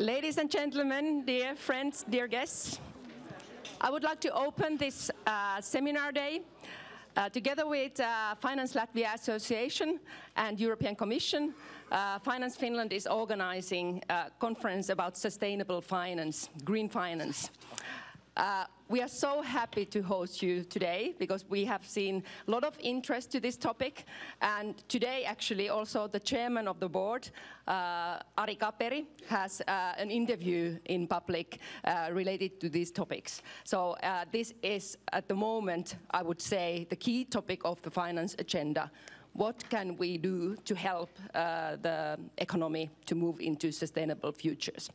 Ladies and gentlemen, dear friends, dear guests, I would like to open this seminar day together with Finance Latvia Association and European Commission. Finance Finland is organizing a conference about sustainable finance, green finance. We are so happy to host you today because we have seen a lot of interest to this topic, and today actually also the chairman of the board, Ari Kaperi, has an interview in public related to these topics. So this is at the moment, I would say, the key topic of the finance agenda. What can we do to help the economy to move into sustainable futures?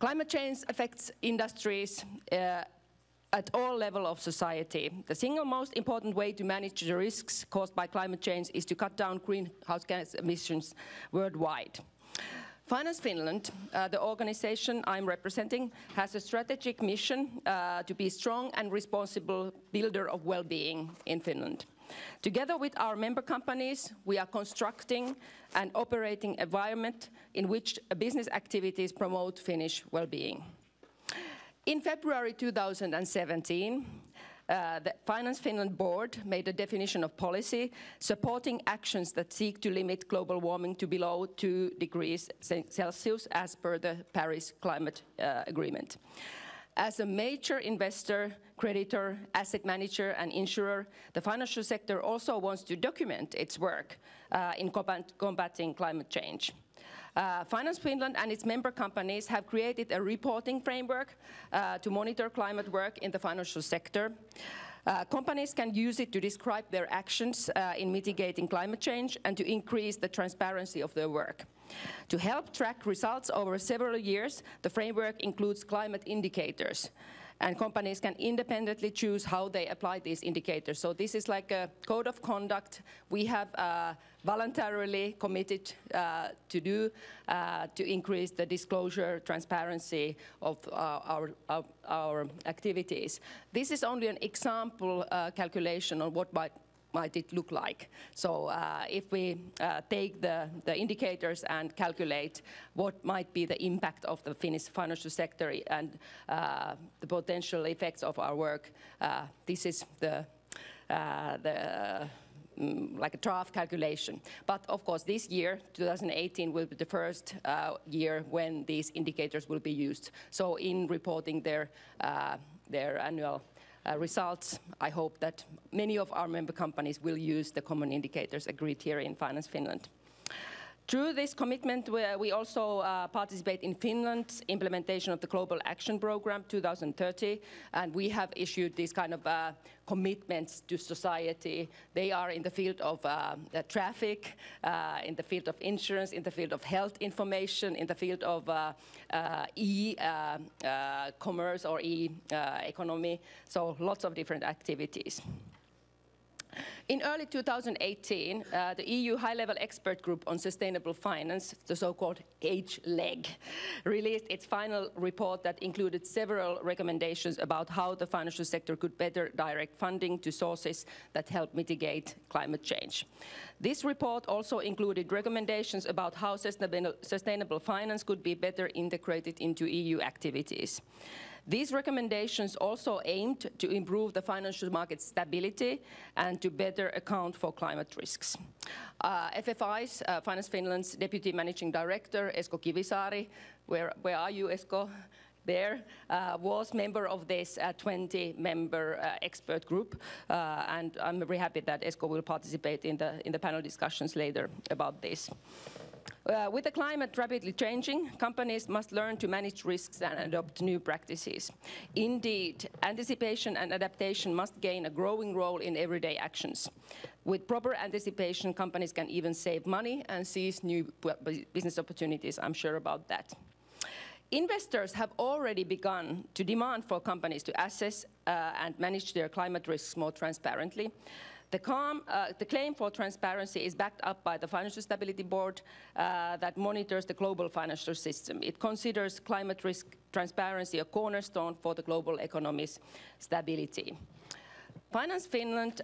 Climate change affects industries at all levels of society. The single most important way to manage the risks caused by climate change is to cut down greenhouse gas emissions worldwide. Finance Finland, the organization I'm representing, has a strategic mission to be a strong and responsible builder of well-being in Finland. Together with our member companies, we are constructing an operating environment in which business activities promote Finnish well-being. In February 2017, the Finance Finland board made a definition of policy supporting actions that seek to limit global warming to below 2 degrees Celsius as per the Paris Climate Agreement. As a major investor, creditor, asset manager, and insurer, the financial sector also wants to document its work in combating climate change. Finance Finland and its member companies have created a reporting framework to monitor climate work in the financial sector. Companies can use it to describe their actions in mitigating climate change and to increase the transparency of their work. To help track results over several years, the framework includes climate indicators, and companies can independently choose how they apply these indicators. So this is like a code of conduct we have voluntarily committed to do to increase the disclosure, transparency of our activities. This is only an example calculation on what might it look like. So if we take the indicators and calculate what might be the impact of the Finnish financial sector and the potential effects of our work, this is like a draft calculation. But of course this year, 2018, will be the first year when these indicators will be used. So in reporting their annual results, I hope that many of our member companies will use the common indicators agreed here in Finance Finland. Through this commitment, we also participate in Finland's implementation of the Global Action Programme 2030, and we have issued these kind of commitments to society. They are in the field of traffic, in the field of insurance, in the field of health information, in the field of e-commerce or e-economy, so lots of different activities. In early 2018, the EU high-level expert group on sustainable finance, the so-called HLEG, released its final report that included several recommendations about how the financial sector could better direct funding to sources that help mitigate climate change. This report also included recommendations about how sustainable finance could be better integrated into EU activities. These recommendations also aimed to improve the financial market stability and to better account for climate risks. FFI's, Finance Finland's Deputy Managing Director, Esko Kivisaari, where are you, Esko? There, was member of this 20-member expert group, and I'm very happy that Esko will participate in the panel discussions later about this. With the climate rapidly changing, companies must learn to manage risks and adopt new practices. Indeed, anticipation and adaptation must gain a growing role in everyday actions. With proper anticipation, companies can even save money and seize new business opportunities. I'm sure about that. Investors have already begun to demand for companies to assess and manage their climate risks more transparently. The claim for transparency is backed up by the Financial Stability Board that monitors the global financial system. It considers climate risk transparency a cornerstone for the global economy's stability. Finance Finland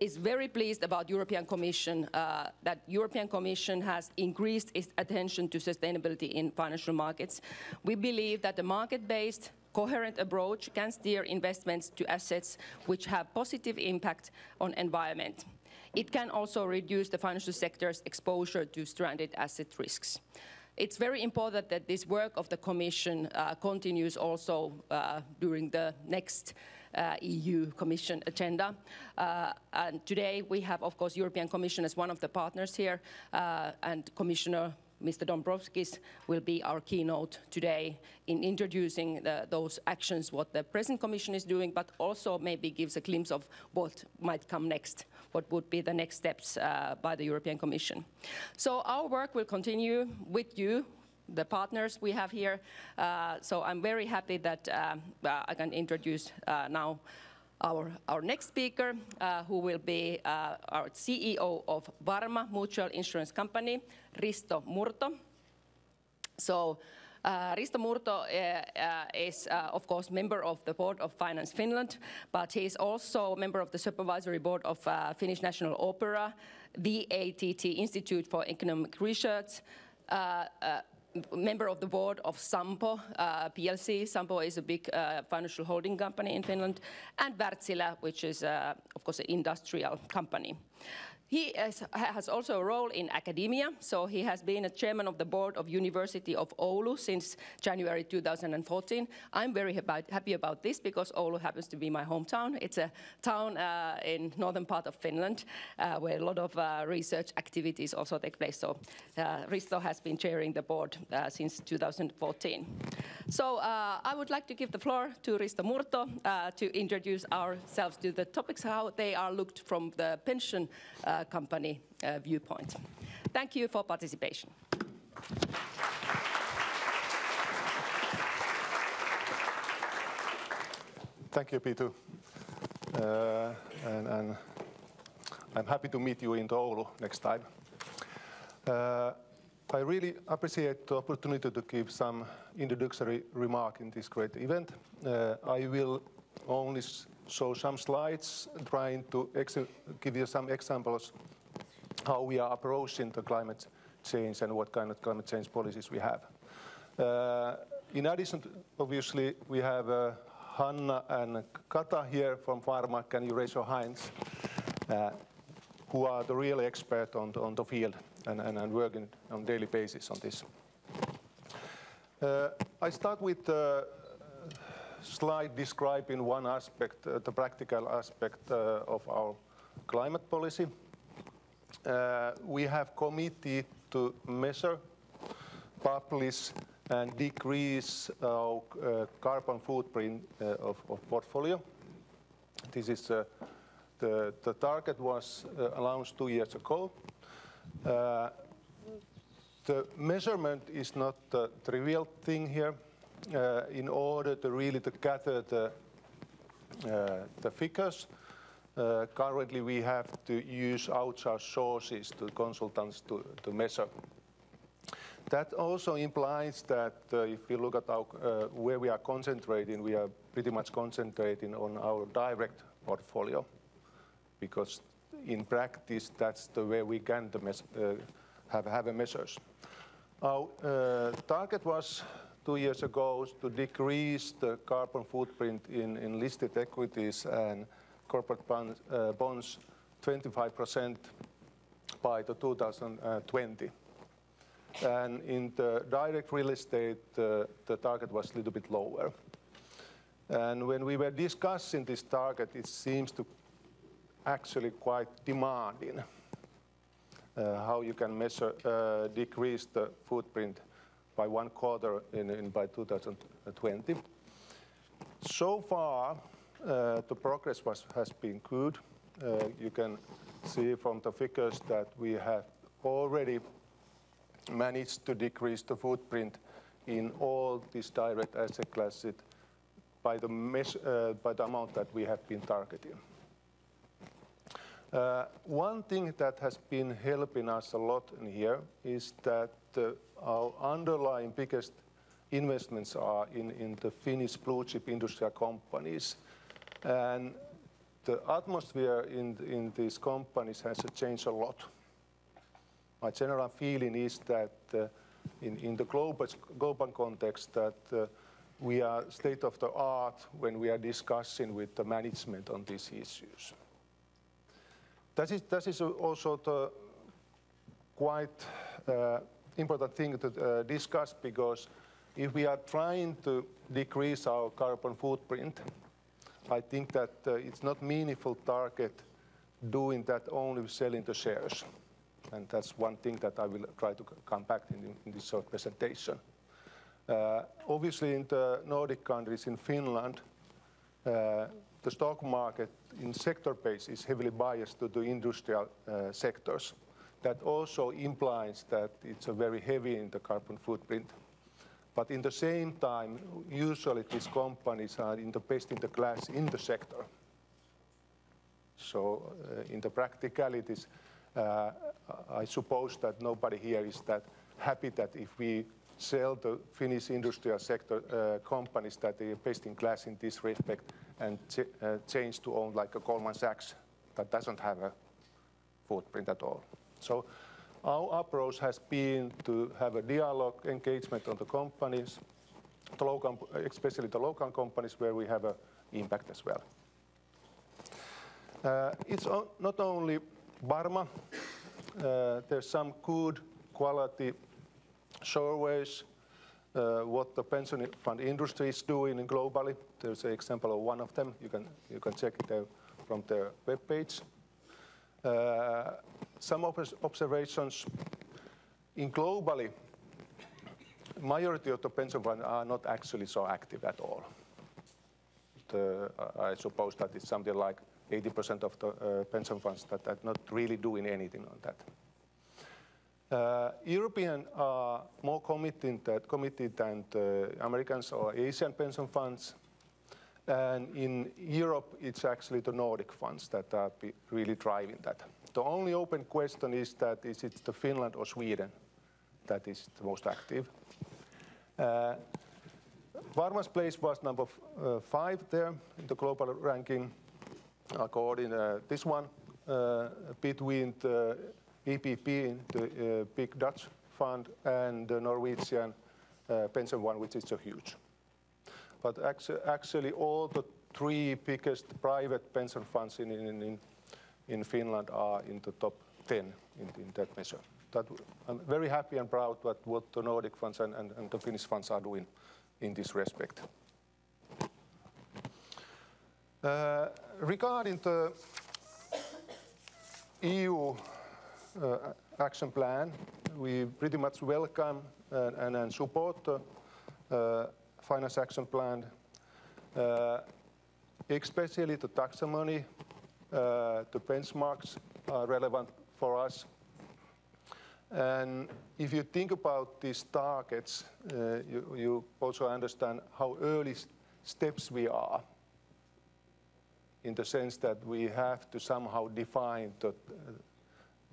is very pleased about European Commission, that European Commission has increased its attention to sustainability in financial markets. We believe that the market-based, coherent approach can steer investments to assets which have positive impact on environment. It can also reduce the financial sector's exposure to stranded asset risks. It's very important that this work of the Commission continues also during the next EU Commission agenda. And today we have, of course, European Commission as one of the partners here, and Commissioner Mr. Dombrovskis will be our keynote today in introducing those actions, what the present Commission is doing, but also maybe gives a glimpse of what might come next, what would be the next steps by the European Commission. So our work will continue with you, the partners we have here. So I'm very happy that I can introduce now our next speaker, who will be our CEO of Varma Mutual Insurance Company, Risto Murto. So Risto Murto is, of course, member of the board of Finance Finland, but he is also member of the supervisory board of Finnish National Opera, VATT Institute for Economic Research, member of the board of Sampo PLC. Sampo is a big financial holding company in Finland, and Wärtsilä, which is, of course, an industrial company. He has also a role in academia, so he has been a chairman of the board of University of Oulu since January 2014. I'm very happy about this because Oulu happens to be my hometown. It's a town in northern part of Finland where a lot of research activities also take place. So Risto has been chairing the board since 2014. So I would like to give the floor to Risto Murto to introduce ourselves to the topics, how they are looked from the pension company viewpoint. Thank you for participation. Thank you, Pitu. And I'm happy to meet you in Oulu next time. I really appreciate the opportunity to give some introductory remark in this great event. I will only show some slides trying to give you some examples how we are approaching the climate change and what kind of climate change policies we have. In addition, obviously, we have Hanna and Kata here from Varma. Can you raise your hands? Who are the real expert on the field and working on daily basis on this. I start with slide describing one aspect, the practical aspect of our climate policy. We have committed to measure, publish, and decrease our carbon footprint of portfolio. This is the target was announced 2 years ago. The measurement is not the trivial thing here. In order to really gather the figures, currently we have to use outside sources to consultants to measure. That also implies that if we look at our, where we are concentrating, we are pretty much concentrating on our direct portfolio, because in practice that's the way we can have a measures. Our target was 2 years ago to decrease the carbon footprint in listed equities and corporate bonds 25% by 2020. And in the direct real estate, the target was a little bit lower. And when we were discussing this target, it seems to actually quite demanding how you can measure, decrease the footprint by 1/4 by 2020. So far, the progress has been good. You can see from the figures that we have already managed to decrease the footprint in all these direct asset classes by the amount that we have been targeting. One thing that has been helping us a lot in here is that our underlying biggest investments are in the Finnish blue chip industrial companies. And the atmosphere in these companies has changed a lot. My general feeling is that in the global context that we are state of the art when we are discussing with the management on these issues. That is also the quite important thing to discuss, because if we are trying to decrease our carbon footprint, I think that it's not meaningful target doing that only selling the shares. And that's one thing that I will try to come back in this short presentation. Obviously, in the Nordic countries, in Finland, the stock market in sector base is heavily biased to the industrial sectors. That also implies that it's a very heavy in the carbon footprint. But in the same time, usually these companies are in the best in the class in the sector. So in the practicalities, I suppose that nobody here is that happy that if we sell the Finnish industrial sector companies that they are best in class in this respect and change to own like a Goldman Sachs that doesn't have a footprint at all. So our approach has been to have a dialogue engagement on the companies, the local, especially the local companies where we have an impact as well. It's not only Varma. There's some good quality surveys what the pension fund industry is doing globally. There's an example of one of them. You can check it from their webpage. Some observations in globally, majority of the pension funds are not actually so active at all. I suppose that it's something like 80% of the pension funds that are not really doing anything on that. European are more committed than the Americans or Asian pension funds. And in Europe, it's actually the Nordic funds that are really driving that. The only open question is that is it the Finland or Sweden that is the most active. Varma's place was number 5 there in the global ranking, according to this one, between the EPP, the big Dutch fund, and the Norwegian pension one, which is so huge. But actually all the 3 biggest private pension funds in Finland are in the top 10 in that measure. That I'm very happy and proud about what the Nordic funds and the Finnish funds are doing in this respect. Regarding the EU action plan, we pretty much welcome and support the Finance Action Plan, especially the taxonomy. The benchmarks are relevant for us. And if you think about these targets, you also understand how early steps we are, in the sense that we have to somehow define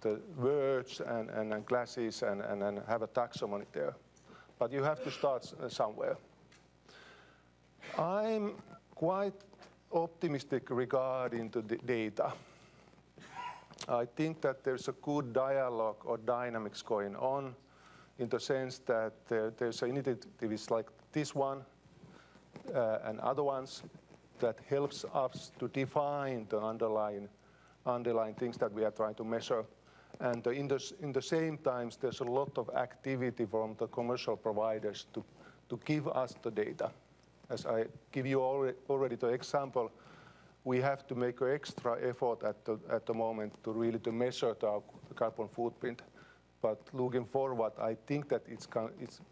the words and classes and have a taxonomy there. But you have to start somewhere. I'm quite optimistic regarding the data. I think that there's a good dialogue or dynamics going on, in the sense that there's initiatives like this one and other ones that helps us to define the underlying things that we are trying to measure. And in the same times, there's a lot of activity from the commercial providers to give us the data. As I give you already the example, we have to make an extra effort at the moment to really to measure our carbon footprint. But looking forward, I think that it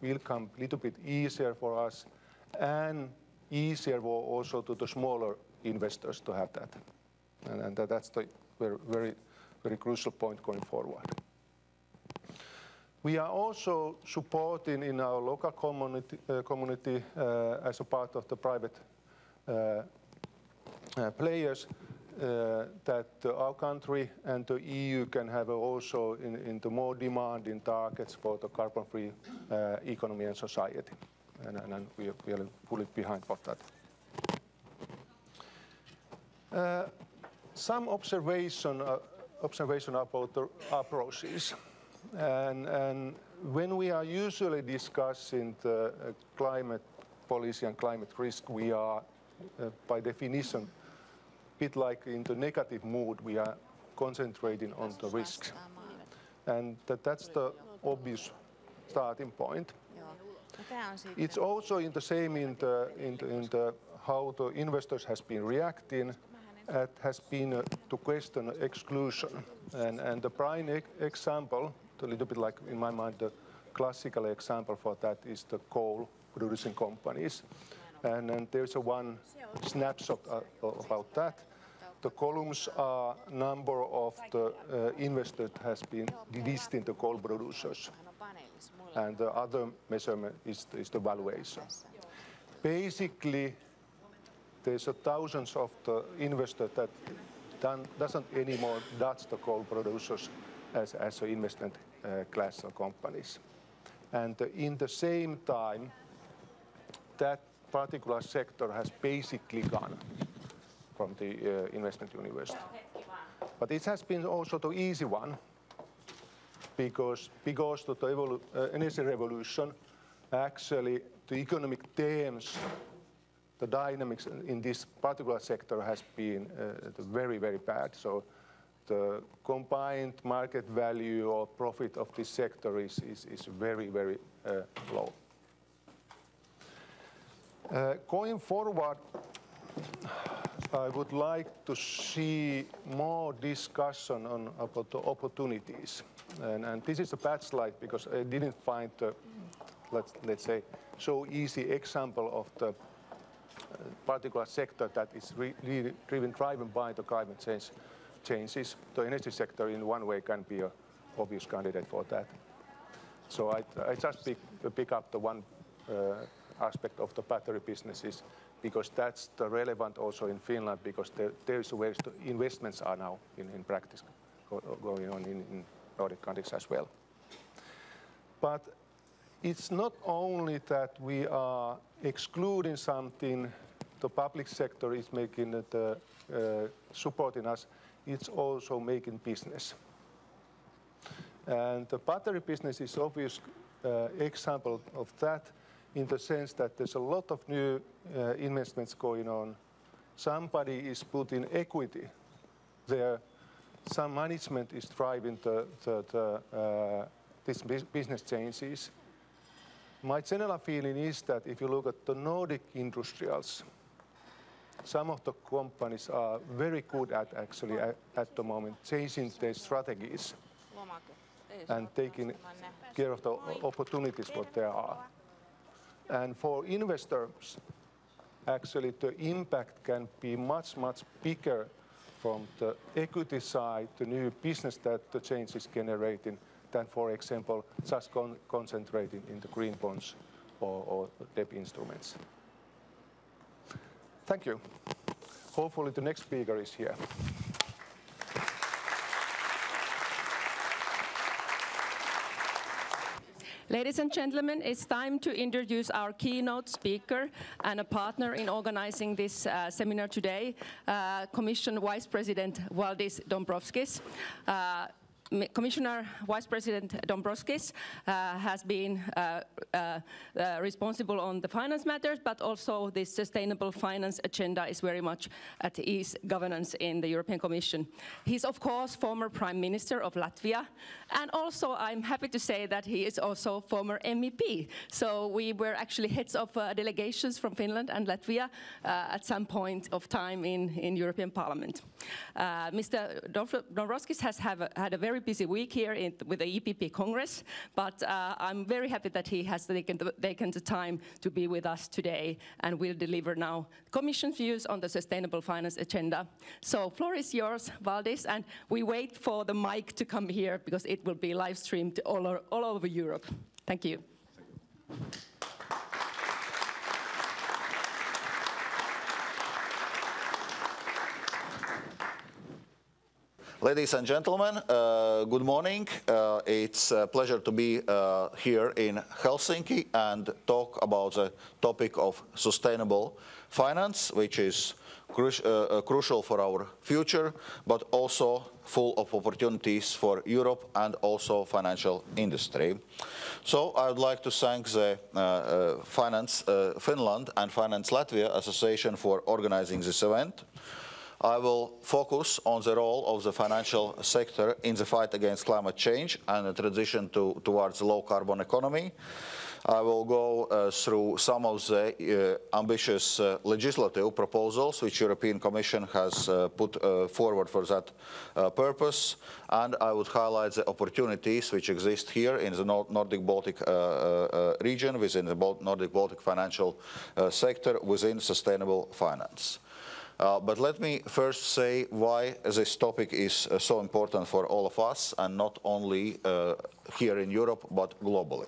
will come a little bit easier for us, and easier also to the smaller investors to have that. And that's the very, very crucial point going forward. We are also supporting in our local community as a part of the private players that our country and the EU can have also in the more demanding targets for the carbon-free economy and society. And we are fully behind for that. Some observation about the approaches, and when we are usually discussing the climate policy and climate risk, we are by definition a bit like in the negative mood. We are concentrating on the risks, and that's the obvious starting point. It's also in the same in the how the investors has been reacting. It has been to question exclusion, and the prime example, a little bit like in my mind, the classical example for that is the coal-producing companies, and there's a one snapshot about that. The columns are number of the investors has been listing the coal producers, and the other measurement is the valuation. Basically, there's thousands of the investors that doesn't anymore touch the coal producers as an investment class of companies. And in the same time, that particular sector has basically gone from the investment universe. But it has been also the easy one, because of the energy revolution, actually the economic terms, the dynamics in this particular sector has been very, very bad. So the combined market value or profit of this sector is very, very low. Going forward, I would like to see more discussion on about the opportunities. And this is a bad slide because I didn't find, let's say, so easy example of the particular sector that is really driven by the climate changes. The energy sector in one way can be an obvious candidate for that. So I just pick up the one aspect of the battery businesses, because that's the relevant also in Finland, because there's where the investments are now in practice going on in Nordic countries as well. But it's not only that we are excluding something, the public sector is making it, supporting us, it's also making business. And the battery business is obvious example of that, in the sense that there's a lot of new investments going on. Somebody is putting equity there. Some management is driving these business changes. My general feeling is that if you look at the Nordic industrials, some of the companies are very good at actually at the moment changing their strategies and taking care of the opportunities what there are. And for investors, actually the impact can be much, much bigger from the equity side, the new business that the change is generating, than, for example, just concentrating in the green bonds or debt instruments. Thank you. Hopefully the next speaker is here. Ladies and gentlemen, it's time to introduce our keynote speaker and a partner in organizing this seminar today, Commission Vice President Valdis Dombrovskis. Commissioner Vice President Dombrovskis has been responsible on the finance matters, but also the sustainable finance agenda is very much at his governance in the European Commission. He's of course former Prime Minister of Latvia, and also I'm happy to say that he is also former MEP. So we were actually heads of delegations from Finland and Latvia at some point of time in European Parliament. Mr. Dombrovskis has had a very busy week here with the EPP Congress, but I'm very happy that he has taken the time to be with us today and will deliver now Commission's views on the sustainable finance agenda. So floor is yours, Valdis, and we wait for the mic to come here because it will be live streamed all over Europe. Thank you. Thank you. Ladies and gentlemen, good morning. It's a pleasure to be here in Helsinki and talk about the topic of sustainable finance, which is crucial for our future, but also full of opportunities for Europe and also financial industry. So I would like to thank the Finance Finland and Finance Latvia Association for organizing this event. I will focus on the role of the financial sector in the fight against climate change and the transition towards a low-carbon economy. I will go through some of the ambitious legislative proposals which European Commission has put forward for that purpose, and I would highlight the opportunities which exist here in the Nordic-Baltic region, within the Nordic-Baltic financial sector, within sustainable finance. But let me first say why this topic is so important for all of us, and not only here in Europe, but globally.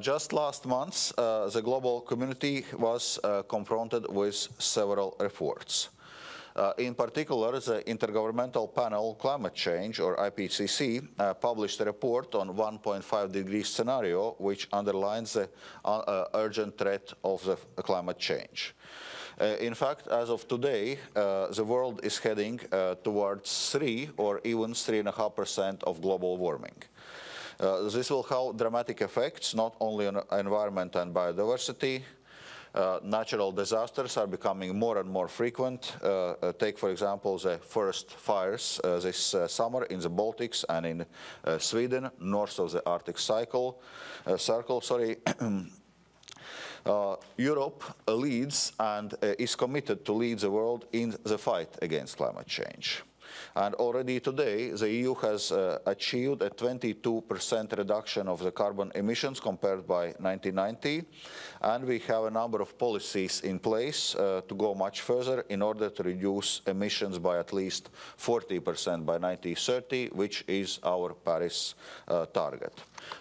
Just last month, the global community was confronted with several reports. In particular, the Intergovernmental Panel Climate Change, or IPCC, published a report on 1.5-degree scenario, which underlines the urgent threat of the climate change. In fact, as of today, the world is heading towards 3 or even 3.5% of global warming. This will have dramatic effects not only on environment and biodiversity. Natural disasters are becoming more and more frequent. Take, for example, the forest fires this summer in the Baltics and in Sweden, north of the Arctic Circle. Europe leads and is committed to lead the world in the fight against climate change. And already today, the EU has achieved a 22% reduction of the carbon emissions compared by 1990, and we have a number of policies in place to go much further in order to reduce emissions by at least 40% by 2030, which is our Paris target.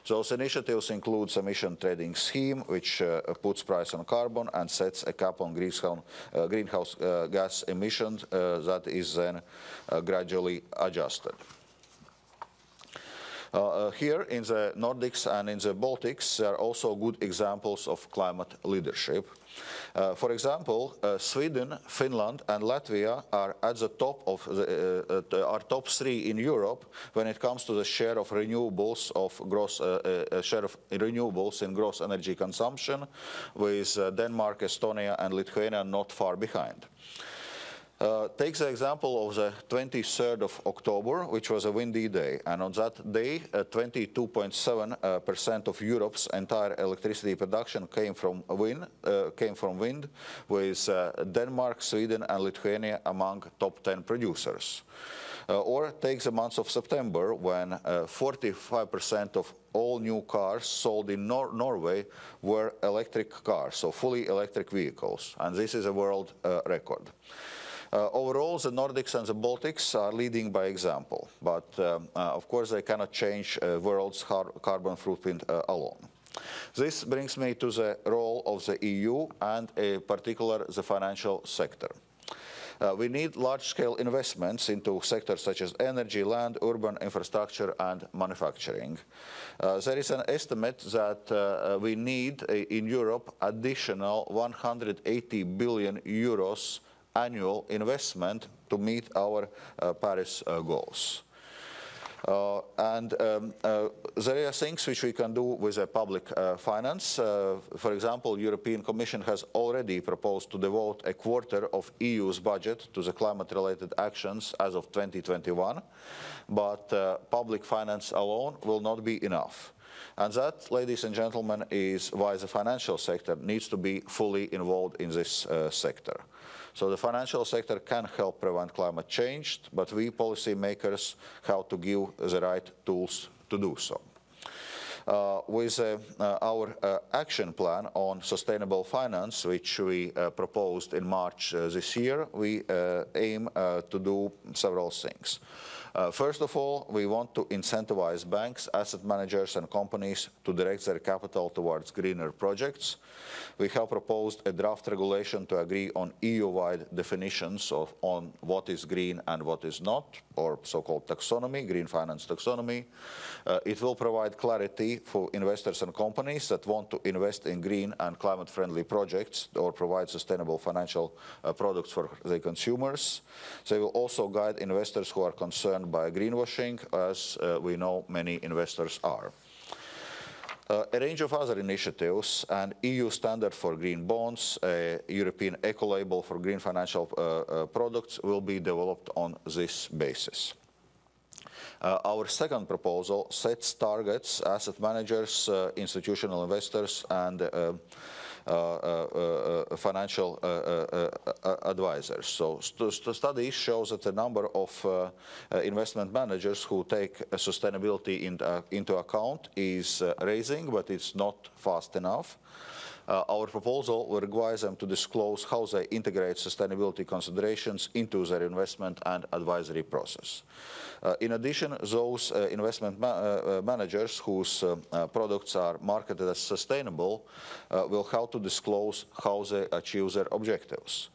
Those initiatives include emission trading scheme, which puts price on carbon and sets a cap on greenhouse gas emissions that is then gradually adjusted. Here in the Nordics and in the Baltics there are also good examples of climate leadership. For example, Sweden, Finland and Latvia are at the top of our top 3 in Europe when it comes to the share of renewables in gross energy consumption, with Denmark, Estonia and Lithuania not far behind. Take the example of the 23rd of October, which was a windy day, and on that day 22.7% of Europe's entire electricity production came from wind, with Denmark, Sweden and Lithuania among top 10 producers. Or take the month of September, when 45% of all new cars sold in Norway were electric cars, so fully electric vehicles, and this is a world record. Overall, the Nordics and the Baltics are leading by example, but of course they cannot change the world's carbon footprint alone. This brings me to the role of the EU and in particular the financial sector. We need large-scale investments into sectors such as energy, land, urban infrastructure and manufacturing. There is an estimate that we need in Europe additional 180 billion euros annual investment to meet our Paris goals. There are things which we can do with public finance. For example, European Commission has already proposed to devote a quarter of EU's budget to the climate-related actions as of 2021, but public finance alone will not be enough. And that, ladies and gentlemen, is why the financial sector needs to be fully involved in this sector. So the financial sector can help prevent climate change, but we policymakers have to give the right tools to do so. With our action plan on sustainable finance, which we proposed in March this year, we aim to do several things. First of all, we want to incentivize banks, asset managers and companies to direct their capital towards greener projects. We have proposed a draft regulation to agree on EU-wide definitions on what is green and what is not, or so-called taxonomy, green finance taxonomy. It will provide clarity for investors and companies that want to invest in green and climate-friendly projects or provide sustainable financial products for their consumers. They will also guide investors who are concerned by greenwashing, as we know many investors are. A range of other initiatives, an EU standard for green bonds, a European eco-label for green financial products will be developed on this basis. Our second proposal sets targets, asset managers, institutional investors and financial advisors. So studies show that the number of investment managers who take sustainability into account is rising, but it's not fast enough. Our proposal will require them to disclose how they integrate sustainability considerations into their investment and advisory process. In addition, those investment managers whose products are marketed as sustainable will have to disclose how they achieve their objectives.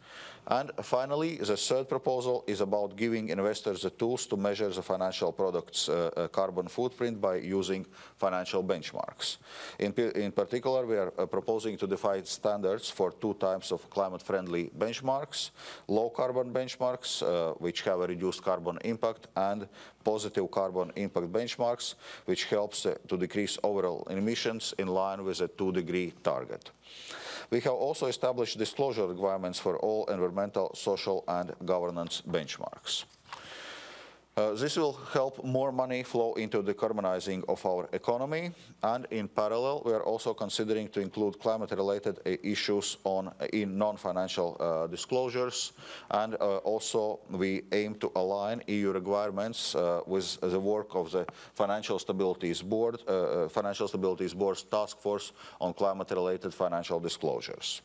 And finally, the third proposal is about giving investors the tools to measure the financial product's carbon footprint by using financial benchmarks. In particular, we are proposing to define standards for two types of climate-friendly benchmarks: low-carbon benchmarks, which have a reduced carbon impact, and positive carbon impact benchmarks, which helps to decrease overall emissions in line with a 2-degree target. We have also established disclosure requirements for all environmental, social and governance benchmarks. This will help more money flow into decarbonizing of our economy, and in parallel we are also considering to include climate-related issues in non-financial disclosures, and also we aim to align EU requirements with the work of the Financial Stability Board's task force on climate-related financial disclosures.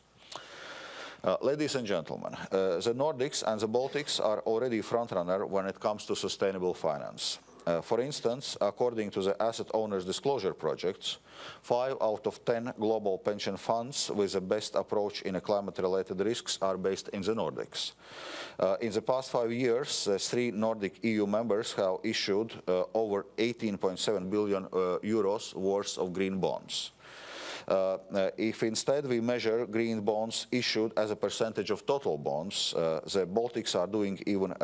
Ladies and gentlemen, the Nordics and the Baltics are already frontrunner when it comes to sustainable finance. For instance, according to the Asset Owners Disclosure Projects, 5 out of 10 global pension funds with the best approach in climate-related risks are based in the Nordics. In the past 5 years, 3 Nordic EU members have issued over 18.7 billion euros worth of green bonds. If instead we measure green bonds issued as a percentage of total bonds, the Baltics are doing even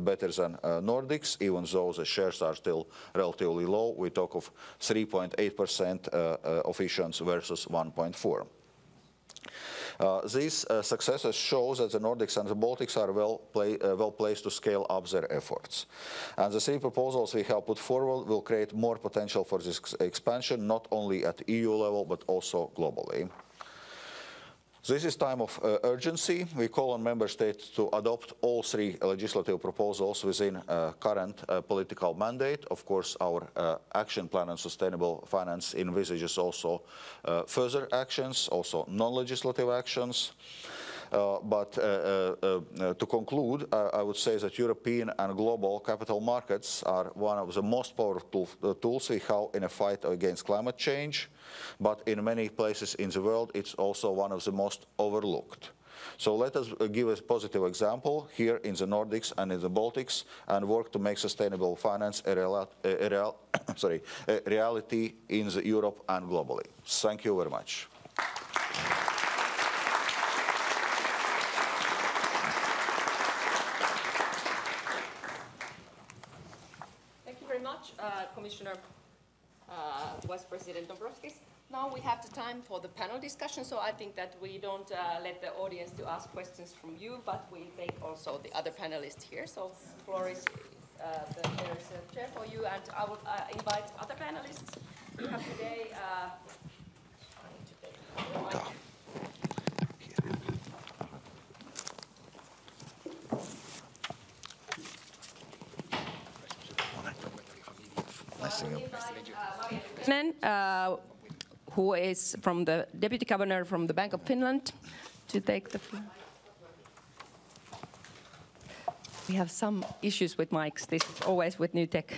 better than Nordics, even though the shares are still relatively low. We talk of 3.8% of issuance versus 1.4%. These successes show that the Nordics and the Baltics are well placed to scale up their efforts. And the 3 proposals we have put forward will create more potential for this expansion, not only at EU level, but also globally. This is time of urgency. We call on member states to adopt all 3 legislative proposals within current political mandate. Of course, our action plan on sustainable finance envisages also further actions, also non-legislative actions. But to conclude, I would say that European and global capital markets are one of the most powerful tools we have in a fight against climate change, but in many places in the world it's also one of the most overlooked. So let us give a positive example here in the Nordics and in the Baltics and work to make sustainable finance a reality in Europe and globally. Thank you very much. Commissioner Vice President Dombrovskis. Now we have the time for the panel discussion, so I think that we don't let the audience to ask questions from you, but we take also the other panelists here. So floor is there's a chair for you, and I will invite other panelists. We have today. Maria Nykänen, who is from the Deputy Governor from the Bank of Finland, to take the floor. We have some issues with mics. This is always with new tech,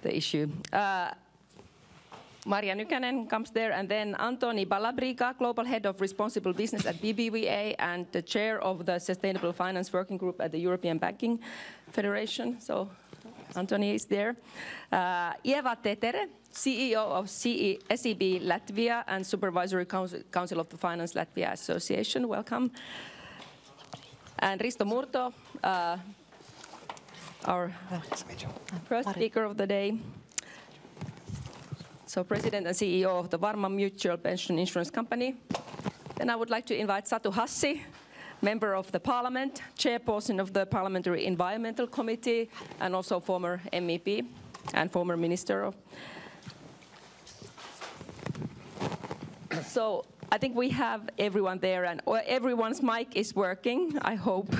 the issue. Maria Nykänen comes there, and then Antoni Ballabriga, Global Head of Responsible Business at BBVA and the Chair of the Sustainable Finance Working Group at the European Banking Federation. So Antoni is there. Ieva Tetere, CEO of SEB Latvia and Supervisory Council of the Finance Latvia Association. Welcome. And Risto Murto, our first speaker of the day. So President and CEO of the Varma Mutual Pension Insurance Company. Then I would like to invite Satu Hassi, Member of the Parliament, Chairperson of the Parliamentary Environmental Committee, and also former MEP and former Minister of. So I think we have everyone there, and everyone's mic is working, I hope.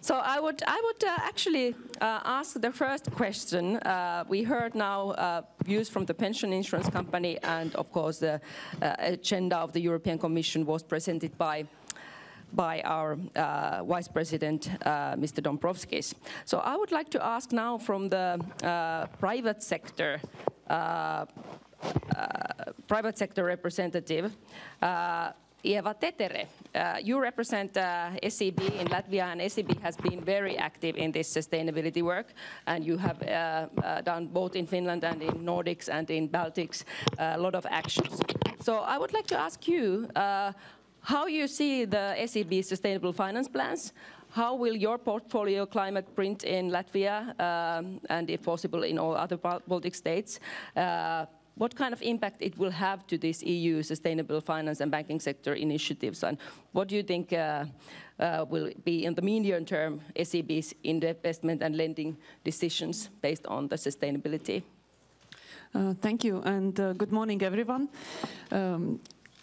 So I would actually ask the first question. We heard now views from the pension insurance company, and of course the agenda of the European Commission was presented by our Vice President, Mr. Dombrovskis. So I would like to ask now from the private sector, representative, Ieva Tetere, you represent SEB in Latvia, and SEB has been very active in this sustainability work, and you have done both in Finland and in Nordics and in Baltics a lot of actions. So I would like to ask you how you see the SEB sustainable finance plans. How will your portfolio climate print in Latvia and, if possible, in all other Baltic states? What kind of impact it will have to this EU sustainable finance and banking sector initiatives, and what do you think will be in the medium term SEB's investment and lending decisions based on the sustainability? Thank you, and good morning, everyone.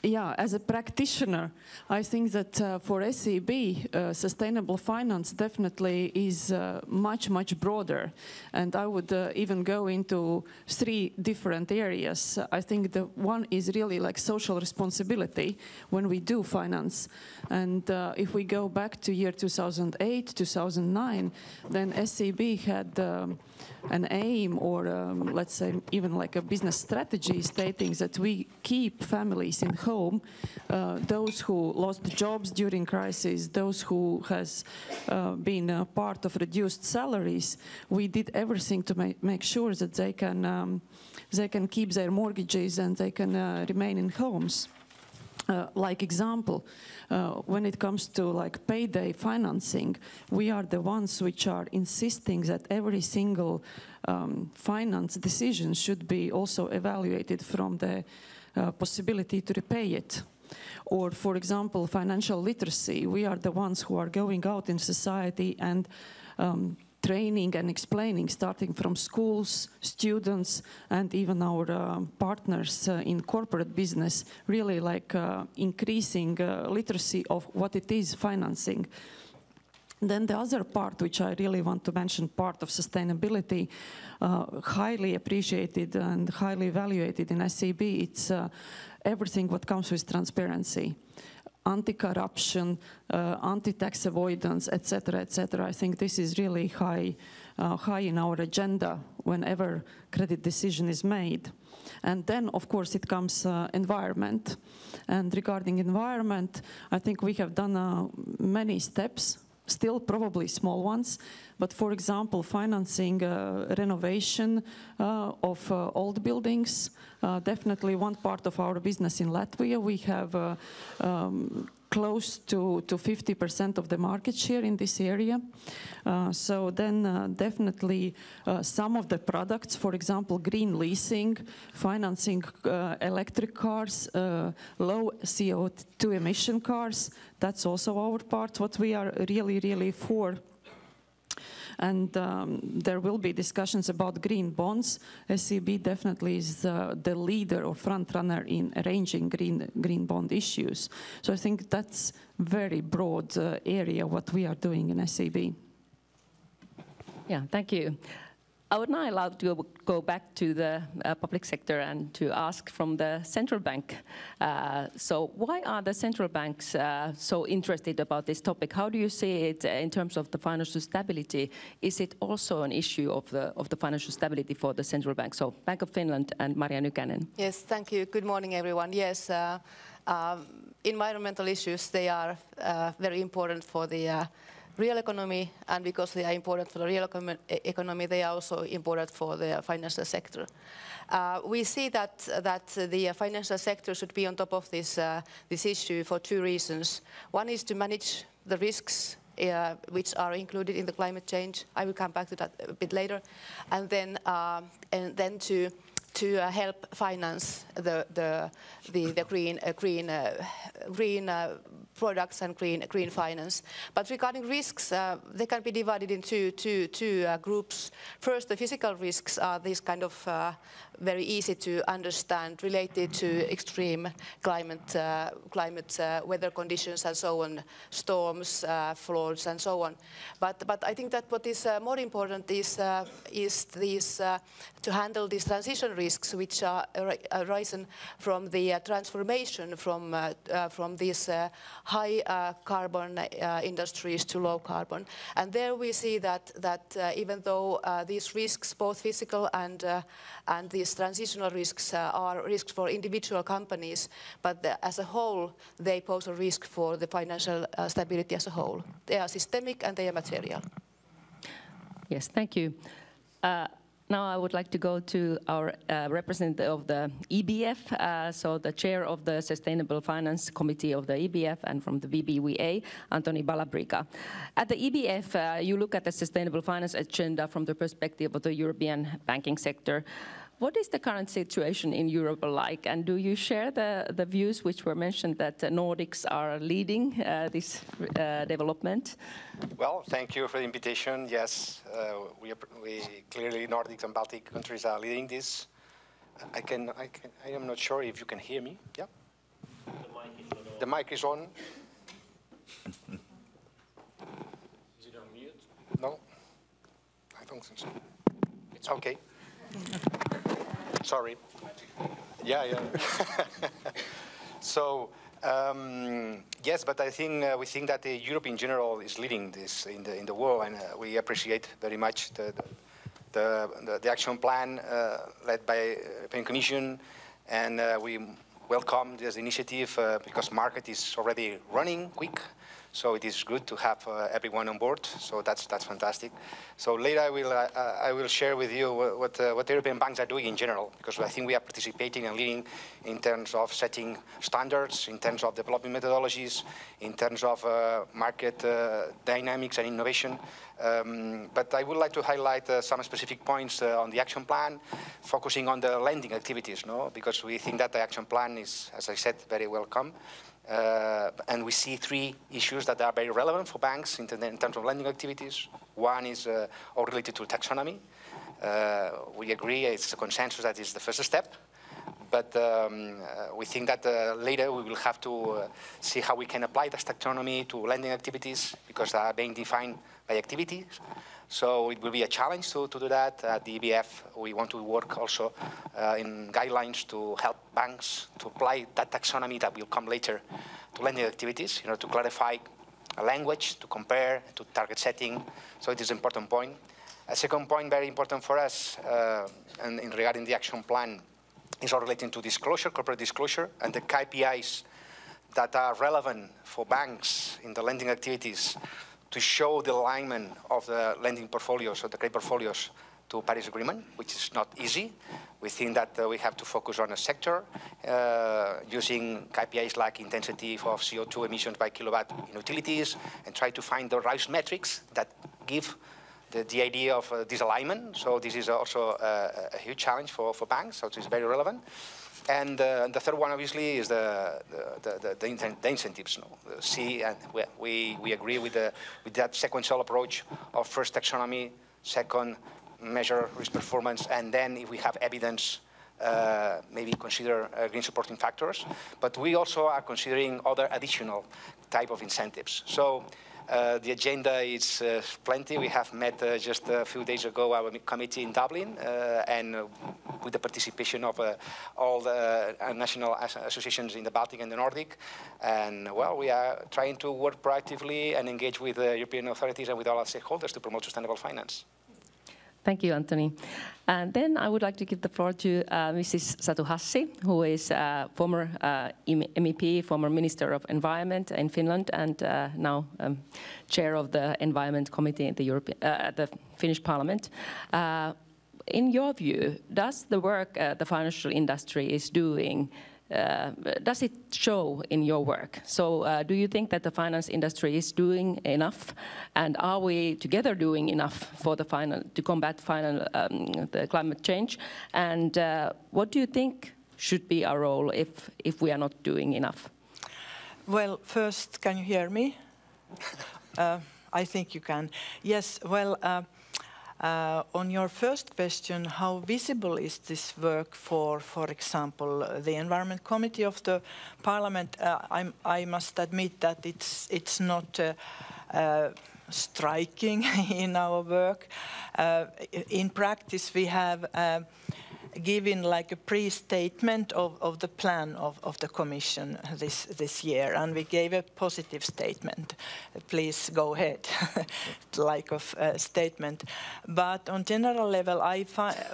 Yeah, as a practitioner, I think that for SEB, sustainable finance definitely is much, much broader. And I would even go into three different areas. I think the one is really like social responsibility when we do finance. And if we go back to year 2008, 2009, then SEB had an aim, or let's say even like a business strategy, stating that we keep families in home. Those who lost jobs during crisis, those who has been a part of reduced salaries, we did everything to make sure that they can keep their mortgages and they can remain in homes. Like example, when it comes to like payday financing, we are the ones which are insisting that every single finance decision should be also evaluated from the possibility to repay it. Or, for example, financial literacy. We are the ones who are going out in society and training and explaining, starting from schools, students, and even our partners in corporate business, really like increasing literacy of what it is financing. Then the other part, which I really want to mention, part of sustainability, highly appreciated and highly evaluated in SEB, it's everything what comes with transparency. Anti-corruption, anti-tax avoidance, etc., etc. I think this is really high, high in our agenda whenever credit decision is made. And then, of course, it comes environment. And regarding environment, I think we have done many steps. Still probably small ones, but for example, financing renovation of old buildings, definitely one part of our business in Latvia. We have close to 50% of the market share in this area. So then definitely some of the products, for example, green leasing, financing electric cars, low CO2 emission cars, that's also our part, what we are really, really for. And there will be discussions about green bonds. SEB definitely is the leader or front runner in arranging green bond issues. So I think that's very broad area what we are doing in SEB. Yeah, thank you. I would now allow to go back to the public sector and to ask from the central bank. So why are the central banks so interested about this topic? How do you see it in terms of the financial stability? Is it also an issue of the financial stability for the central bank? So Bank of Finland and Maria Nykänen. Yes, thank you. Good morning, everyone. Yes, environmental issues, they are very important for the real economy, and because they are important for the real economy, they are also important for the financial sector. We see that the financial sector should be on top of this issue for two reasons. One is to manage the risks which are included in the climate change. I will come back to that a bit later, and then to help finance the green products and green finance. But regarding risks, they can be divided into two groups. First, the physical risks are these kind of very easy to understand, related to extreme climate weather conditions and so on, storms, floods, and so on. But I think that what is more important is to handle these transition risks, which are arising from the transformation from these high carbon industries to low carbon. And there we see that even though these risks, both physical and these transitional risks, are risks for individual companies, but as a whole, they pose a risk for the financial stability as a whole. They are systemic and they are material. Yes, thank you. Now I would like to go to our representative of the EBF, so the chair of the Sustainable Finance Committee of the EBF and from the BBVA, Antoni Ballabriga. At the EBF, you look at the sustainable finance agenda from the perspective of the European banking sector. What is the current situation in Europe like, and do you share the views which were mentioned that the Nordics are leading this development? Well, thank you for the invitation. Yes, we clearly Nordic and Baltic countries are leading this. I am not sure if you can hear me. Yeah. The mic is on. Is it on mute? No. I don't think so. It's okay. Sorry. Yeah, yeah. So, yes, but I think we think that Europe in general is leading this in the world, and we appreciate very much the action plan led by the European Commission, and we welcome this initiative because market is already running quick. So it is good to have everyone on board. So that's fantastic. So later I will share with you what European banks are doing in general, because I think we are participating and leading in terms of setting standards, in terms of developing methodologies, in terms of market dynamics and innovation. But I would like to highlight some specific points on the action plan, focusing on the lending activities, no? Because we think that the action plan is, as I said, very welcome. And we see three issues that are very relevant for banks in terms of lending activities. One is all related to taxonomy. We agree it's a consensus that is the first step, but we think that later we will have to see how we can apply this taxonomy to lending activities, because they are being defined by activities. So it will be a challenge to do that. At the EBF, we want to work also in guidelines to help banks to apply that taxonomy that will come later to lending activities, you know, to clarify a language, to compare, to target setting. So it is an important point. A second point, very important for us, and in regarding the action plan, is all relating to disclosure, corporate disclosure, and the KPIs that are relevant for banks in the lending activities to show the alignment of the lending portfolios or the credit portfolios to Paris Agreement, which is not easy. We think that we have to focus on a sector using KPIs like intensity of CO2 emissions by kilowatt in utilities, and try to find the right metrics that give the idea of disalignment. So this is also a huge challenge for banks, so it's very relevant. And the third one, obviously, is the incentives. No? See, and we agree with that sequential approach of first taxonomy, second measure risk performance, and then if we have evidence, maybe consider green supporting factors. But we also are considering other additional type of incentives. So The agenda is plenty. We have met just a few days ago our committee in Dublin, and with the participation of all the national associations in the Baltic and the Nordic. And well, we are trying to work proactively and engage with the European authorities and with all our stakeholders to promote sustainable finance. Thank you, Antoni. And then I would like to give the floor to Mrs. Satu Hassi, who is a former MEP, former Minister of Environment in Finland, and now Chair of the Environment Committee at the Finnish Parliament. In your view, does the work the financial industry is doing, does it show in your work? So do you think that the finance industry is doing enough, and are we together doing enough for the to combat the climate change? And what do you think should be our role if we are not doing enough? Well, first, can you hear me? I think you can. Yes, well, on your first question, how visible is this work for example, the Environment Committee of the Parliament? I must admit that it's not striking in our work. In practice, we have given like a pre-statement of the plan of the Commission this year, and we gave a positive statement. Please go ahead, like of statement. But on general level, I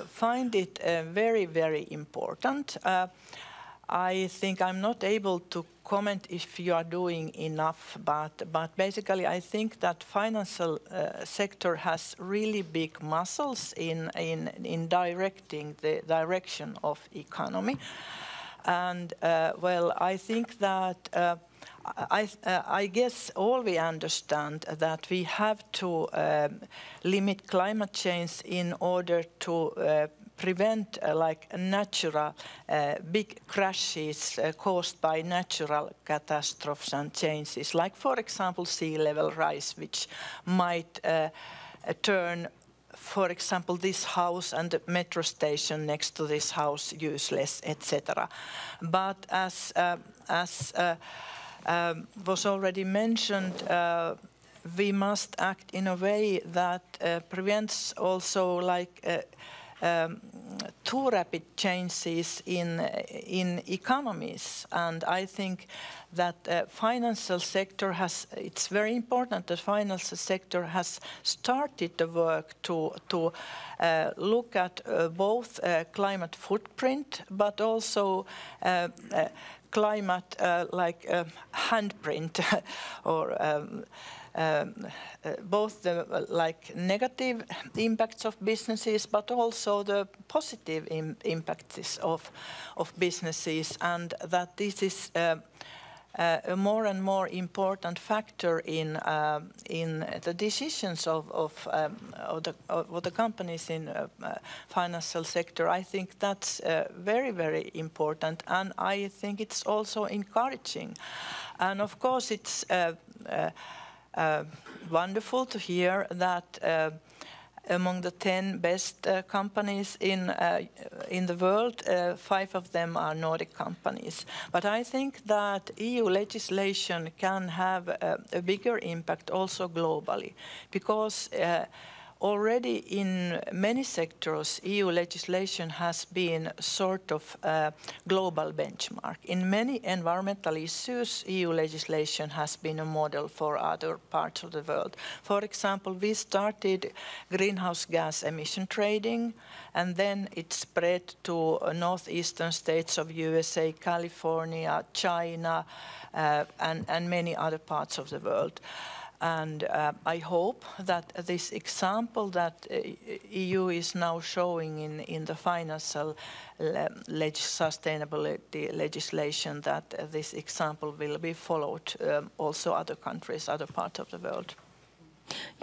find it very, very important. I think I'm not able to comment if you are doing enough, but basically I think that financial sector has really big muscles in directing the direction of economy. And well, I think that I guess all we understand that we have to limit climate change in order to prevent like natural big crashes caused by natural catastrophes and changes, like for example sea level rise, which might turn, for example, this house and the metro station next to this house useless, etc. But as was already mentioned, we must act in a way that prevents also like too rapid changes in economies. And I think that financial sector has, it's very important that financial sector has started the work to look at both climate footprint, but also climate like handprint or both the like negative impacts of businesses, but also the positive impacts of businesses, and that this is a more and more important factor in the decisions of the companies in financial sector. I think that's very, very important, and I think it's also encouraging. And of course, it's wonderful to hear that among the 10 best companies in the world, 5 of them are Nordic companies. But I think that EU legislation can have a bigger impact also globally, because already in many sectors, EU legislation has been sort of a global benchmark. In many environmental issues, EU legislation has been a model for other parts of the world. For example, we started greenhouse gas emission trading, and then it spread to northeastern states of USA, California, China, and many other parts of the world. And I hope that this example that EU is now showing in the financial sustainability legislation, that this example will be followed also other countries, other parts of the world.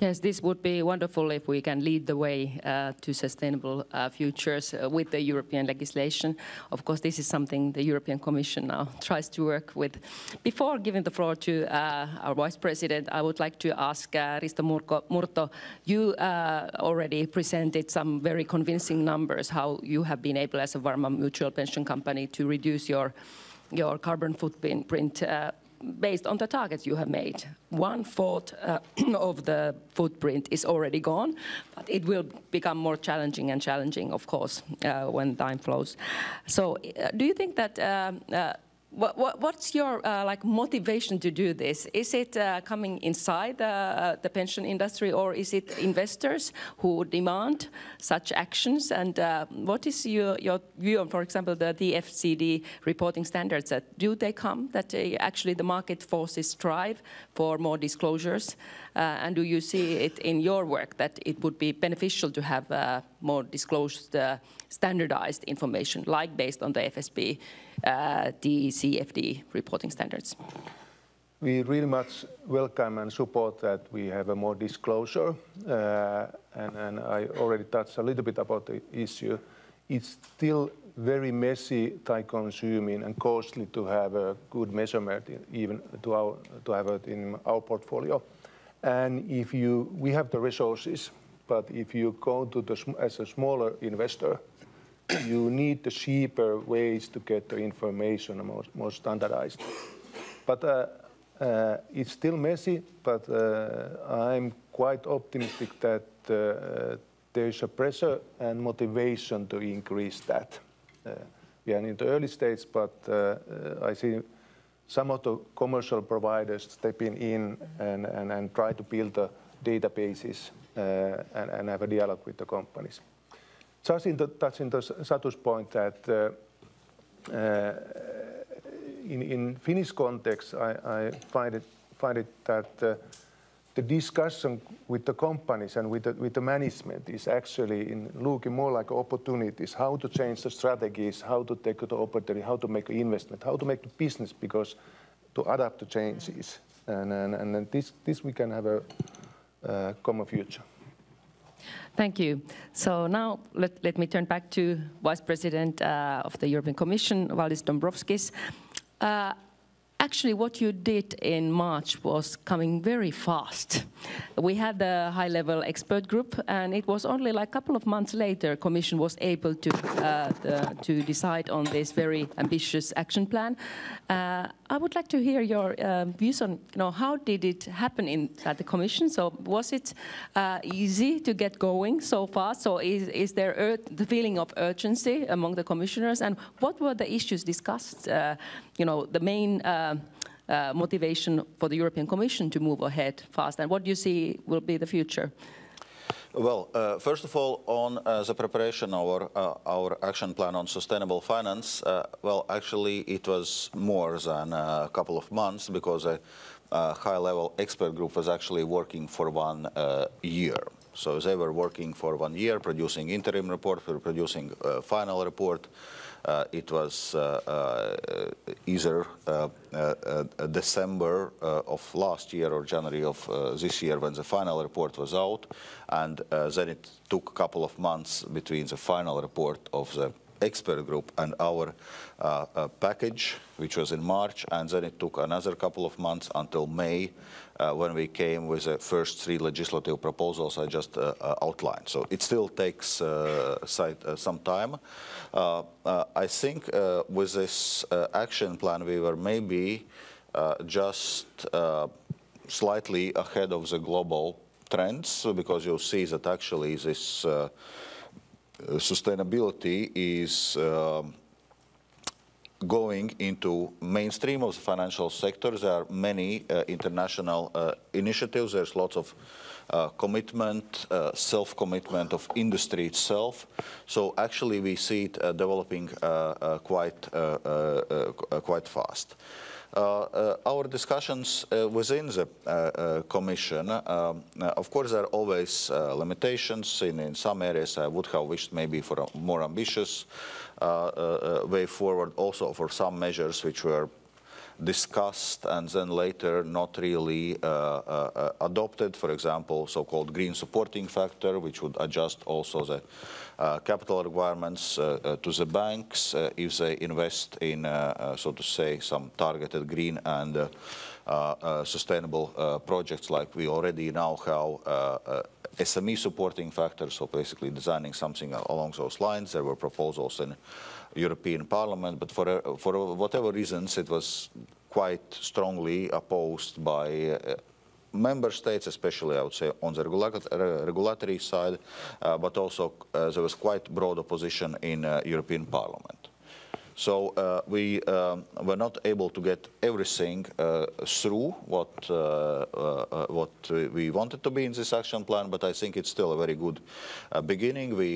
Yes, this would be wonderful if we can lead the way to sustainable futures with the European legislation. Of course, this is something the European Commission now tries to work with. Before giving the floor to our Vice President, I would like to ask Risto Murto, you already presented some very convincing numbers, how you have been able as a Varma Mutual Pension Company to reduce your carbon footprint. based on the targets you have made. 1/4 of the footprint is already gone, but it will become more challenging and challenging, of course, when time flows. So do you think that what's your like motivation to do this? Is it coming inside the pension industry, or is it investors who demand such actions? And what is your view on, for example, the DFCD reporting standards? That do they come that actually the market forces strive for more disclosures? And do you see it in your work that it would be beneficial to have more disclosed, standardized information, like based on the FSB, DCFD reporting standards? We really much welcome and support that we have a more disclosure. And I already touched a little bit about the issue. It's still very messy, time-consuming, and costly to have a good measurement, even to have it in our portfolio. And if you, we have the resources, but if you go to the, as a smaller investor, you need the cheaper ways to get the information, more standardized. But it's still messy, but I'm quite optimistic that there's a pressure and motivation to increase that. We are in the early stages, but I see some of the commercial providers stepping in and try to build the databases and have a dialogue with the companies. Just in the, touching the Satu's point that in Finnish context, I find it that the discussion with the companies and with the management is actually in looking more like opportunities, how to change the strategies, how to take the opportunity, how to make investment, how to make the business, because to adapt to changes. And then this we can have a common future. Thank you. So now let me turn back to Vice President of the European Commission, Valdis Dombrovskis. Actually, what you did in March was coming very fast. We had the high-level expert group, and it was only like a couple of months later the Commission was able to decide on this very ambitious action plan. I would like to hear your views on, you know, how did it happen in at the Commission? So was it easy to get going so fast? So is there the feeling of urgency among the commissioners? And what were the issues discussed? You know, the main motivation for the European Commission to move ahead fast, and what do you see will be the future? Well, first of all, on the preparation of our action plan on sustainable finance, well, actually it was more than a couple of months, because a high-level expert group was actually working for 1 year. So they were working for 1 year, producing interim report, producing final report. It was either December of last year or January of this year when the final report was out, and then it took a couple of months between the final report of the expert group and our package, which was in March, and then it took another couple of months until May, when we came with the first 3 legislative proposals I just outlined. So it still takes some time. I think with this action plan we were maybe just slightly ahead of the global trends, because you see that actually this sustainability is going into mainstream of the financial sector. There are many international initiatives. There's lots of commitment, self-commitment of industry itself. So actually we see it developing quite fast. Our discussions within the Commission, of course there are always limitations. In some areas I would have wished maybe for a more ambitious way forward, also for some measures which were discussed and then later not really adopted. For example, so-called green supporting factor, which would adjust also the capital requirements to the banks if they invest in, so to say, some targeted green and sustainable projects, like we already now have SME supporting factors, so basically designing something along those lines. There were proposals in European Parliament, but for whatever reasons it was quite strongly opposed by member states, especially I would say on the regulatory side, but also there was quite broad opposition in European Parliament. So we were not able to get everything through what we wanted to be in this action plan, but I think it's still a very good beginning. We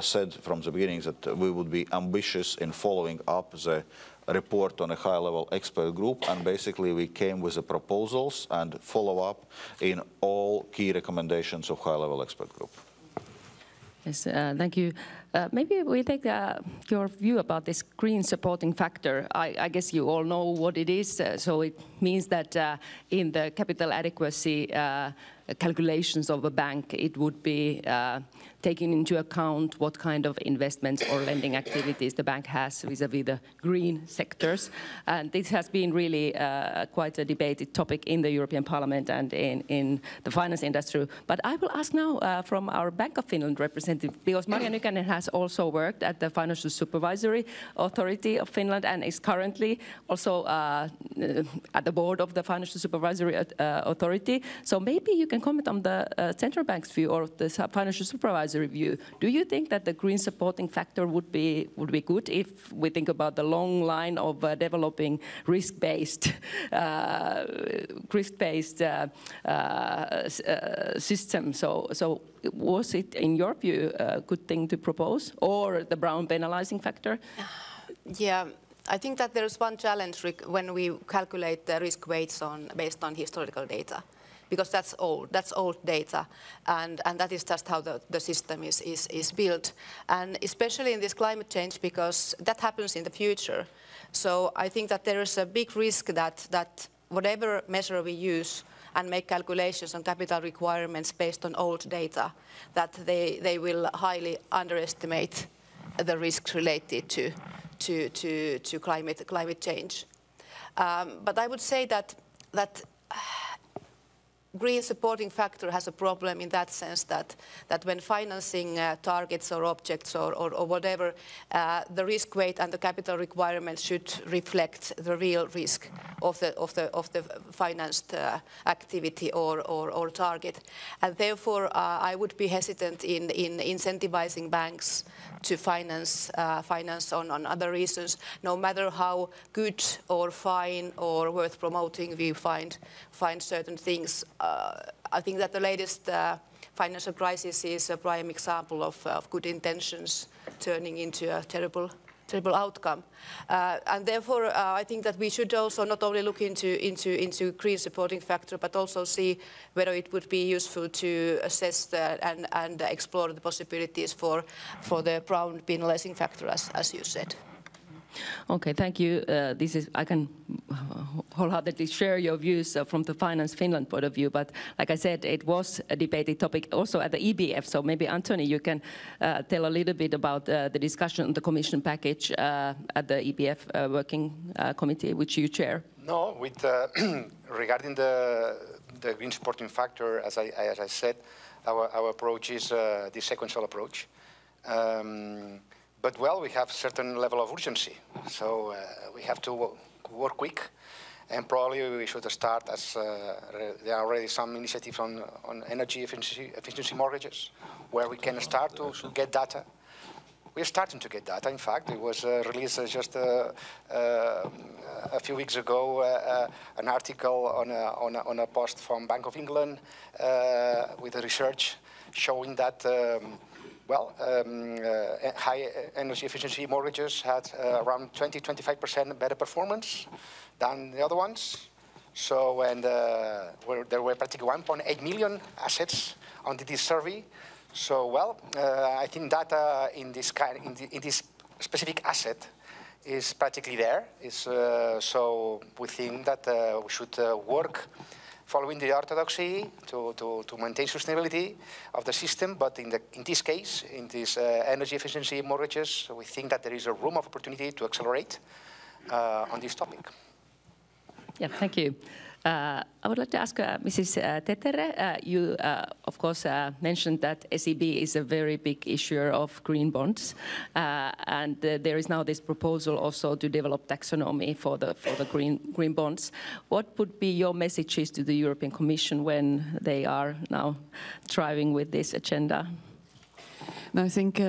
said from the beginning that we would be ambitious in following up the report on a high-level expert group, and basically we came with the proposals and follow-up in all key recommendations of high-level expert group. Yes, thank you. Maybe we take your view about this green supporting factor. I guess you all know what it is, so it means that in the capital adequacy calculations of a bank, it would be taking into account what kind of investments or lending activities the bank has vis-a-vis the green sectors. And this has been really quite a debated topic in the European Parliament and in the finance industry. But I will ask now from our Bank of Finland representative, because Maria Nykänen has also worked at the Financial Supervisory Authority of Finland and is currently also at the board of the Financial Supervisory Authority. So maybe you can comment on the central bank's view or the financial supervisory view. Do you think that the green supporting factor would be good if we think about the long line of developing risk-based system? So was it, in your view, a good thing to propose, or the Brown penalizing factor? Yeah. I think that there is one challenge when we calculate the risk weights based on historical data, because that's old data, and that is just how the system is built, and especially in this climate change, because that happens in the future. So I think that there is a big risk that whatever measure we use and make calculations on capital requirements based on old data, that they will highly underestimate the risks related to climate change. But I would say that green supporting factor has a problem in that sense that when financing targets or objects or whatever, the risk weight and the capital requirements should reflect the real risk of the financed activity or target. And therefore, I would be hesitant in incentivizing banks to finance on other reasons, no matter how good or fine or worth promoting we find certain things. I think that the latest financial crisis is a prime example of good intentions turning into a terrible outcome. And therefore, I think that we should also not only look into green supporting factor, but also see whether it would be useful to assess and explore the possibilities for the Brown penalizing factor, as you said. Okay, thank you. I can wholeheartedly share your views from the Finance Finland point of view, but like I said, it was a debated topic also at the EBF, so maybe, Antoni, you can tell a little bit about the discussion on the Commission package at the EBF working committee, which you chair. No, regarding the green supporting factor, as I said, our approach is the sequential approach. But, well, we have a certain level of urgency, so we have to work quick, and probably we should start as there are already some initiatives on energy efficiency mortgages, where we can start to get data. We're starting to get data. In fact, it was released just a few weeks ago, an article on a post from Bank of England with a research showing that high energy efficiency mortgages had around 20–25% better performance than the other ones. So, and there were practically 1.8 million assets on this survey. So, well, I think data in this specific asset is practically there. So we think that we should work following the orthodoxy to maintain sustainability of the system, but in this case, in this energy efficiency mortgages, we think that there is a room of opportunity to accelerate on this topic. Yeah, thank you. I would like to ask Mrs. Tetere, you of course mentioned that SEB is a very big issuer of green bonds, and there is now this proposal also to develop taxonomy for the green bonds. What would be your messages to the European Commission when they are now driving with this agenda? And I think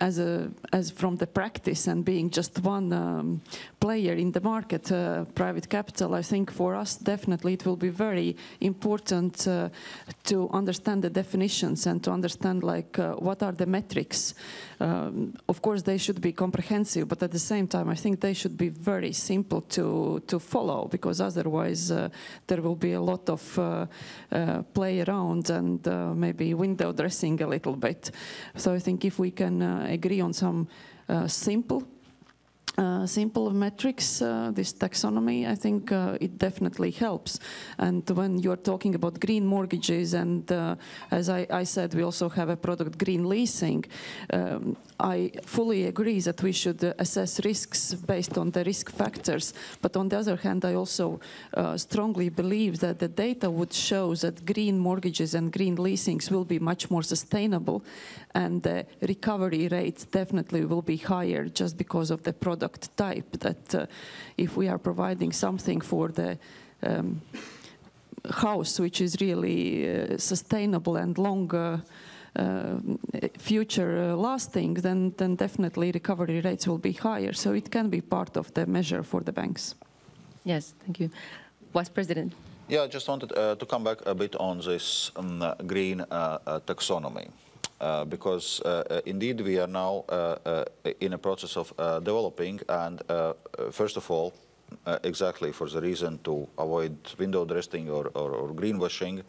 as from the practice and being just one player in the market, private capital, I think for us definitely it will be very important to understand the definitions and to understand like what are the metrics. Of course they should be comprehensive, but at the same time I think they should be very simple to follow, because otherwise there will be a lot of play around and maybe window dressing a little bit. So I think if we can agree on some simple metrics, this taxonomy, I think it definitely helps. And when you're talking about green mortgages and, as I said, we also have a product, green leasing, I fully agree that we should assess risks based on the risk factors. But on the other hand, I also strongly believe that the data would show that green mortgages and green leasings will be much more sustainable, and the recovery rates definitely will be higher just because of the product type, that if we are providing something for the house which is really sustainable and longer future lasting, then definitely recovery rates will be higher. So it can be part of the measure for the banks. Yes, thank you. Vice President. Yeah, I just wanted to come back a bit on this green taxonomy. Because indeed we are now in a process of developing, and first of all, exactly for the reason to avoid window dressing or greenwashing.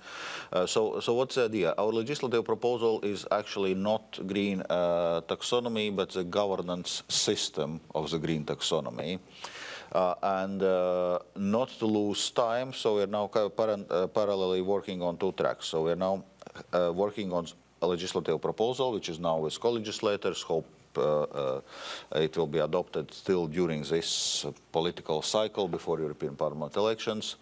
So what's the idea? Our legislative proposal is actually not green taxonomy, but the governance system of the green taxonomy. And not to lose time, so we're now parallelly working on two tracks. So we're now working on a legislative proposal, which is now with co-legislators. Hope it will be adopted still during this political cycle before European Parliament elections.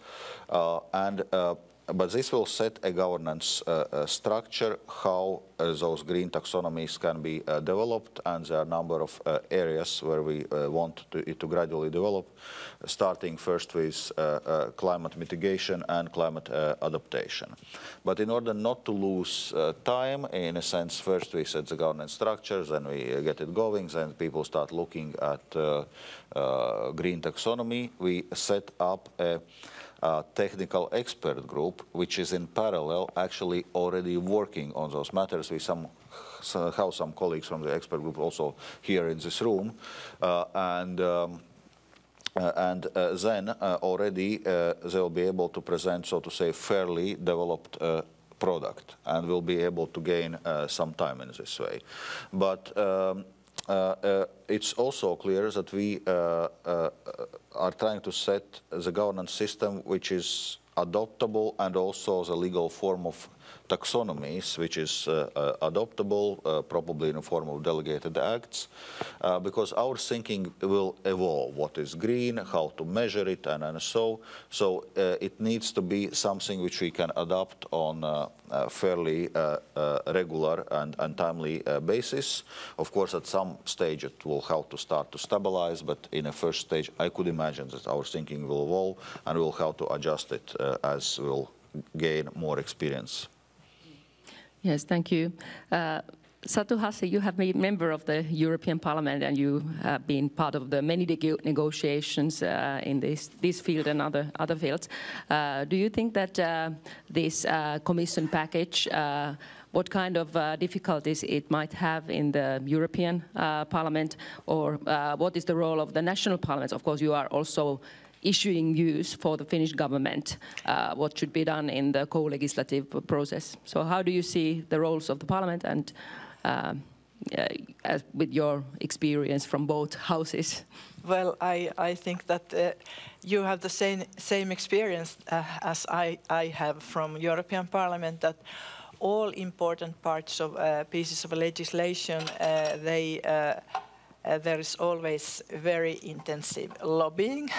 But this will set a governance structure, how those green taxonomies can be developed, and there are a number of areas where we want it to gradually develop, starting first with climate mitigation and climate adaptation. But in order not to lose time, in a sense, first we set the governance structure, then we get it going, then people start looking at green taxonomy. We set up a technical expert group, which is in parallel actually already working on those matters. We somehow some colleagues from the expert group also here in this room, and then already they'll be able to present, so to say, fairly developed product, and will be able to gain some time in this way. But it's also clear that we are trying to set the governance system which is adoptable, and also the legal form of taxonomies which is adoptable, probably in the form of delegated acts, because our thinking will evolve. What is green, how to measure it, and so. So it needs to be something which we can adopt on a fairly regular and timely basis. Of course, at some stage it will have to start to stabilize, but in a first stage I could imagine that our thinking will evolve, and we'll have to adjust it as we'll gain more experience. Yes, thank you. Satu Hassi, you have been a member of the European Parliament, and you have been part of the many negotiations in this field and other fields. Do you think that this Commission package, what kind of difficulties it might have in the European Parliament, or what is the role of the national parliaments? Of course, you are also issuing news for the Finnish government, what should be done in the co-legislative process. So how do you see the roles of the parliament, and as with your experience from both houses? Well, I think that you have the same experience as I have from European Parliament, that all important parts of pieces of legislation, they there is always very intensive lobbying,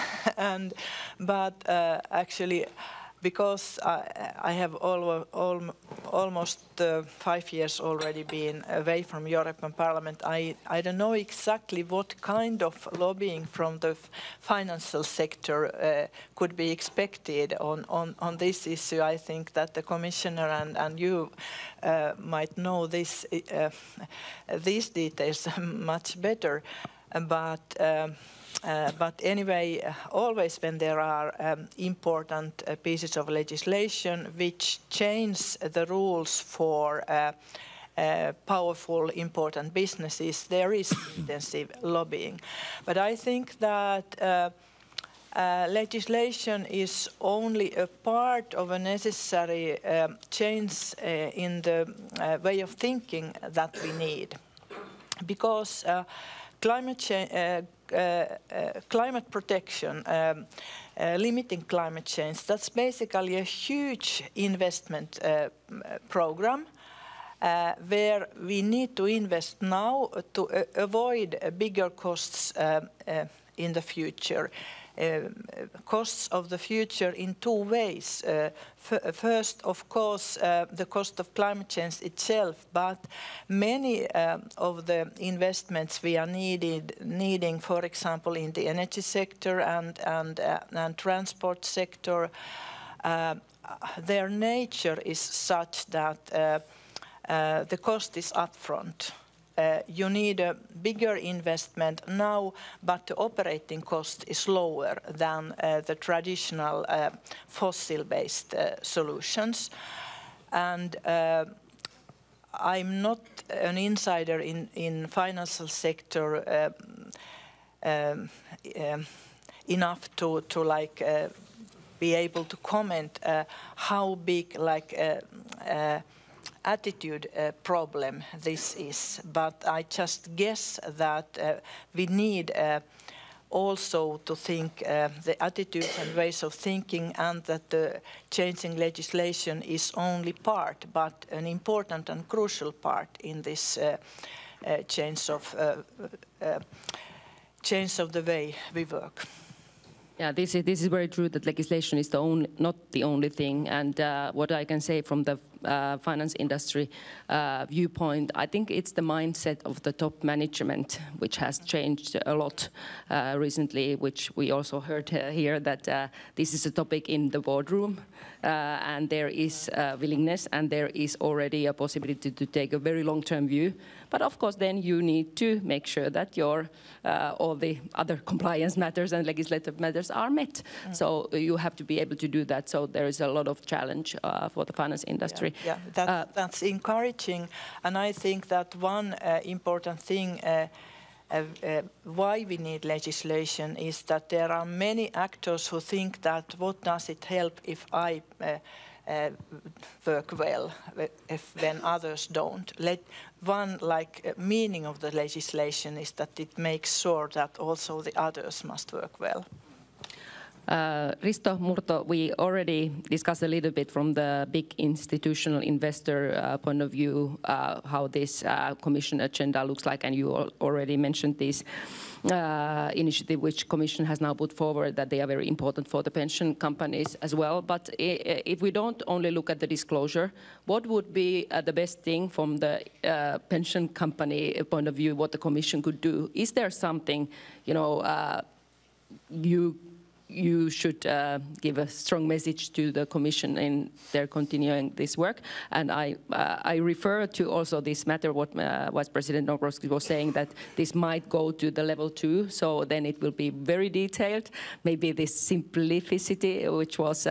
but actually, because I have almost 5 years already been away from European Parliament, I don't know exactly what kind of lobbying from the financial sector could be expected on this issue. I think that the Commissioner and you might know this, these details much better. But anyway, always when there are important pieces of legislation which change the rules for powerful, important businesses, there is intensive lobbying. But I think that legislation is only a part of a necessary change in the way of thinking that we need. Because climate protection, limiting climate change, that's basically a huge investment program where we need to invest now to avoid bigger costs in the future. Costs of the future in two ways. First, of course, the cost of climate change itself, but many of the investments we are needing, for example, in the energy sector and transport sector, their nature is such that the cost is upfront. You need a bigger investment now, but the operating cost is lower than the traditional fossil-based solutions. And I'm not an insider in financial sector enough to like be able to comment how big like attitude problem this is, but I just guess that we need also to think the attitudes and ways of thinking, and that the changing legislation is only part, but an important and crucial part in this change of the way we work. Yeah, this is very true that legislation is not the only thing, and what I can say from the finance industry viewpoint, I think it's the mindset of the top management which has changed a lot recently, which we also heard here that this is a topic in the boardroom, and there is willingness and there is already a possibility to take a very long-term view. But of course then you need to make sure that your all the other compliance matters and legislative matters are met. Mm-hmm. So you have to be able to do that, so there is a lot of challenge for the finance industry. Yeah, that's encouraging, and I think that one important thing why we need legislation is that there are many actors who think that what does it help if I work well, when others don't. One like meaning of the legislation is that it makes sure that also the others must work well. Risto Murto, we already discussed a little bit from the big institutional investor point of view how this Commission agenda looks like, and you already mentioned this initiative which Commission has now put forward, that they are very important for the pension companies as well. But if we don't only look at the disclosure, what would be the best thing from the pension company point of view, what the Commission could do? Is there something, you know, you should give a strong message to the Commission in their continuing this work? And I refer to also this matter, what Vice President Dombrovskis was saying, that this might go to the level 2, so then it will be very detailed. Maybe this simplicity, which was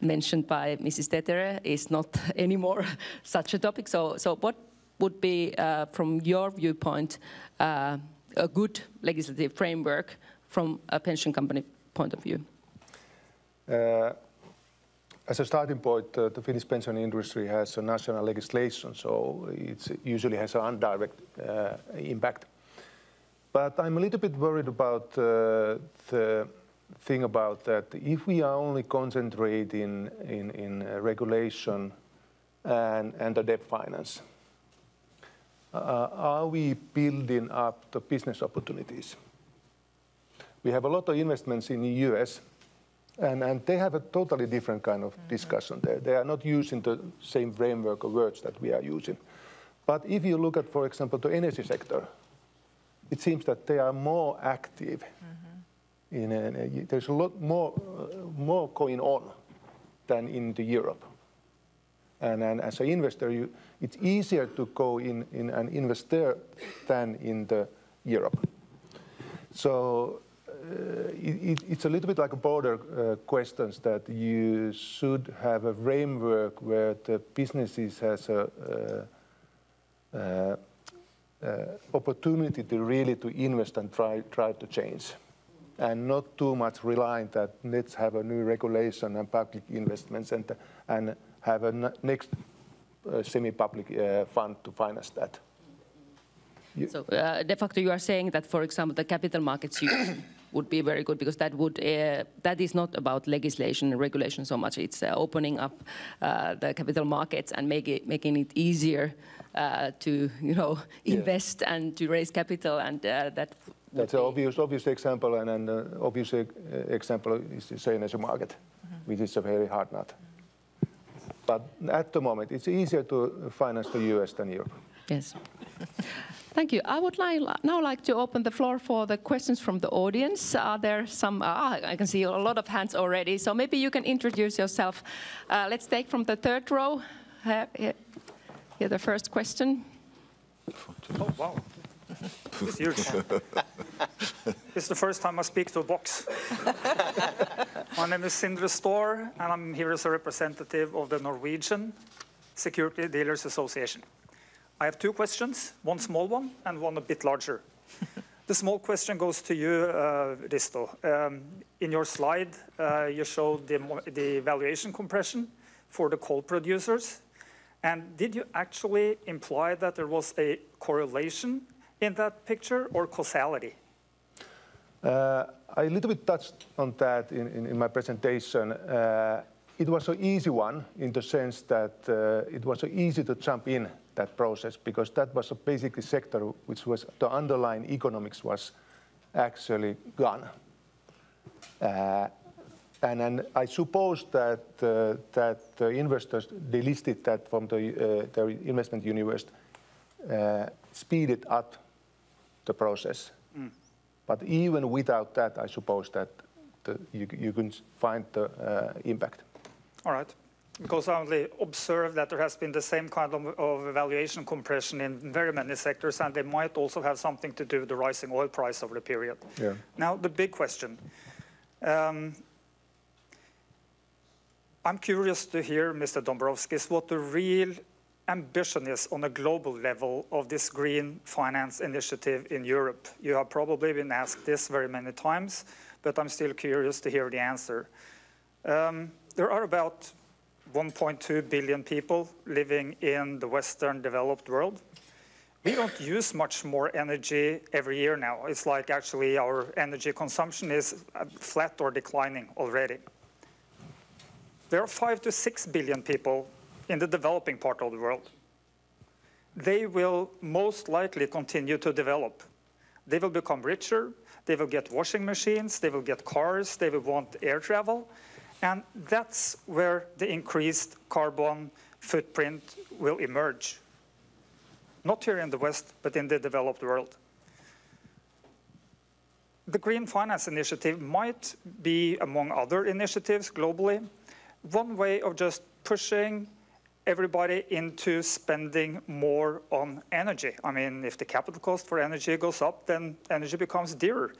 mentioned by Mrs. Tetere, is not anymore such a topic. So what would be, from your viewpoint, a good legislative framework from a pension company point of view? As a starting point, the Finnish pension industry has a national legislation, so it usually has an indirect impact. But I'm a little bit worried about the thing about that if we are only concentrating in regulation and the debt finance, are we building up the business opportunities? We have a lot of investments in the US, and they have a totally different kind of discussion there. They are not using the same framework of words that we are using. But if you look at, for example, the energy sector, it seems that they are more active. There's a lot more going on than in Europe. And as an investor, it's easier to go in an investor than in the Europe. So it's a little bit like a broader question that you should have a framework where the businesses has a opportunity to really invest and try to change, and not too much relying that let's have a new regulation and public investments and have a next semi-public fund to finance that. So de facto, you are saying that, for example, the capital markets would be very good, because that would that is not about legislation and regulation so much. It's opening up the capital markets and making it easier to invest and to raise capital, and that's an obvious example, and an obvious example is the energy market, which is a very hard nut. But at the moment, it's easier to finance the US than Europe. Yes. Thank you. I would now like to open the floor for the questions from the audience. Are there some? I can see a lot of hands already, so maybe you can introduce yourself. Let's take from the third row. Here, the first question. Oh, wow. It's huge. This is the first time I speak to a box. My name is Sindre Storr, and I'm here as a representative of the Norwegian Security Dealers Association. I have two questions, one small one and one a bit larger. The small question goes to you, Risto. In your slide, you showed the valuation compression for the coal producers. And did you actually imply that there was a correlation in that picture, or causality? I a little bit touched on that in my presentation. It was an easy one in the sense that it was so easy to jump in that process, because that was a basic sector which was the underlying economics was actually gone. And I suppose that the investors delisted that from their investment universe, speeded up the process. But even without that, I suppose that you can find the impact. All right, because I only observed that there has been the same kind of valuation compression in very many sectors, and they might also have something to do with the rising oil price over the period. Yeah. Now, the big question. I'm curious to hear, Mr. Dombrovskis, what the real ambition is on a global level of this green finance initiative in Europe. You have probably been asked this very many times, but I'm still curious to hear the answer. There are about 1.2 billion people living in the Western developed world. We don't use much more energy every year now. It's like actually our energy consumption is flat or declining already. There are 5 to 6 billion people in the developing part of the world. They will most likely continue to develop. They will become richer. They will get washing machines. They will get cars. They will want air travel. And that's where the increased carbon footprint will emerge. Not here in the West, but in the developed world. The Green Finance Initiative might be, among other initiatives globally, one way of just pushing everybody into spending more on energy. I mean, if the capital cost for energy goes up, then energy becomes dearer.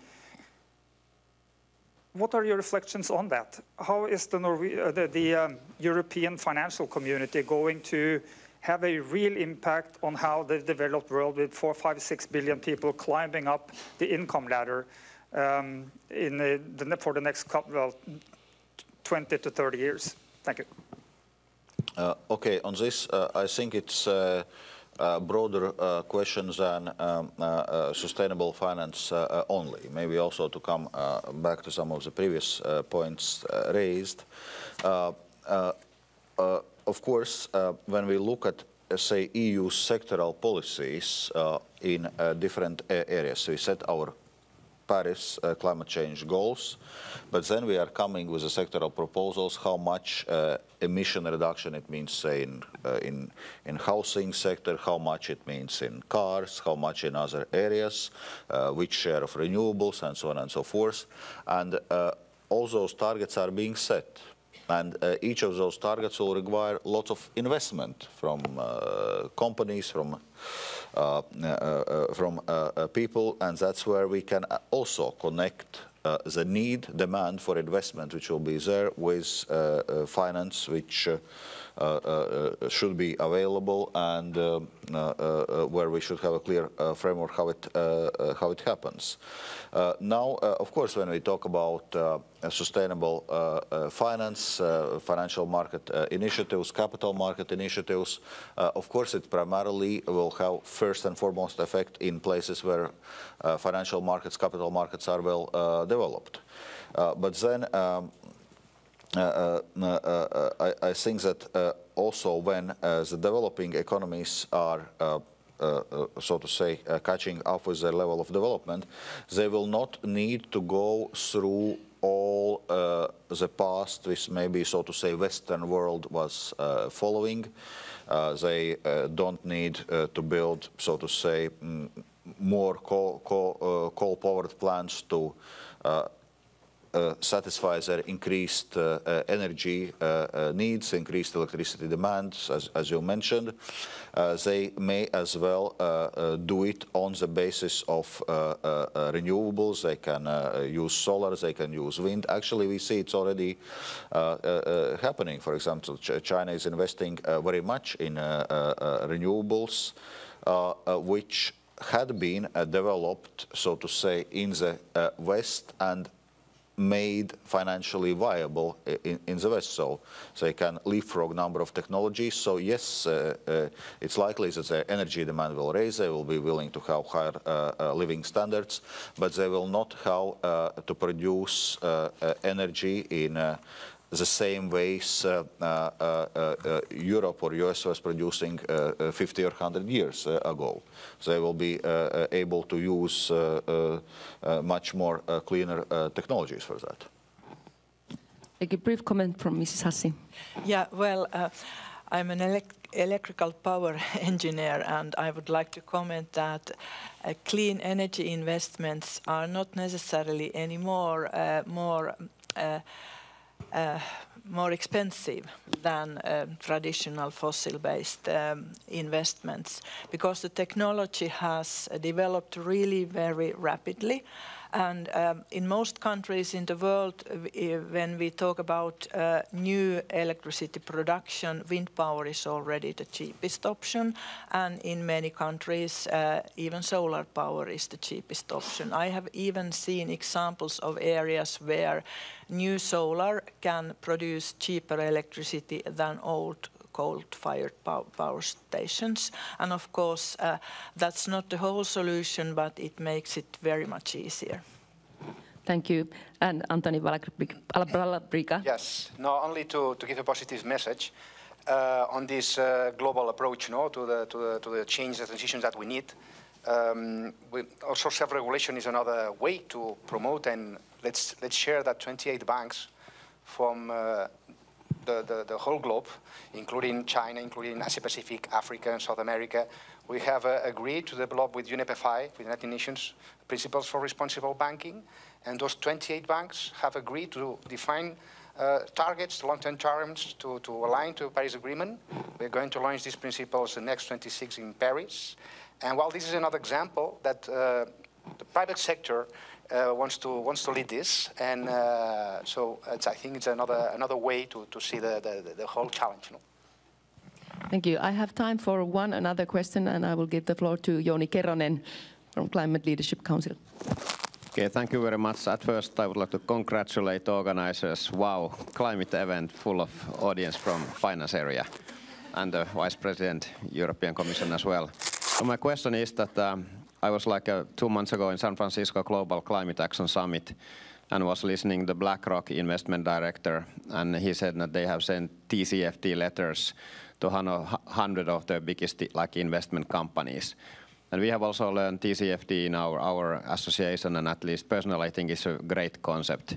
What are your reflections on that? How is the European financial community going to have a real impact on how the developed world, with 4, 5, 6 billion people climbing up the income ladder for the next 20 to 30 years? Thank you. Okay, on this, I think it's broader questions than sustainable finance only. Maybe also to come back to some of the previous points raised. Of course, when we look at say, EU sectoral policies in different areas. So we set our Paris climate change goals, but then we are coming with the sectoral proposals, how much emission reduction it means, say, in housing sector, how much it means in cars, how much in other areas, which share of renewables, and so on and so forth. And all those targets are being set. And each of those targets will require lots of investment from companies, from people, and that's where we can also connect the demand for investment, which will be there, with finance, which should be available, and where we should have a clear framework how it happens. Now, of course, when we talk about sustainable finance, financial market initiatives, capital market initiatives, of course, it primarily will have first and foremost effect in places where financial markets, capital markets are well developed. But then, I think that also when the developing economies are, so to say, catching up with their level of development, they will not need to go through all the past, which maybe, so to say, Western world was following. They don't need to build, so to say, more coal-powered plants to satisfy their increased energy needs, increased electricity demands, as you mentioned. They may as well do it on the basis of renewables. They can use solar, they can use wind. Actually, we see it's already happening. For example, China is investing very much in renewables, which had been developed, so to say, in the West and made financially viable in the West, so they can leapfrog number of technologies. So yes, it's likely that their energy demand will raise, they will be willing to have higher living standards, but they will not have to produce energy in the same ways Europe or US was producing 50 or 100 years ago. So they will be able to use much more cleaner technologies for that. Like a brief comment from Mrs. Hassi. Yeah, well, I'm an electrical power engineer, and I would like to comment that clean energy investments are not necessarily anymore more expensive than traditional fossil-based investments, because the technology has developed really very rapidly. And in most countries in the world, when we talk about new electricity production, wind power is already the cheapest option. And in many countries, even solar power is the cheapest option. I have even seen examples of areas where new solar can produce cheaper electricity than old coal-fired power stations. And of course, that's not the whole solution, but it makes it very much easier. Thank you. And Antoni Ballabriga. Yes, no, only to give a positive message on this global approach, no, to the change, the transitions that we need. Also, self-regulation is another way to promote, and let's share that 28 banks from the whole globe, including China, including Asia Pacific, Africa, and South America, we have agreed to develop with UNEPFI, with United Nations, Principles for Responsible Banking, and those 28 banks have agreed to define targets, long-term targets, to align to the Paris Agreement. We're going to launch these principles the next 26 in Paris. And while this is another example that the private sector wants to lead this, and so it's, I think it's another way to see the whole challenge. No? Thank you. I have time for another question, and I will give the floor to Jouni Keronen from Climate Leadership Council. Okay, thank you very much. At first, I would like to congratulate organizers. Wow, climate event full of audience from finance area, and the Vice President, European Commission as well. So my question is that I was 2 months ago in San Francisco Global Climate Action Summit, and was listening to the BlackRock investment director, and he said that they have sent TCFD letters to 100 of the biggest investment companies. And we have also learned TCFD in our association, and at least personally I think it's a great concept.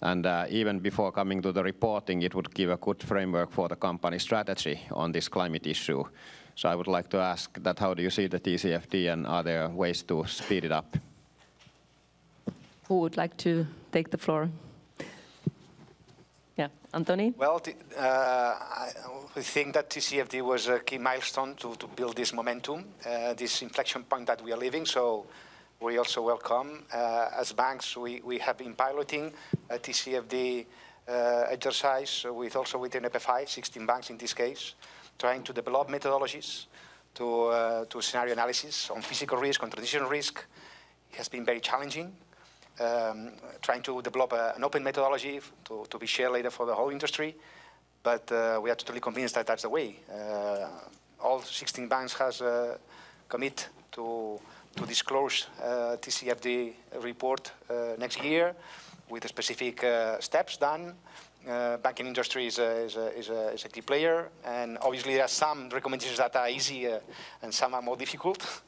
And even before coming to the reporting, it would give a good framework for the company strategy on this climate issue. So I would like to ask that how do you see the TCFD, and are there ways to speed it up? Who would like to take the floor? Yeah, Antoni? Well, we think that TCFD was a key milestone to build this momentum, this inflection point that we are living. So we also welcome, as banks, we have been piloting a TCFD exercise with also within UNEPFI, 16 banks in this case, trying to develop methodologies to scenario analysis on physical risk, on transition risk. It has been very challenging. Trying to develop an open methodology to be shared later for the whole industry, but we are totally convinced that that's the way. All 16 banks has commit to disclose TCFD report next year with specific steps done. Banking industry is a key player, and obviously there are some recommendations that are easy and some are more difficult.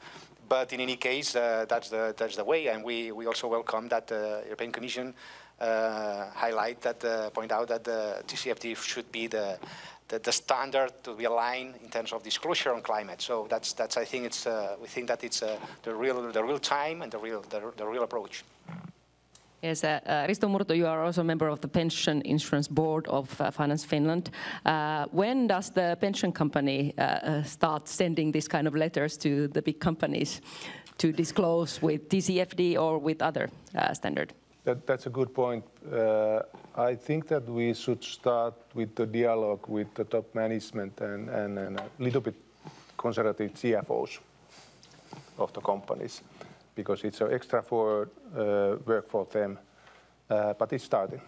But in any case, that's the way, and we also welcome that the European Commission highlight that, point out that the TCFD should be the standard to be aligned in terms of disclosure on climate. So that's I think it's we think that it's the real time and the real approach. Yes, Risto Murto, you are also a member of the Pension Insurance Board of Finance Finland. When does the pension company start sending this kind of letters to the big companies to disclose with TCFD or with other standard? That's a good point. I think that we should start with the dialogue with the top management and a little bit conservative CFOs of the companies, because it's an extra for work for them, but it's starting.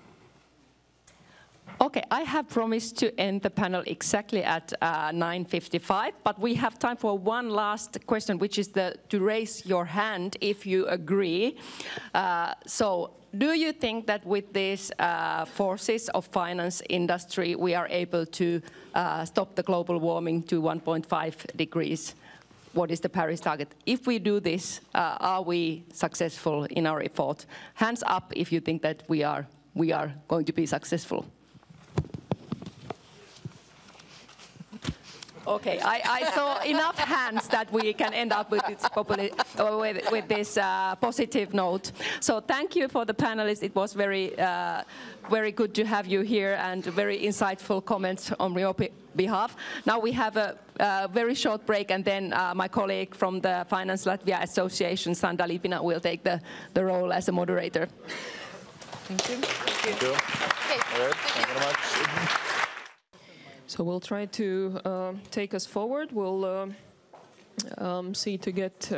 Okay, I have promised to end the panel exactly at 9:55, but we have time for one last question, which is to raise your hand if you agree. So, do you think that with these forces of finance industry, we are able to stop the global warming to 1.5 degrees? What is the Paris target? If we do this, are we successful in our effort? Hands up if you think that we are going to be successful. Okay, I saw enough hands that we can end up with this, positive note. So thank you for the panelists. It was very, very good to have you here, and very insightful comments on your behalf. Now we have a very short break, and then my colleague from the Finance Latvia Association, Sandra Lipina, will take the role as a moderator. Thank you. Thank you. Okay. All right. Thank you very much. So we'll try to take us forward. We'll see to get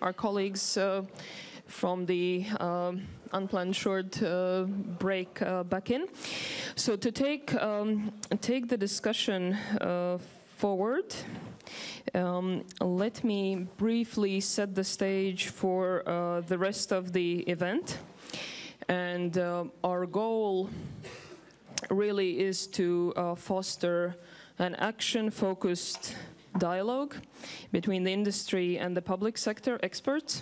our colleagues from the unplanned short break back in. So to take the discussion forward, let me briefly set the stage for the rest of the event. And our goal really is to foster an action-focused dialogue between the industry and the public sector experts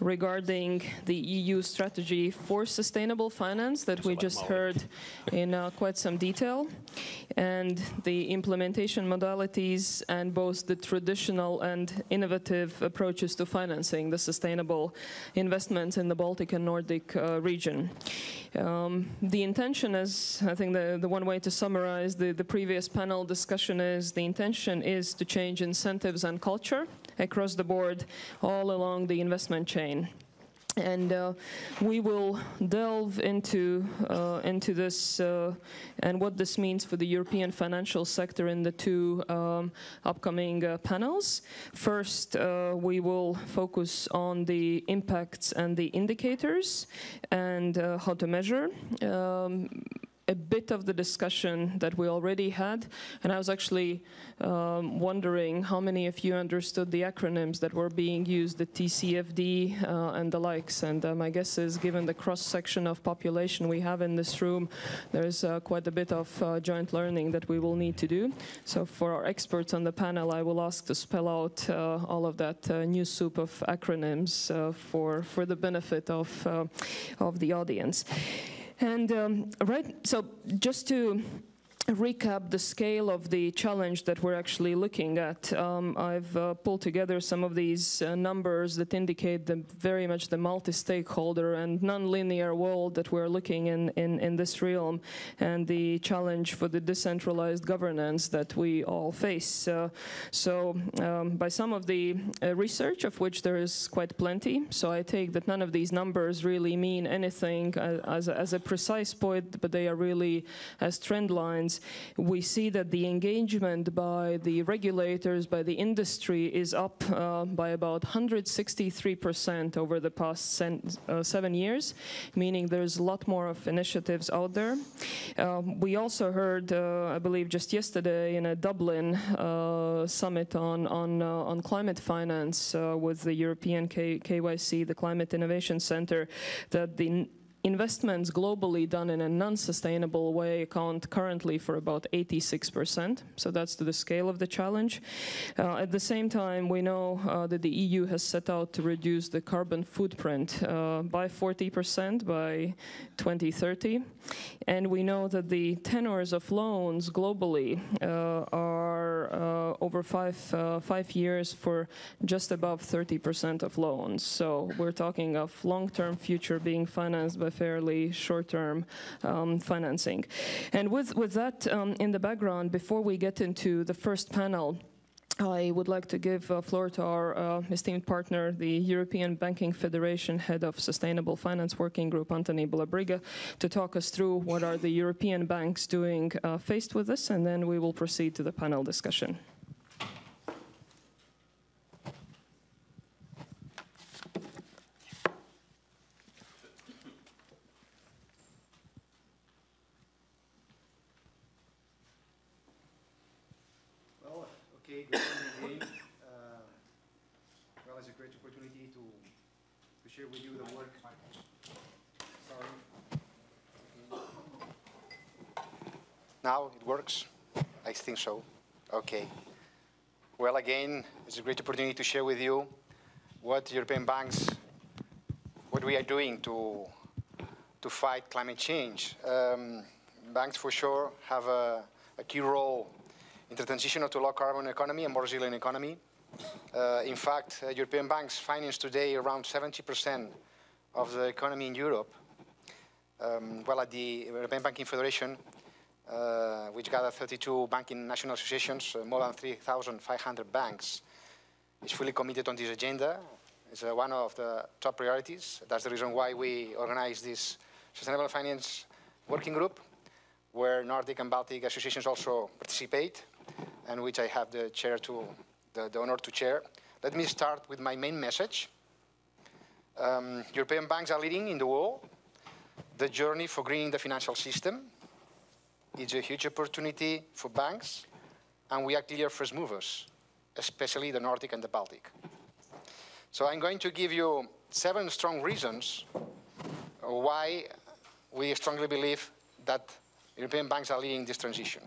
regarding the EU strategy for sustainable finance that we just heard in quite some detail, and the implementation modalities and both the traditional and innovative approaches to financing the sustainable investments in the Baltic and Nordic region. The intention is, I think the one way to summarize the previous panel discussion is, the intention is to change incentives and culture across the board all along the investment chain. And we will delve into this and what this means for the European financial sector in the two upcoming panels. First, we will focus on the impacts and the indicators and how to measure a bit of the discussion that we already had, and I was actually wondering how many of you understood the acronyms that were being used, the TCFD and the likes, and my guess is, given the cross-section of population we have in this room, there's quite a bit of joint learning that we will need to do. So for our experts on the panel, I will ask to spell out all of that new soup of acronyms for the benefit of the audience. And so just to recap the scale of the challenge that we're actually looking at, I've pulled together some of these numbers that indicate very much the multi-stakeholder and non-linear world that we're looking in this realm, and the challenge for the decentralized governance that we all face. By some of the research, of which there is quite plenty, so I take that none of these numbers really mean anything as a precise point, but they are really as trend lines. We see that the engagement by the regulators, by the industry, is up by about 163% over the past 7 years, meaning there's a lot more of initiatives out there. We also heard, I believe just yesterday, in a Dublin summit on climate finance with the European KYC, the Climate Innovation Center, that the investments globally done in a non-sustainable way account currently for about 86%, so that's to the scale of the challenge. At the same time, we know that the EU has set out to reduce the carbon footprint by 40% by 2030, and we know that the tenors of loans globally are over five years for just above 30% of loans, so we're talking of long-term future being financed by fairly short-term financing. And with that in the background, before we get into the first panel, I would like to give floor to our esteemed partner, the European Banking Federation Head of Sustainable Finance Working Group, Antoni Ballabriga, to talk us through what are the European banks doing faced with this, and then we will proceed to the panel discussion. With you the work. Sorry. Now it works? I think so. Okay. Well, again, it's a great opportunity to share with you what European banks, what we are doing to fight climate change. Banks, for sure, have a key role in the transition to a low-carbon economy, a more resilient economy. In fact, European banks finance today around 70% of the economy in Europe. Well, at the European Banking Federation, which gathers 32 banking national associations, more than 3,500 banks, is fully committed on this agenda. It's one of the top priorities. That's the reason why we organize this Sustainable Finance Working Group, where Nordic and Baltic associations also participate, and which I have the chair to the honor to chair. Let me start with my main message. European banks are leading in the world the journey for greening the financial system. It's a huge opportunity for banks, and we are clear first movers, especially the Nordic and the Baltic. So I'm going to give you 7 strong reasons why we strongly believe that European banks are leading this transition.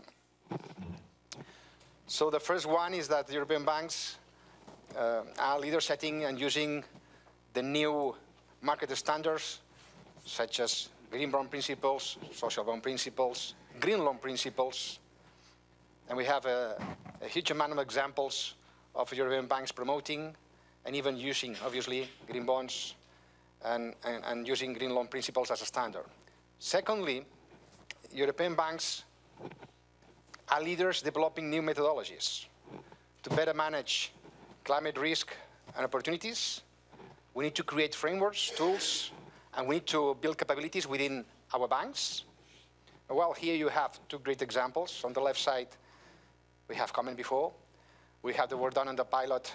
So the first one is that European banks are leader setting and using the new market standards, such as Green Bond Principles, Social Bond Principles, Green Loan Principles. And we have a huge amount of examples of European banks promoting and even using, obviously, green bonds and using Green Loan Principles as a standard. Secondly, European banks are leaders developing new methodologies to better manage climate risk and opportunities. We need to create frameworks, tools, and we need to build capabilities within our banks. Well, here you have 2 great examples. On the left side, we have commented before. We have the work done on the pilot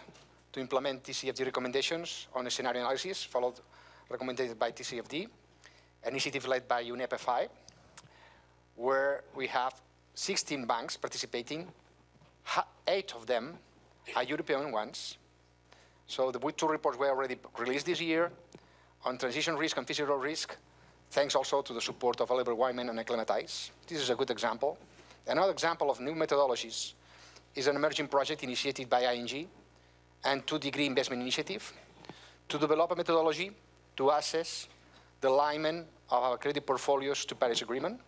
to implement TCFD recommendations on a scenario analysis, followed, recommended by TCFD, an initiative led by UNEPFI. we have 16 banks participating. 8 of them are European ones. So the two reports were already released this year on transition risk and physical risk, thanks also to the support of Oliver Wyman and Acclimatize. This is a good example. Another example of new methodologies is an emerging project initiated by ING and 2 Degree Investment Initiative to develop a methodology to assess the alignment of our credit portfolios to Paris Agreement,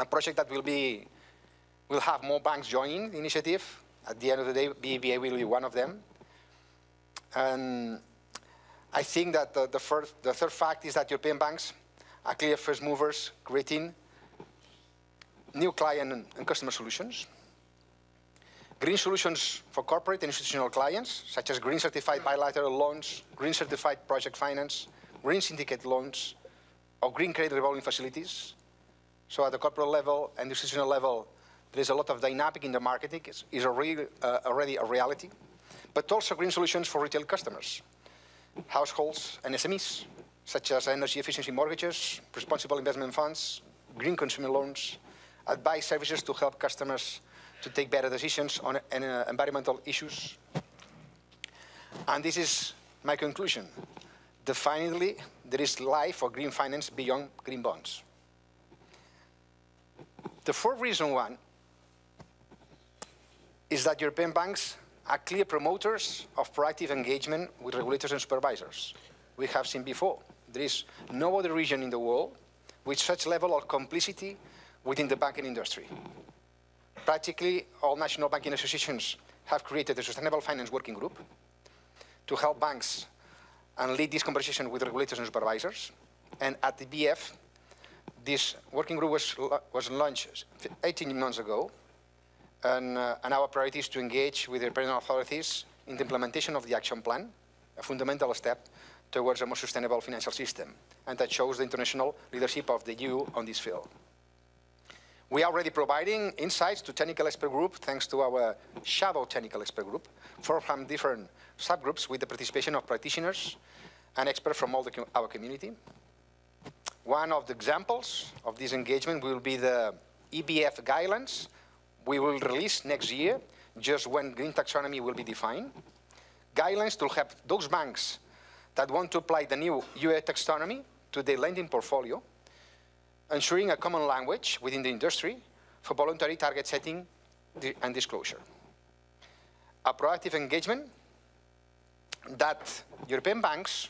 a project that will have more banks joining the initiative. At the end of the day, BBVA will be one of them. And I think that the third fact is that European banks are clear first movers, creating new client and customer solutions. Green solutions for corporate and institutional clients, such as green certified bilateral loans, green certified project finance, green syndicate loans, or green credit revolving facilities. So at the corporate level and institutional level, there's a lot of dynamic in the market. It is already a reality. But also green solutions for retail customers, households and SMEs, such as energy efficiency mortgages, responsible investment funds, green consumer loans, advice services to help customers to take better decisions on environmental issues. And this is my conclusion. Definitely, there is life for green finance beyond green bonds. The fourth reason one is that European banks are clear promoters of proactive engagement with regulators and supervisors. We have seen before. There is no other region in the world with such level of complicity within the banking industry. Practically all national banking associations have created a sustainable finance working group to help banks and lead this conversation with regulators and supervisors. And at the BF, this working group was launched 18 months ago. And our priority is to engage with the European authorities in the implementation of the action plan, a fundamental step towards a more sustainable financial system. And that shows the international leadership of the EU on this field. We are already providing insights to technical expert group, thanks to our shadow technical expert group, from different subgroups with the participation of practitioners and experts from all our community. One of the examples of this engagement will be the EBF guidelines we will release next year, just when green taxonomy will be defined. Guidelines to help those banks that want to apply the new EU taxonomy to their lending portfolio, ensuring a common language within the industry for voluntary target setting and disclosure. A proactive engagement that European banks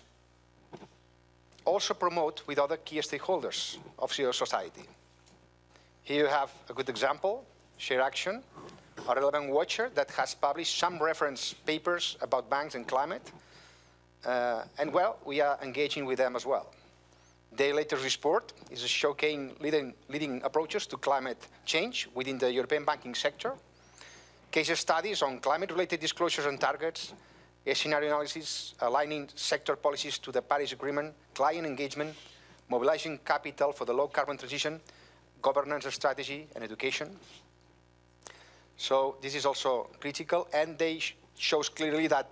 also promote with other key stakeholders of civil society. Here you have a good example, ShareAction, a relevant watcher that has published some reference papers about banks and climate. And well, we are engaging with them as well. Their latest report is showcasing leading approaches to climate change within the European banking sector, case studies on climate-related disclosures and targets, a scenario analysis aligning sector policies to the Paris Agreement, client engagement, mobilizing capital for the low-carbon transition, governance strategy, and education. So this is also critical, and they shows clearly that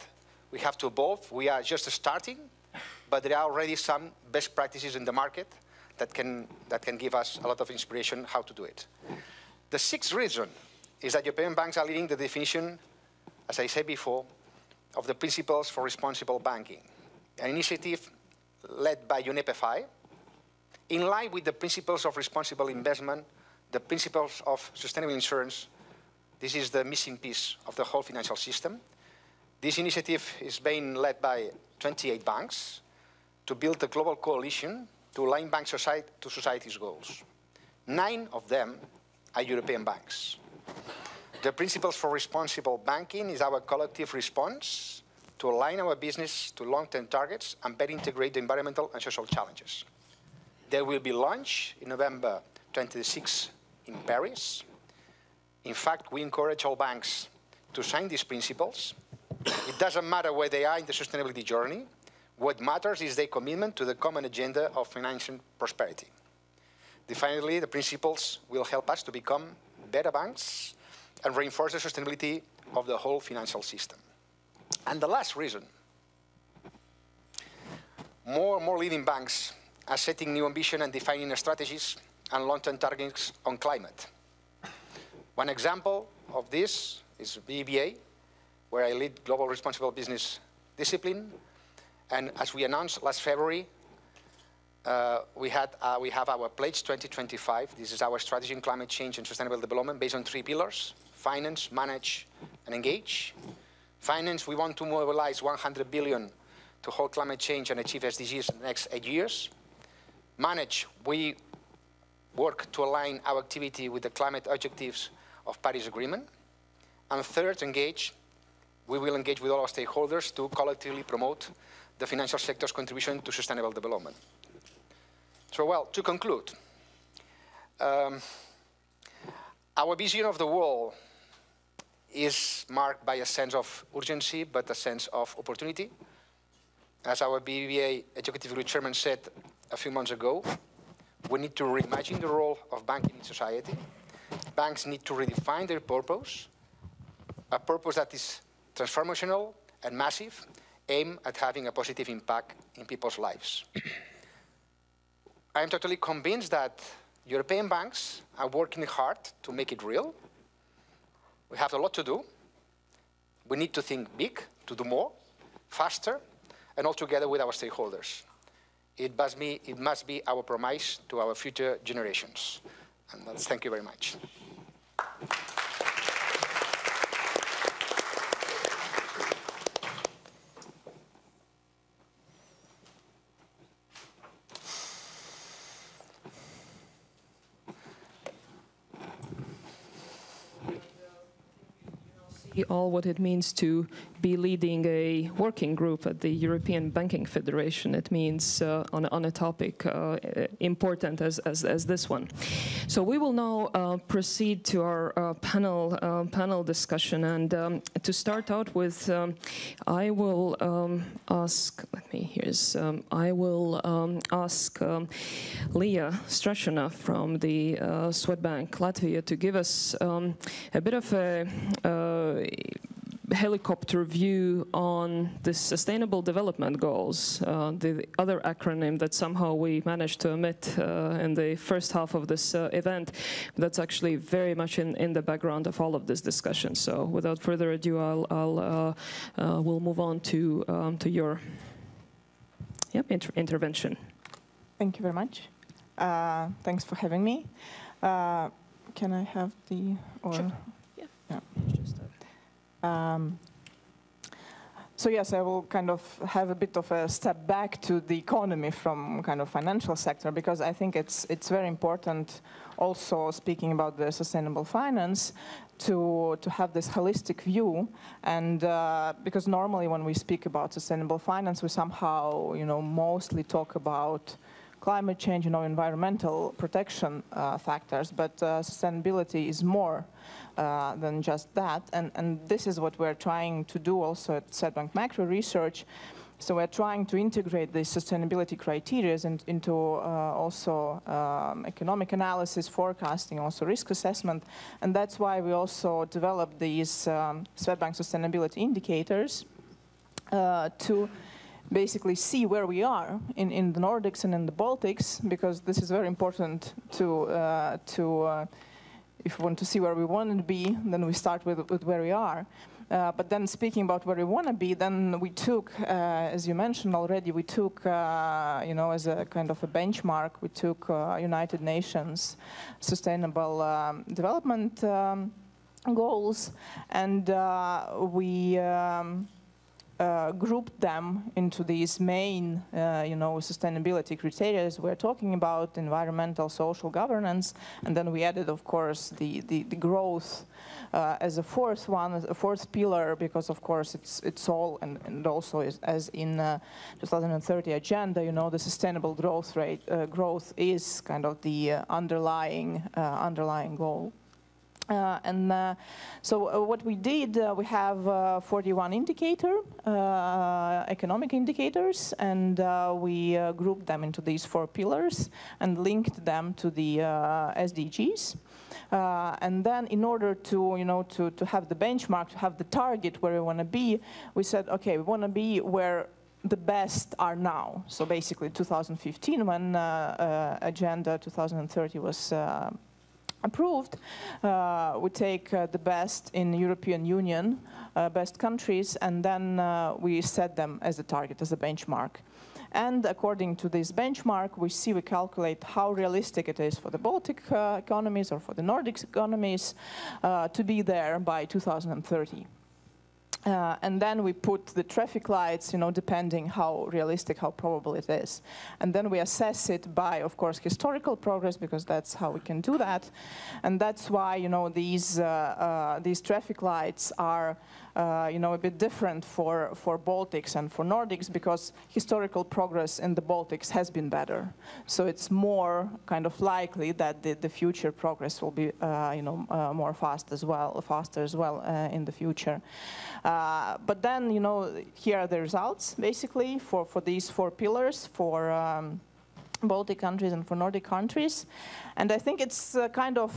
we have to evolve. We are just starting, but there are already some best practices in the market that can give us a lot of inspiration how to do it. The sixth reason is that European banks are leading the definition, as I said before, of the Principles for Responsible Banking, an initiative led by UNEPFI, in line with the Principles of Responsible Investment, the Principles of Sustainable Insurance. This is the missing piece of the whole financial system. This initiative is being led by 28 banks to build a global coalition to align banks to society's goals. 9 of them are European banks. The Principles for Responsible Banking is our collective response to align our business to long-term targets and better integrate the environmental and social challenges. They will be launched in November 26 in Paris. In fact, we encourage all banks to sign these principles. It doesn't matter where they are in the sustainability journey. What matters is their commitment to the common agenda of financial prosperity. Finally, the principles will help us to become better banks and reinforce the sustainability of the whole financial system. And the last reason, more and more leading banks are setting new ambition and defining strategies and long-term targets on climate. One example of this is BBVA, where I lead Global Responsible Business Discipline. And as we announced last February, we have our Pledge 2025. This is our strategy in climate change and sustainable development based on three pillars: finance, manage, and engage. Finance, we want to mobilize 100 billion to hold climate change and achieve SDGs in the next 8 years. Manage, we work to align our activity with the climate objectives of Paris Agreement. And third, engage. We will engage with all our stakeholders to collectively promote the financial sector's contribution to sustainable development. So, well, to conclude, our vision of the world is marked by a sense of urgency, but a sense of opportunity. As our BBVA Executive Group Chairman said a few months ago, we need to reimagine the role of banking in society. Banks need to redefine their purpose, a purpose that is transformational and massive, aimed at having a positive impact in people's lives. I am totally convinced that European banks are working hard to make it real. We have a lot to do. We need to think big, to do more, faster, and all together with our stakeholders. It must be our promise to our future generations. And that's, thank you very much. All what it means to be leading a working group at the European Banking Federation. It means on a topic important as this one. So we will now proceed to our panel discussion. And to start out with, I will ask. I will ask Leena Kaasinen from the Swedbank Latvia to give us a bit of a helicopter view on the Sustainable Development Goals, the other acronym that somehow we managed to omit in the first half of this event. That's actually very much in the background of all of this discussion. So without further ado, we'll move on to your intervention. Thank you very much. Thanks for having me. Can I have the... Or sure. Yeah. Yeah. So yes, I will kind of have a bit of a step back to the economy from kind of financial sector, because I think it's very important also speaking about the sustainable finance to have this holistic view. And because normally when we speak about sustainable finance, we somehow, you know, mostly talk about climate change, you know, environmental protection factors, but sustainability is more than just that. And this is what we're trying to do also at Swedbank Macro Research. So we're trying to integrate the sustainability criteria into also economic analysis, forecasting, also risk assessment. And that's why we also developed these Swedbank sustainability indicators to basically see where we are in the Nordics and in the Baltics, because this is very important to if we want to see where we want to be, then we start with where we are. But then speaking about where we want to be, then we took, as you mentioned already, we took, you know, as a kind of a benchmark, we took United Nations Sustainable Development Goals, and we grouped them into these main, you know, sustainability criteria we're talking about: environmental, social, governance, and then we added, of course, the growth as a fourth one, as a fourth pillar, because of course it's all, and also is, as in 2030 agenda, you know, the sustainable growth rate is kind of the underlying goal. So what we did, we have 41 indicator, economic indicators, and we grouped them into these four pillars and linked them to the SDGs. And then, in order to, you know, to have the benchmark, to have the target where we want to be, we said, okay, we want to be where the best are now. So basically 2015, when Agenda 2030 was approved, we take the best in the European Union, best countries, and then we set them as a target, as a benchmark. And according to this benchmark, we calculate how realistic it is for the Baltic economies or for the Nordics economies to be there by 2030. And then we put the traffic lights, you know, depending how realistic, how probable it is. And then we assess it by, of course, historical progress, because that's how we can do that. And that's why, you know, these traffic lights are, you know, a bit different for Baltics and for Nordics, because historical progress in the Baltics has been better. So it's more kind of likely that the future progress will be, you know, faster as well in the future. But then, you know, here are the results, basically, for these four pillars, for Baltic countries and for Nordic countries. And I think it's kind of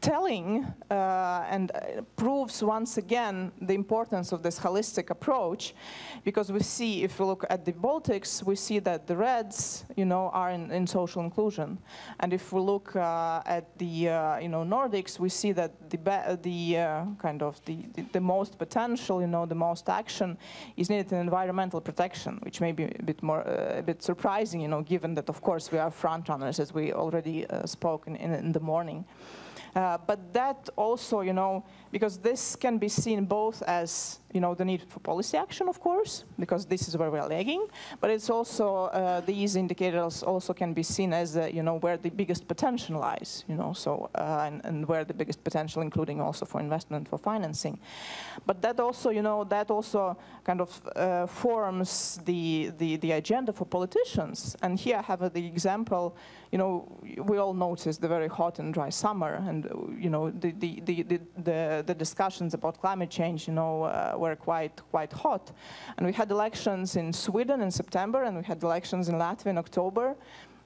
telling and proves once again the importance of this holistic approach, because we see, if we look at the Baltics, we see that the reds, you know, are in social inclusion. And if we look at the, you know, Nordics, we see that the most potential, you know, the most action is needed in environmental protection, which may be a bit surprising, you know, given that, of course, we are front runners, as we already spoke in the morning. But that also, you know, because this can be seen both as, you know, the need for policy action, of course, because this is where we are lagging, but it's also, these indicators also can be seen as, you know, where the biggest potential lies, you know, so, and where the biggest potential, including also for investment, for financing. But that also, you know, that also kind of forms the agenda for politicians. And here I have the example, you know, we all noticed the very hot and dry summer, and, you know, the discussions about climate change, you know, were quite hot. And we had elections in Sweden in September, and we had elections in Latvia in October.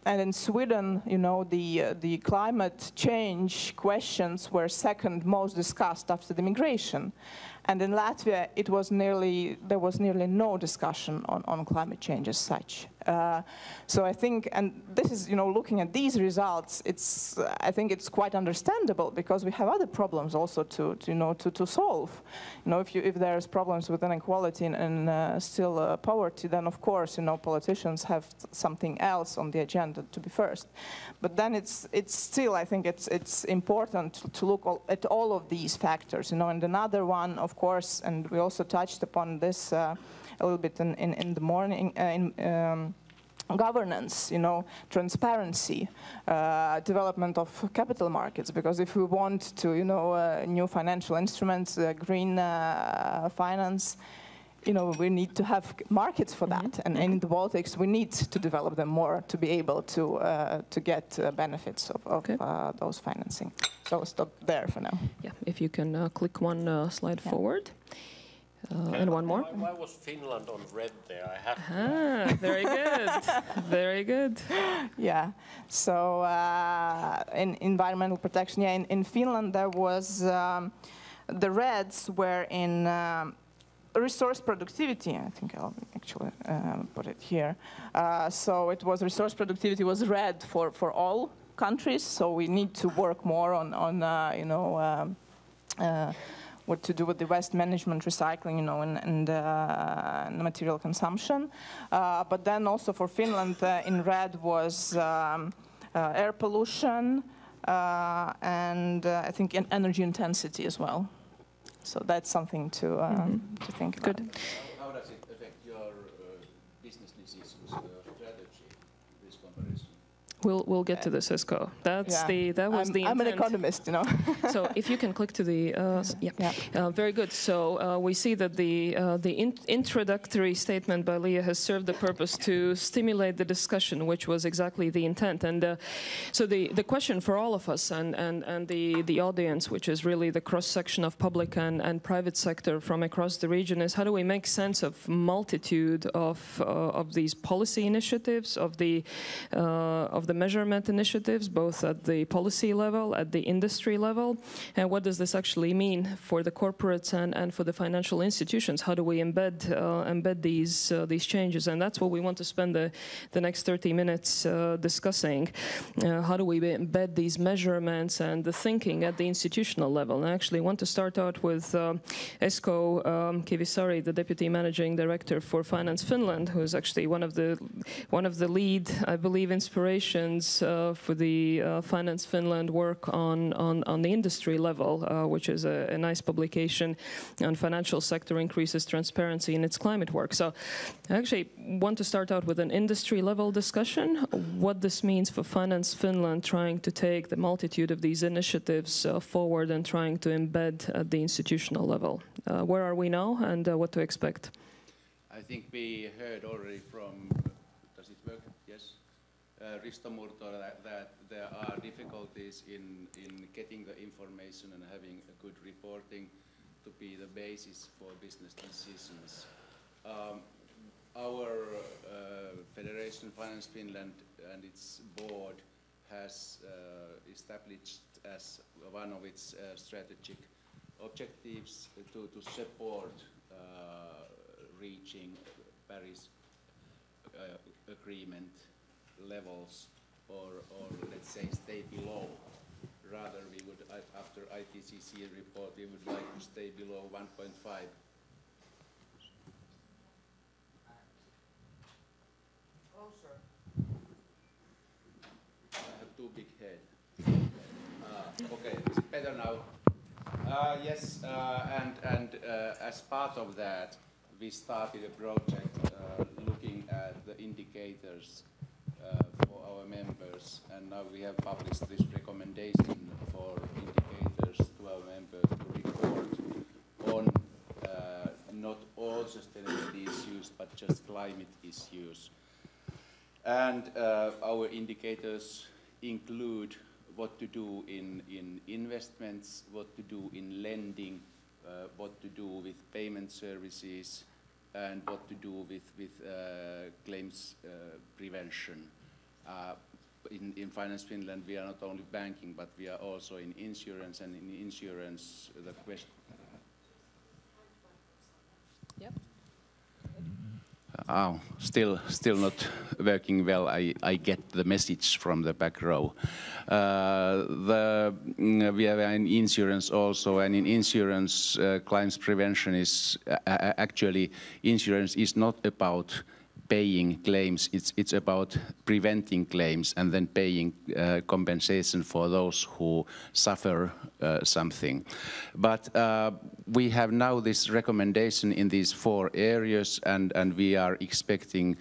And in Sweden, you know, the climate change questions were second most discussed after the migration. And in Latvia, it was there was nearly no discussion on climate change as such. So I think, and this is, you know, looking at these results, it's, I think it's quite understandable, because we have other problems also to solve. You know, if there's problems with inequality and still poverty, then of course, you know, politicians have something else on the agenda to be first. But then it's still, I think it's important to look at all of these factors, you know. And another one, of course, and we also touched upon this a little bit in the morning, governance, you know, transparency, development of capital markets, because if we want to, you know, new financial instruments, green finance, you know, we need to have markets for that. Mm-hmm. And in the Baltics, we need to develop them more to be able to get benefits of those financing. So I'll stop there for now. Yeah, if you can click one slide forward. And one more. Why was Finland on red there? I have to. Very good. Very good. Yeah. So in environmental protection, yeah, in Finland there was the reds were in resource productivity. I think I'll actually put it here. So it was resource productivity was red for all countries. So we need to work more on you know. What to do with the waste management, recycling, you know, and material consumption. But then also for Finland, in red was air pollution and I think in energy intensity as well. So that's something to think about. Good. How does it affect your business decisions, strategy, this comparison? We'll get to this, Esko. That's I'm an economist, you know. So if you can click to the very good. So we see that the introductory statement by Leah has served the purpose to stimulate the discussion, which was exactly the intent. And so the question for all of us and the audience, which is really the cross section of public and private sector from across the region, is how do we make sense of multitude of these policy initiatives, of the measurement initiatives, both at the policy level, at the industry level, and what does this actually mean for the corporates and for the financial institutions? How do we embed these changes? And that's what we want to spend the next 30 minutes discussing. How do we embed these measurements and the thinking at the institutional level? And I actually want to start out with Esko Kivisaari, the Deputy Managing Director for Finance Finland, who is actually one of the lead, I believe, inspirations for the Finance Finland work on the industry level, which is a nice publication on financial sector increases transparency in its climate work. So I actually want to start out with an industry level discussion, what this means for Finance Finland trying to take the multitude of these initiatives forward and trying to embed at the institutional level. Where are we now and what to expect? I think we heard already from, does it work? Yes. Risto Murto, that there are difficulties in getting the information and having a good reporting to be the basis for business decisions. Our Federation Finance Finland and its board has established as one of its strategic objectives to support reaching Paris Agreement levels, or let's say stay below. Rather, we would, after IPCC report, we would like to stay below 1.5. Closer. I have too big head. Okay, is it better now? Yes, and as part of that, we started a project looking at the indicators for our members, and now we have published this recommendation for indicators to our members to report on not all sustainability issues, but just climate issues. And our indicators include what to do in investments, what to do in lending, what to do with payment services, and what to do with claims prevention. In Finance Finland, we are not only banking, but we are also in insurance, and in insurance, the question. Yep. Oh, still not working well. I get the message from the back row. We are in insurance also, and in insurance, claims prevention is actually, insurance is not about paying claims. It's about preventing claims and then paying compensation for those who suffer something. But we have now this recommendation in these four areas, and we are expecting,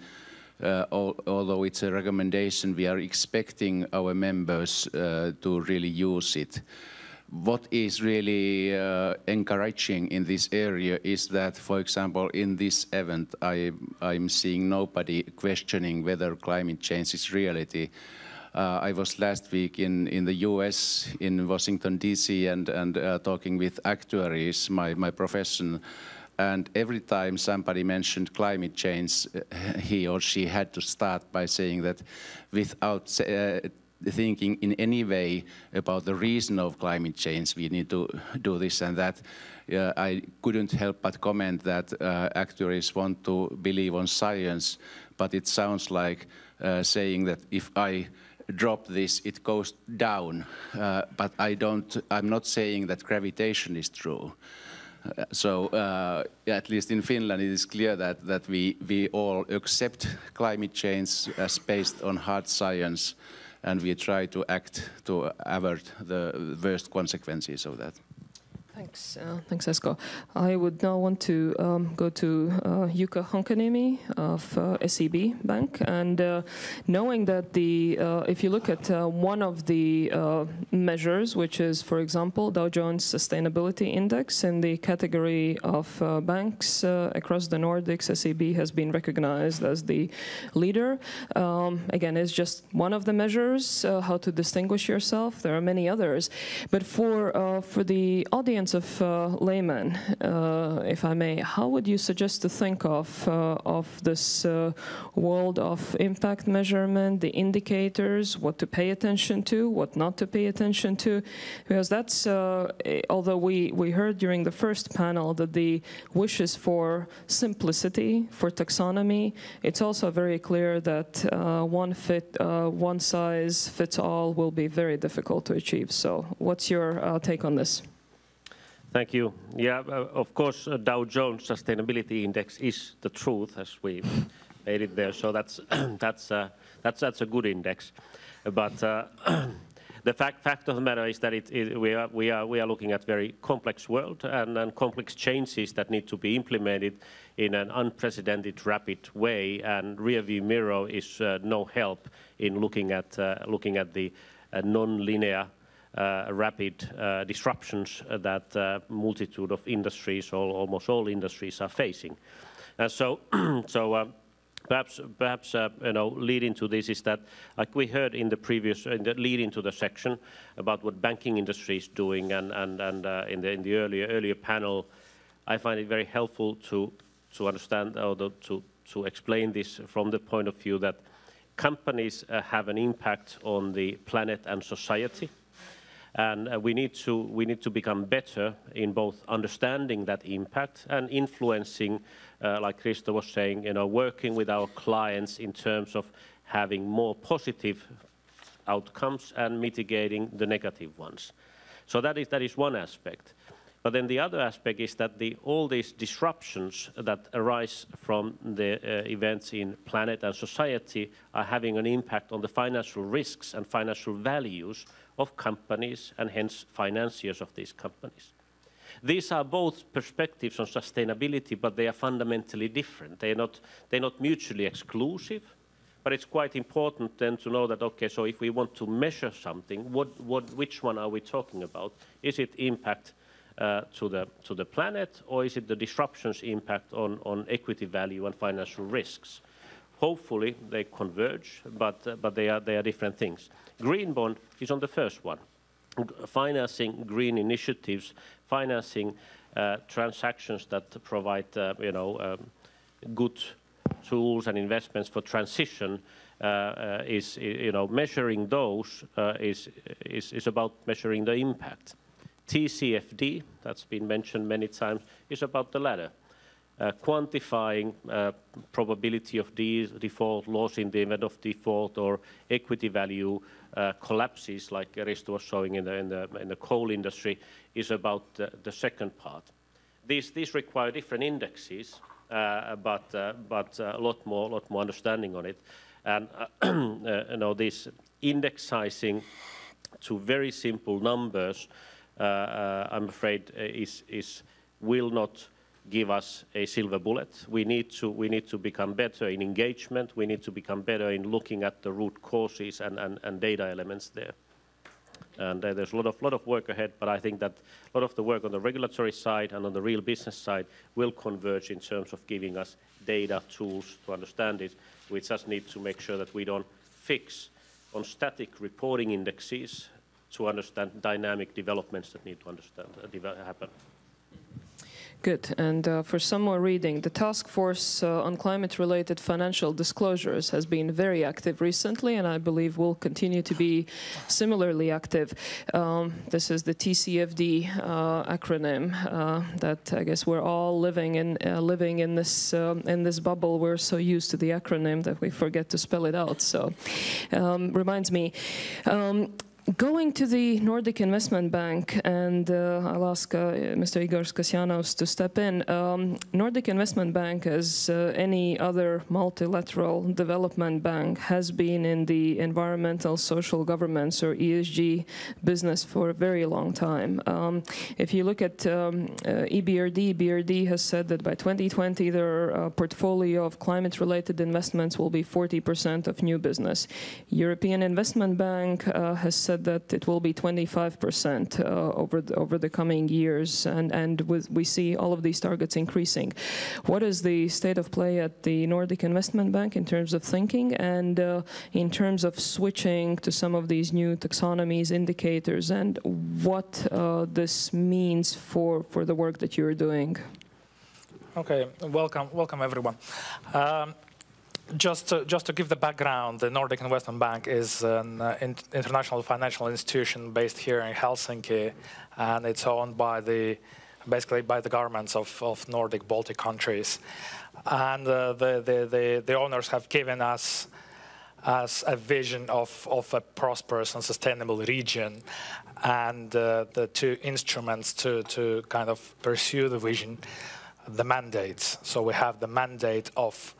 although it's a recommendation, we are expecting our members to really use it. What is really encouraging in this area is that, for example, in this event, I'm seeing nobody questioning whether climate change is reality. I was last week in the US, in Washington, D.C., and talking with actuaries, my profession, and every time somebody mentioned climate change, he or she had to start by saying that without thinking in any way about the reason of climate change, we need to do this and that. I couldn't help but comment that actuaries want to believe on science, but it sounds like saying that if I drop this, it goes down. But I'm not saying that gravitation is true. So at least in Finland, it is clear that we all accept climate change as based on hard science, and we try to act to avert the worst consequences of that. Thanks, thanks, Esko. I would now want to go to Jukka Honkaniemi of SEB Bank, and knowing that if you look at one of the measures, which is, for example, Dow Jones Sustainability Index in the category of banks across the Nordics, SEB has been recognized as the leader. Again, it's just one of the measures, how to distinguish yourself. There are many others, but for the audience minds of laymen, if I may, how would you suggest to think of this world of impact measurement, the indicators, what to pay attention to, what not to pay attention to? Because that's, although we heard during the first panel that the wish is for simplicity, for taxonomy, it's also very clear that one size fits all will be very difficult to achieve. So what's your take on this? Thank you. Yeah, of course, Dow Jones Sustainability Index is the truth, as we made it there. So that's a good index. But the fact of the matter is that we are looking at very complex world and complex changes that need to be implemented in an unprecedented, rapid way. And rearview mirror is no help in looking at the non-linear. Rapid disruptions that multitude of industries, or almost all industries, are facing. Perhaps you know, leading to this is that, like we heard in the previous, leading to the section about what banking industry is doing, and in the earlier panel, I find it very helpful to understand, or to explain this from the point of view that companies have an impact on the planet and society. And we need to become better in both understanding that impact and influencing, like Risto was saying, you know, working with our clients in terms of having more positive outcomes and mitigating the negative ones. So that is one aspect. But then the other aspect is that all these disruptions that arise from the events in planet and society are having an impact on the financial risks and financial values of companies, and hence financiers of these companies. These are both perspectives on sustainability, but they are fundamentally different. They're not mutually exclusive, but it's quite important then to know that, okay, so if we want to measure something, which one are we talking about? Is it impact to the planet, or is it the disruption's impact on equity value and financial risks? Hopefully they converge, but they are different things. Green Bond is on the first one. Financing green initiatives, financing transactions that provide good tools and investments for transition is, you know, measuring those is about measuring the impact. TCFD, that's been mentioned many times, is about the latter. Quantifying probability of default, loss in the event of default, or equity value collapses, like Risto was showing in the coal industry, is about the second part. These require different indexes, but a lot more understanding on it. And you know, this indexizing to very simple numbers, I'm afraid, will not give us a silver bullet. We need to become better in engagement. We need to become better in looking at the root causes and data elements there. And there's a lot of work ahead, but I think that a lot of the work on the regulatory side and on the real business side will converge in terms of giving us data tools to understand it. We just need to make sure that we don't fix on static reporting indexes to understand dynamic developments that need to happen. Good. And for some more reading, the Task Force on Climate-Related Financial Disclosures has been very active recently, and I believe will continue to be similarly active. This is the TCFD acronym that I guess we're all living in this bubble. We're so used to the acronym that we forget to spell it out. So reminds me. Going to the Nordic Investment Bank, and I'll ask Mr. Igor Skasianos to step in. Nordic Investment Bank, as any other multilateral development bank, has been in the environmental, social governance, or ESG business for a very long time. If you look at EBRD, EBRD has said that by 2020 their portfolio of climate-related investments will be 40% of new business. European Investment Bank has said said that it will be 25% over the coming years, and we see all of these targets increasing. What is the state of play at the Nordic Investment Bank in terms of thinking and in terms of switching to some of these new taxonomies, indicators, and what this means for the work that you're doing? Okay, welcome everyone. Just to give the background, the Nordic Investment Bank is an international financial institution based here in Helsinki, and it's owned by basically by the governments of Nordic Baltic countries. And the owners have given us a vision of a prosperous and sustainable region, and the two instruments to kind of pursue the vision, the mandates. So we have the mandate of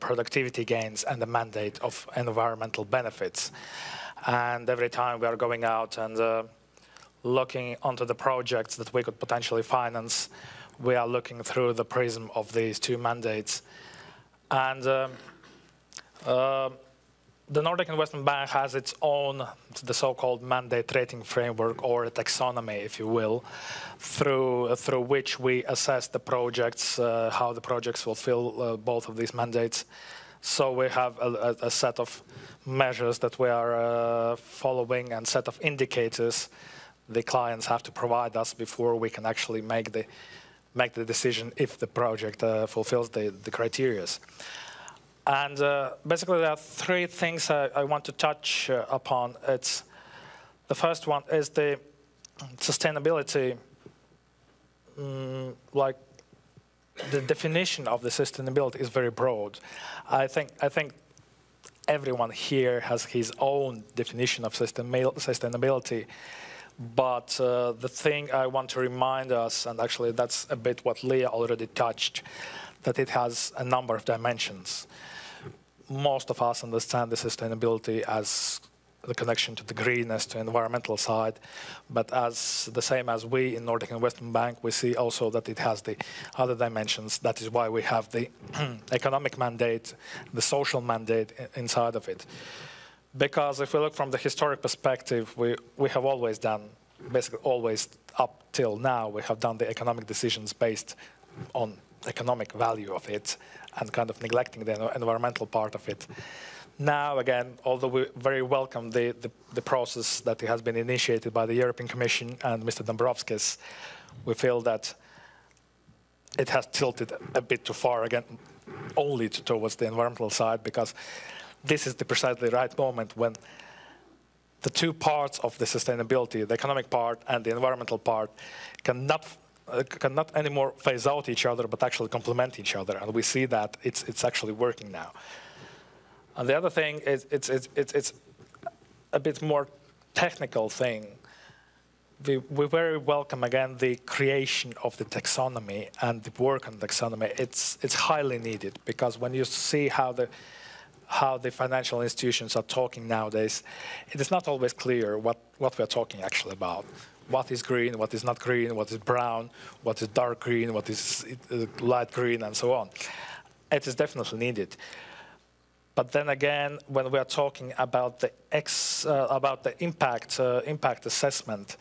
productivity gains and the mandate of environmental benefits. And every time we are going out and looking onto the projects that we could potentially finance, we are looking through the prism of these two mandates. And the Nordic Investment Bank has its own, the so-called mandate rating framework, or a taxonomy, if you will, through which we assess the projects, how the projects fulfill both of these mandates. So we have a set of measures that we are following and set of indicators the clients have to provide us before we can actually make the decision if the project fulfills the criteria. And basically, there are three things I want to touch upon. The first one is the sustainability, like the definition of the sustainability is very broad. I think everyone here has his own definition of sustainability. But the thing I want to remind us, and actually that's a bit what Leah already touched, that it has a number of dimensions. Most of us understand the sustainability as the connection to the greenness, to environmental side, but as the same as we in Nordic Investment Bank, we see also that it has the other dimensions. That is why we have the economic mandate, the social mandate inside of it. Because if we look from the historic perspective, we have always done, basically always up till now, we have done the economic decisions based on economic value of it and kind of neglecting the environmental part of it. Now, again, although we very welcome the process that has been initiated by the European Commission and Mr. Dombrovskis, we feel that it has tilted a bit too far, again, only towards the environmental side, because this is the precisely right moment when the two parts of the sustainability, the economic part and the environmental part, cannot anymore phase out each other, but actually complement each other. And we see that it's actually working now. And the other thing is it's a bit more technical thing. We very welcome, again, the creation of the taxonomy and the work on taxonomy. It's highly needed, because when you see how the financial institutions are talking nowadays, it is not always clear what we're talking actually about. What is green, what is not green, what is brown, what is dark green, what is light green, and so on. It is definitely needed. But then again, when we are talking about the impact assessment,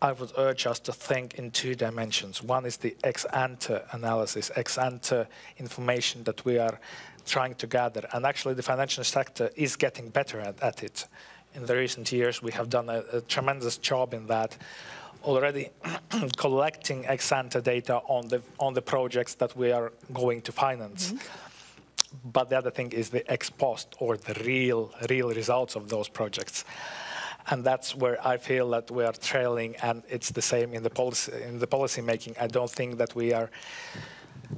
I would urge us to think in two dimensions. One is the ex-ante analysis, ex-ante information that we are trying to gather, and actually the financial sector is getting better at it. In the recent years, we have done a tremendous job in that, already collecting ex-ante data on the projects that we are going to finance. Mm-hmm. But the other thing is the ex-post, or the real results of those projects. And that's where I feel that we are trailing, and it's the same in the policy making. I don't think that we are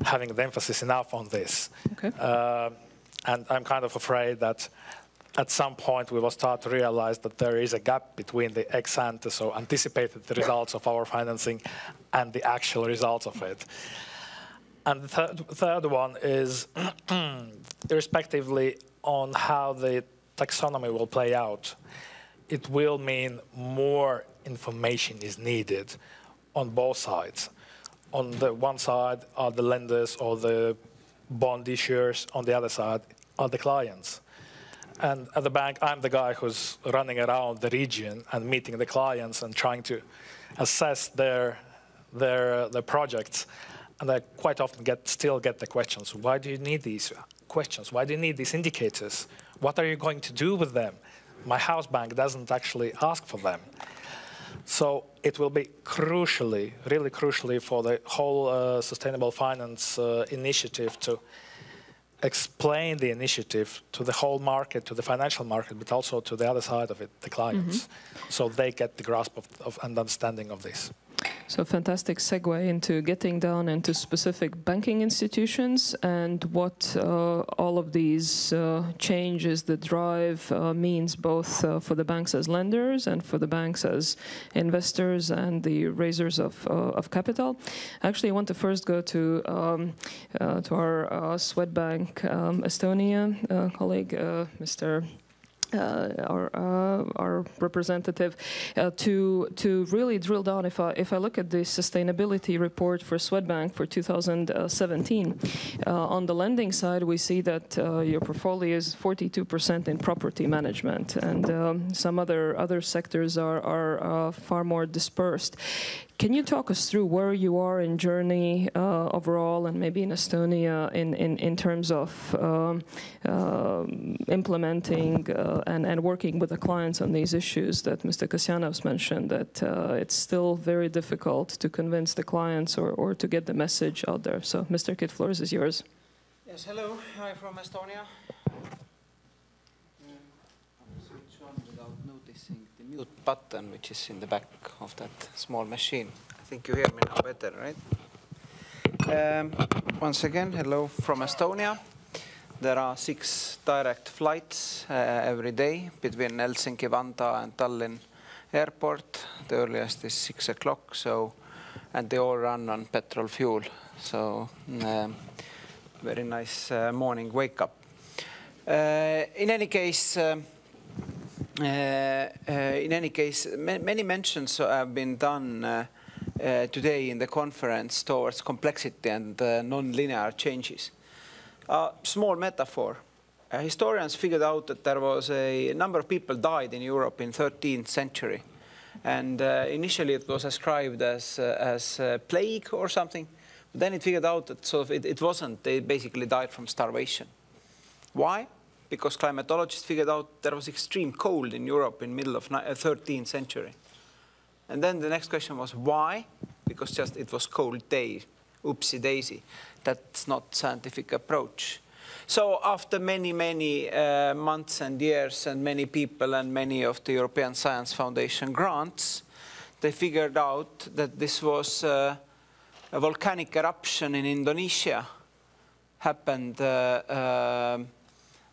having the emphasis enough on this. Okay. And I'm kind of afraid that at some point we will start to realize that there is a gap between the ex-ante, so anticipated results of our financing, and the actual results of it. And the third one is respectively on how the taxonomy will play out. It will mean more information is needed on both sides. On the one side are the lenders or the bond issuers, on the other side are the clients. And at the bank, I'm the guy who's running around the region and meeting the clients and trying to assess their projects. And I quite often still get the questions, why do you need these questions? Why do you need these indicators? What are you going to do with them? My house bank doesn't actually ask for them. So it will be crucially, really crucially, for the whole sustainable finance initiative to explain the initiative to the whole market, to the financial market, but also to the other side of it, the clients, so they get the grasp of and understanding of this. So fantastic segue into getting down into specific banking institutions and what all of these changes that drive means both for the banks as lenders and for the banks as investors and the raisers of capital. Actually, I want to first go to our Swedbank Estonia colleague, Mr. Our representative, to really drill down. If I look at the sustainability report for Swedbank for 2017, on the lending side, we see that your portfolio is 42% in property management, and some other sectors are far more dispersed. Can you talk us through where you are in journey overall, and maybe in Estonia, in terms of implementing and working with the clients on these issues that Mr. Kasyanov's mentioned, that it's still very difficult to convince the clients or to get the message out there? So, Mr. Kit, floor is yours. Yes, hello. I'm from Estonia. Mute button, which is in the back of that small machine. I think you hear me now better, right? Once again, hello from Estonia. There are 6 direct flights every day between Helsinki, Vantaa, and Tallinn Airport. The earliest is 6 o'clock, so, and they all run on petrol fuel. So, very nice morning wake up. In any case, many mentions have been done today in the conference towards complexity and non-linear changes. Small metaphor. Historians figured out that there was a number of people died in Europe in 13th century. And initially it was ascribed as plague or something. But then it figured out that sort of it wasn't. They basically died from starvation. Why? Because climatologists figured out there was extreme cold in Europe in the middle of 13th century. And then the next question was why? Because just it was cold day, oopsie daisy. That's not scientific approach. So after many, many months and years and many people and many of the European Science Foundation grants, they figured out that this was a volcanic eruption in Indonesia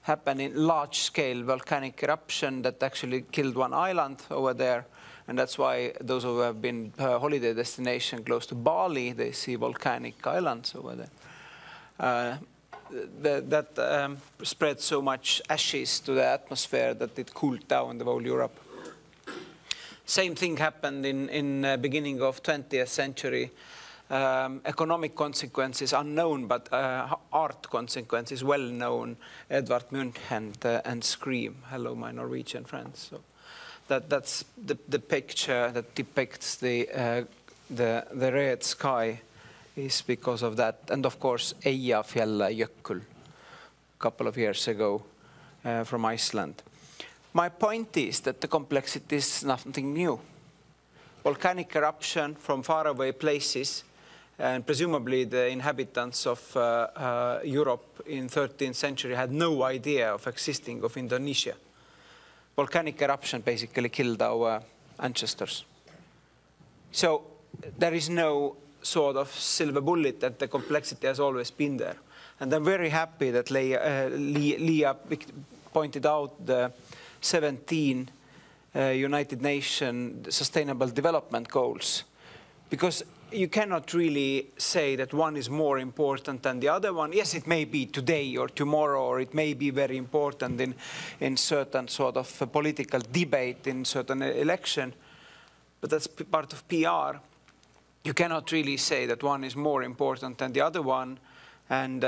happened in large-scale volcanic eruption that actually killed one island over there. And that's why those who have been holiday destination close to Bali, they see volcanic islands over there. That spread so much ashes to the atmosphere that it cooled down the whole Europe. Same thing happened in beginning of 20th century. Economic consequences unknown, but art consequences well known. Edvard Munch and Scream. Hello, my Norwegian friends. So that's the picture that depicts the red sky is because of that. And of course, Eyjafjallajökull, a couple of years ago from Iceland. My point is that the complexity is nothing new. Volcanic eruption from faraway places, and presumably the inhabitants of Europe in 13th century had no idea of existing of Indonesia. Volcanic eruption basically killed our ancestors. So there is no sort of silver bullet, that the complexity has always been there. And I'm very happy that Leah pointed out the 17 United Nations Sustainable Development Goals, because you cannot really say that one is more important than the other one. Yes, it may be today or tomorrow, or it may be very important in certain sort of political debate, in certain election, but that's part of PR. You cannot really say that one is more important than the other one, and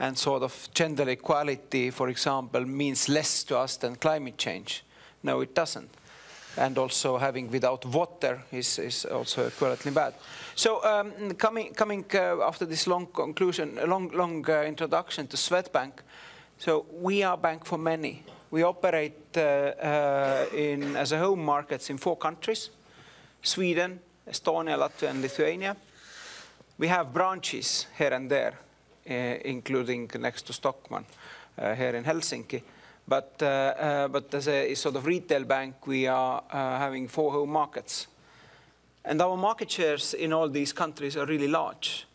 and sort of gender equality, for example, means less to us than climate change. No, it doesn't. And also having without water is also equally bad. So coming after this long conclusion, long introduction to Swedbank. So we are a bank for many. We operate as a home markets in 4 countries: Sweden, Estonia, Latvia, and Lithuania. We have branches here and there, including next to Stockholm, here in Helsinki. But as a sort of retail bank, we are having 4 home markets. And our market shares in all these countries are really large,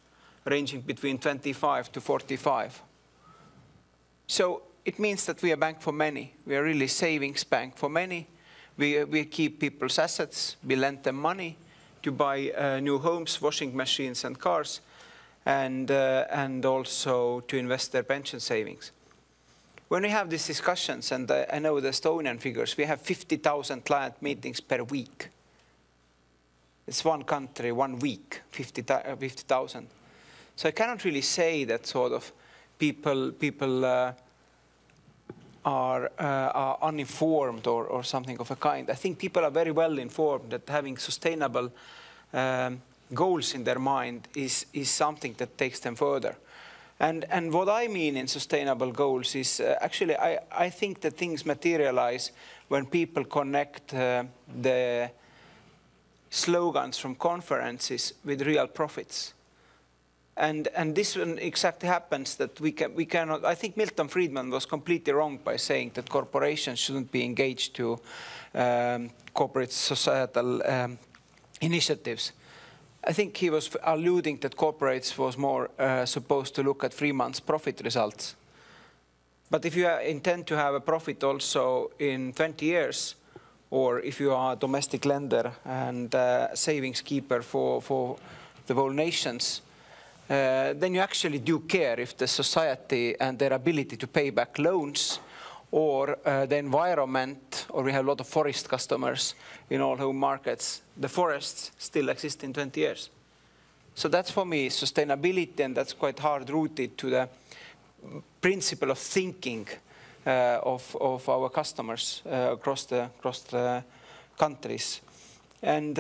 ranging between 25 to 45. So it means that we are a bank for many. We are really a savings bank for many. We keep people's assets. We lend them money to buy new homes, washing machines, and cars, and also to invest their pension savings. When we have these discussions, and I know the Estonian figures, we have 50,000 client meetings per week. It's one country, one week, 50,000. So I cannot really say that sort of people are uninformed or something of a kind. I think people are very well informed that having sustainable goals in their mind is something that takes them further. And what I mean in sustainable goals is actually I think that things materialize when people connect the slogans from conferences with real profits. And this one exactly happens that we cannot. I think Milton Friedman was completely wrong by saying that corporations shouldn't be engaged to corporate societal initiatives. I think he was alluding that corporates was more supposed to look at 3 months' profit results. But if you intend to have a profit also in 20 years, or if you are a domestic lender and savings keeper for the whole nations, then you actually do care if the society and their ability to pay back loans, or the environment, or we have a lot of forest customers in all home markets. The forests still exist in 20 years. So that's for me sustainability, and that's quite hard-rooted to the principle of thinking of our customers across the countries. And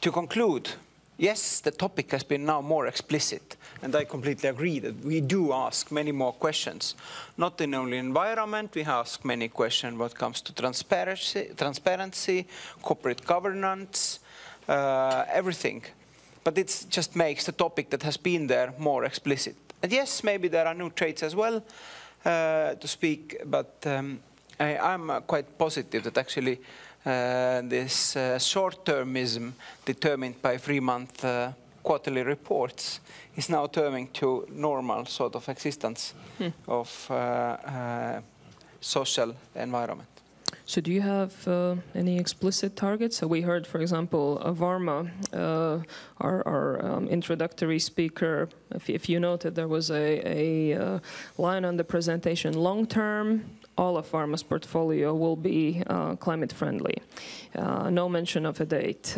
to conclude, yes, the topic has been now more explicit, and I completely agree that we do ask many more questions. Not in only environment, we ask many questions when it comes to transparency, corporate governance, everything. But it just makes the topic that has been there more explicit. And yes, maybe there are new traits as well to speak, but I'm quite positive that actually this short-termism determined by 3-month quarterly reports is now turning to normal sort of existence of social environment. So do you have any explicit targets? So we heard, for example, Varma, our introductory speaker, if you noted, there was a line on the presentation, long-term, all of Varma's portfolio will be climate-friendly. No mention of a date.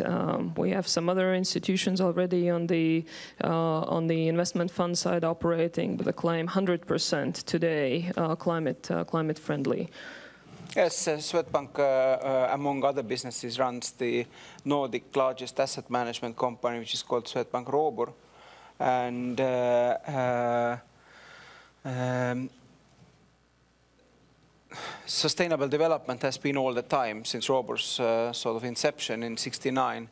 We have some other institutions already on the investment fund side operating with a claim 100% today climate-friendly. Yes, Swedbank, among other businesses, runs the Nordic largest asset management company, which is called Swedbank Robur, and. Sustainable development has been all the time since Robur's sort of inception in '69,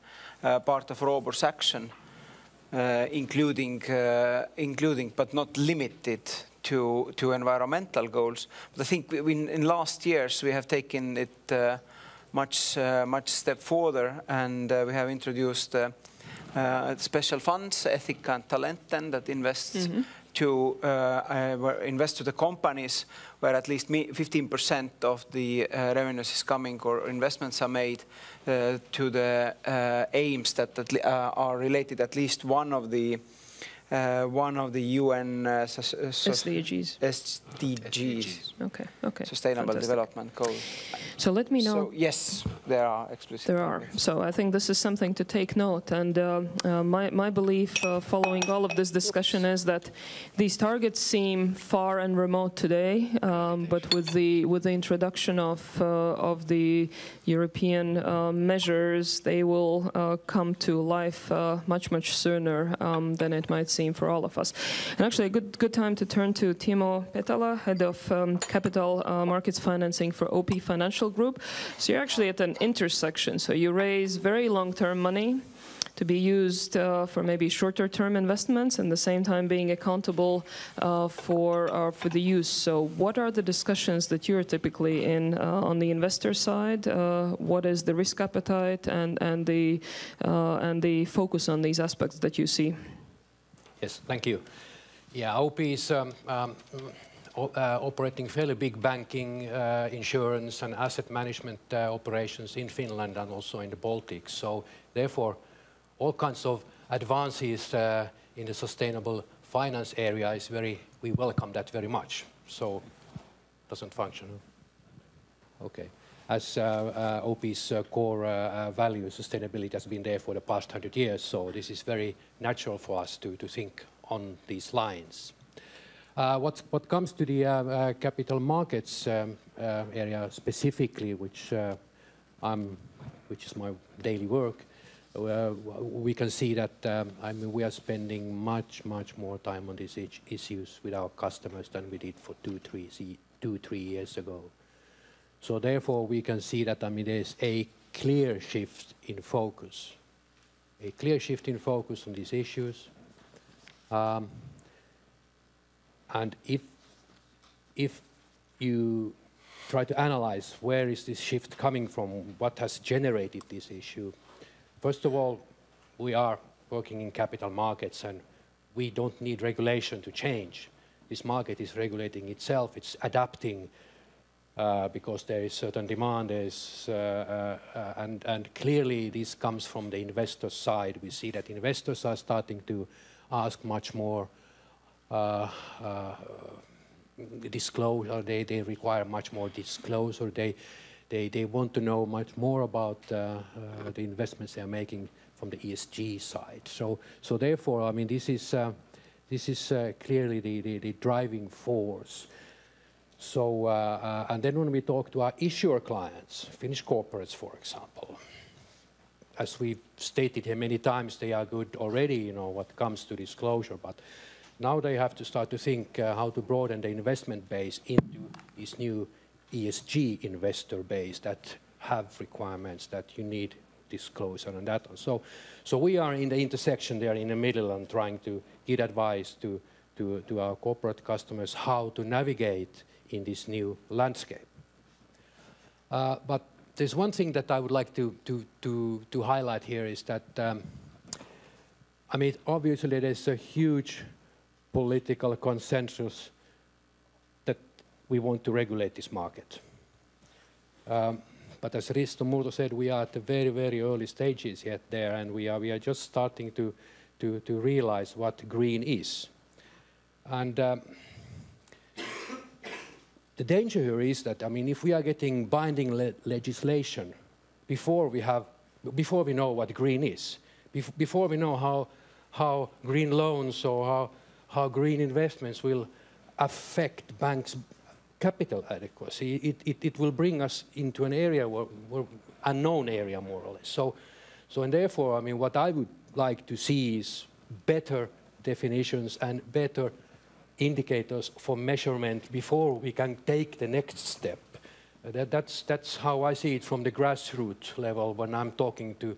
part of Robur's action, including but not limited to environmental goals. But I think in last years we have taken it much step further, and we have introduced special funds, Ethika and Talenten, that invests. Mm-hmm. to invest to the companies where at least 15% of the revenues is coming or investments are made to the aims that are related at least one of the UN SDGs. Okay. Sustainable Development Goals. So let me know. So, yes. There are. So I think this is something to take note. And my belief following all of this discussion is that these targets seem far and remote today, but with the introduction of the European measures, they will come to life much sooner than it might seem for all of us. And actually, a good time to turn to Timo Petala, head of capital markets financing for OP Financial Group. So you're actually at an intersection. So you raise very long-term money to be used for maybe shorter-term investments, and at the same time being accountable for the use. So what are the discussions that you're typically in on the investor side? What is the risk appetite and the focus on these aspects that you see? Yes, thank you. Yeah, OP is operating fairly big banking, insurance and asset management operations in Finland and also in the Baltics. So therefore, all kinds of advances in the sustainable finance area is we welcome that very much. So it doesn't function. Okay. As OP's core value, sustainability has been there for the past 100 years. So this is very natural for us to think on these lines. What comes to the capital markets area specifically, which is my daily work, we can see that we are spending much more time on these issues with our customers than we did for two, three years ago. So therefore, we can see that there is a clear shift in focus, on these issues. And if you try to analyze where is this shift coming from, what has generated this issue, first of all, we are working in capital markets, and we don't need regulation to change. This market is regulating itself, it's adapting because there is certain demand, and clearly this comes from the investor side. We see that investors are starting to ask much more disclosure. They require much more disclosure. They want to know much more about the investments they are making from the ESG side. So therefore, this is clearly the driving force. So and then when we talk to our issuer clients, Finnish corporates, for example, as we've stated here many times, they are good already, what comes to disclosure, but now they have to start to think how to broaden the investment base into this new ESG investor base that have requirements that you need disclosure and that. So we are in the intersection there in the middle and trying to give advice to our corporate customers how to navigate in this new landscape. But there's one thing that I would like to highlight here is that, obviously there's a huge political consensus that we want to regulate this market. But as Risto Murto said, we are at the very early stages yet there, and we are just starting to realize what green is. And the danger here is that, if we are getting binding legislation before we know what green is, before we know how green loans or how green investments will affect banks' capital adequacy, it will bring us into an area where unknown area, more or less. So and therefore, what I would like to see is better definitions and better indicators for measurement before we can take the next step. That's how I see it from the grassroots level when I'm talking to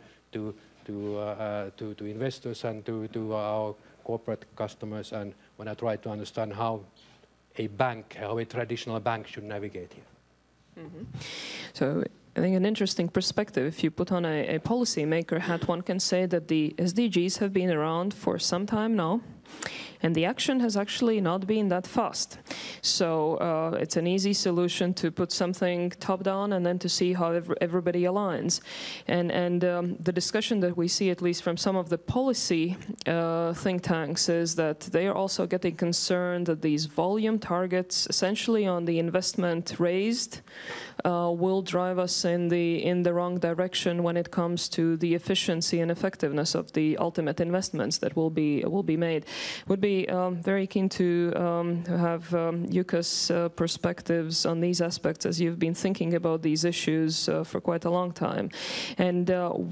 investors and to our corporate customers, and when I try to understand how a traditional bank should navigate here. Mm-hmm. So I think an interesting perspective, if you put on a policymaker hat, one can say that the SDGs have been around for some time now. And the action has actually not been that fast. So it's an easy solution to put something top down and then to see how everybody aligns. And the discussion that we see, at least from some of the policy think tanks, is that they are also getting concerned that these volume targets, essentially on the investment raised, will drive us in the wrong direction when it comes to the efficiency and effectiveness of the ultimate investments that will be made. Would be very keen to have Jukka's perspectives on these aspects, as you've been thinking about these issues for quite a long time, and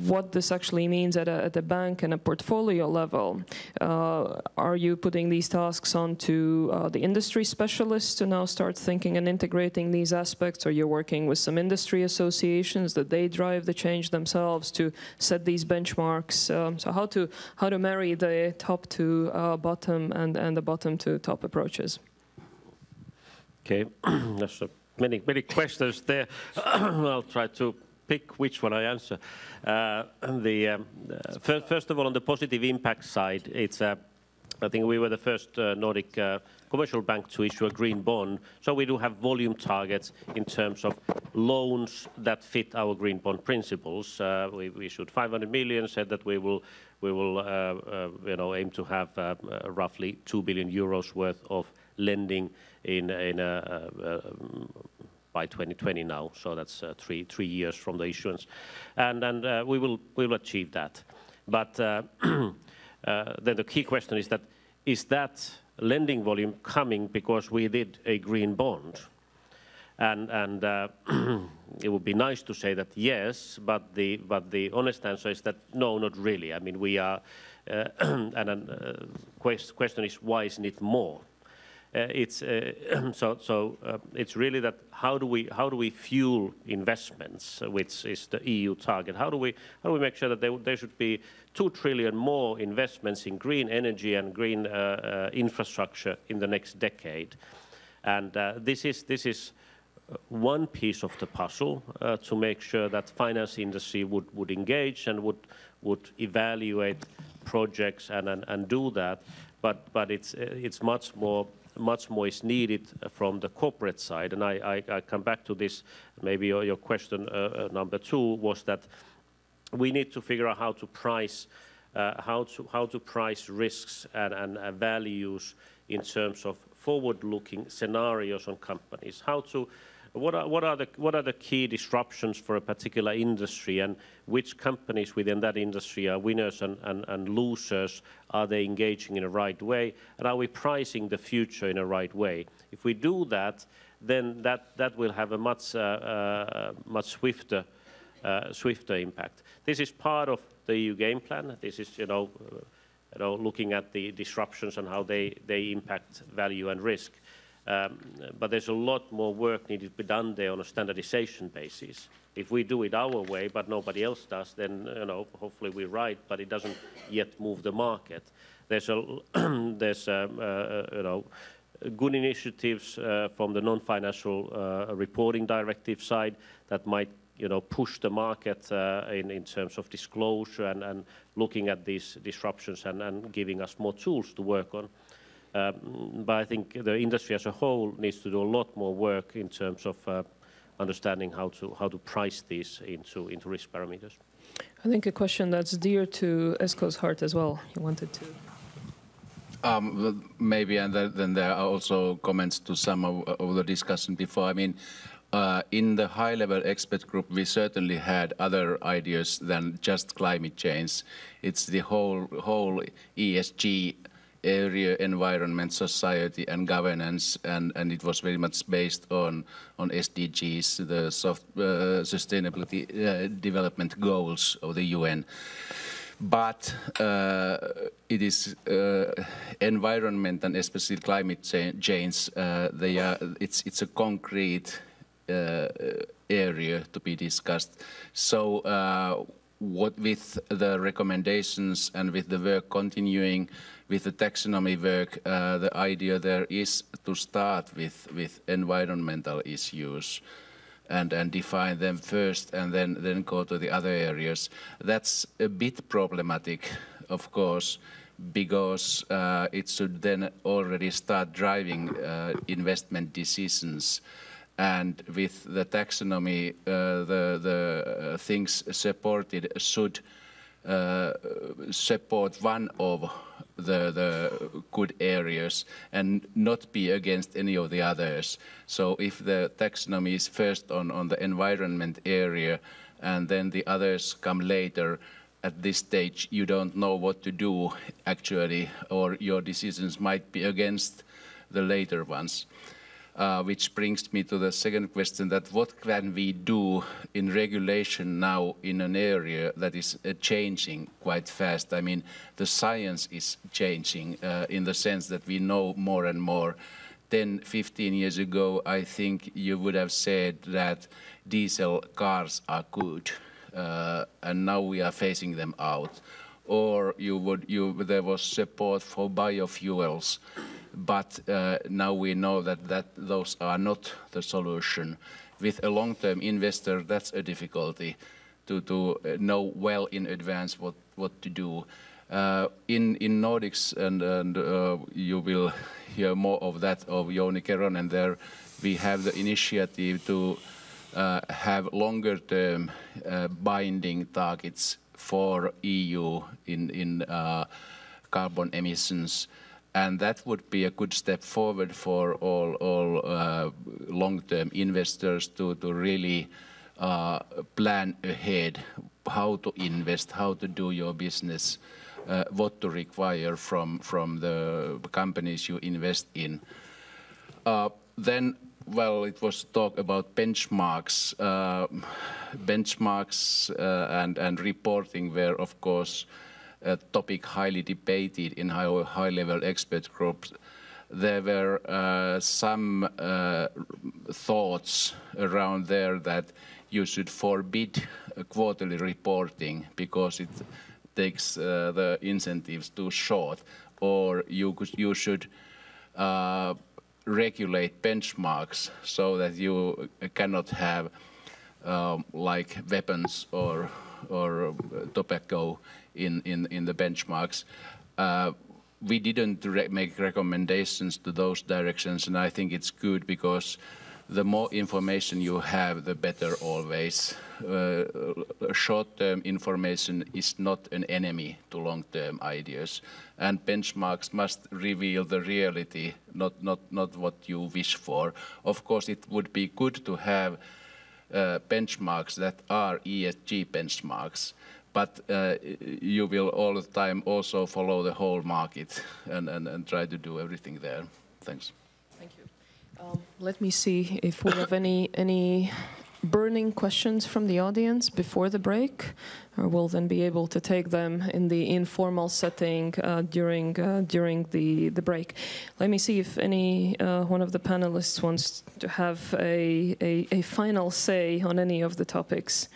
what this actually means at a bank and a portfolio level. Are you putting these tasks onto the industry specialists to now start thinking and integrating these aspects, or you're working with some industry associations that they drive the change themselves to set these benchmarks? So how to marry the top to bottom and the bottom to top approaches? Okay, there's many questions there. I'll try to pick which one I answer. First of all, on the positive impact side, it's I think we were the first Nordic commercial bank to issue a green bond. So we do have volume targets in terms of loans that fit our Green Bond Principles. We issued 500 million, said that we will aim to have roughly 2 billion euros worth of lending by 2020 now. So that's three years from the issuance, and we will achieve that. But then the key question is that lending volume coming because we did a green bond? And it would be nice to say that yes, but the honest answer is that no, not really. I mean, we are, question is, why isn't it more? It's really that how do we fuel investments, which is the EU target? How do we make sure that there should be 2 trillion more investments in green energy and green infrastructure in the next decade? And this is one piece of the puzzle to make sure that finance industry would engage and would evaluate projects and do that. But it's much more is needed from the corporate side. And I come back to this, maybe your question number two was that we need to figure out how to price risks and values in terms of forward-looking scenarios on companies. What are the key disruptions for a particular industry, and which companies within that industry are winners and losers? Are they engaging in the right way? And are we pricing the future in the right way? If we do that, then that will have a much swifter impact. This is part of the EU game plan. This is looking at the disruptions and how they impact value and risk. But there's a lot more work needed to be done there on a standardization basis. If we do it our way, but nobody else does, then hopefully we're right, but it doesn't yet move the market. There's good initiatives from the non-financial reporting directive side that might push the market in terms of disclosure and looking at these disruptions and giving us more tools to work on. But I think the industry as a whole needs to do a lot more work in terms of understanding how to price these into risk parameters. I think a question that's dear to Esko's heart as well. You wanted to. Maybe, and then there are also comments to some of the discussion before. I mean, in the high-level expert group, we certainly had other ideas than just climate change. It's the whole ESG area, environment, society, and governance, and it was very much based on SDGs, the Sustainability Development Goals of the UN. But it is environment and especially climate change. It's a concrete area to be discussed. So what with the recommendations and with the work continuing, with the taxonomy work, the idea there is to start with environmental issues and define them first, and then go to the other areas. That's a bit problematic, of course, because it should then already start driving investment decisions. And with the taxonomy, the things supported should support one of the good areas and not be against any of the others. So if the taxonomy is first on the environment area and then the others come later, at this stage you don't know what to do actually, or your decisions might be against the later ones. Which brings me to the second question, that what can we do in regulation now in an area that is changing quite fast? I mean, the science is changing in the sense that we know more and more. 10, 15 years ago, I think you would have said that diesel cars are good, and now we are phasing them out. Or there was support for biofuels, but now we know that those are not the solution. With a long-term investor, that's a difficulty to know well in advance what to do. In Nordics, and you will hear more of that of Jouni Keronen, and there we have the initiative to have longer-term binding targets for EU in carbon emissions. And that would be a good step forward for all long-term investors to really plan ahead how to invest, how to do your business, what to require from the companies you invest in. Then, well, it was talk about benchmarks. Benchmarks and reporting were, of course, a topic highly debated in high-level expert groups. There were some thoughts around there that you should forbid quarterly reporting because it takes the incentives too short, or you should regulate benchmarks so that you cannot have like weapons or tobacco in the benchmarks. We didn't make recommendations to those directions, and I think it's good because the more information you have, the better always. Short-term information is not an enemy to long-term ideas, and benchmarks must reveal the reality, not what you wish for. Of course, it would be good to have benchmarks that are ESG benchmarks, but you will all the time also follow the whole market and try to do everything there. Thanks. Thank you. Let me see if we have any burning questions from the audience before the break, or we'll then be able to take them in the informal setting during the break. Let me see if any one of the panelists wants to have a final say on any of the topics.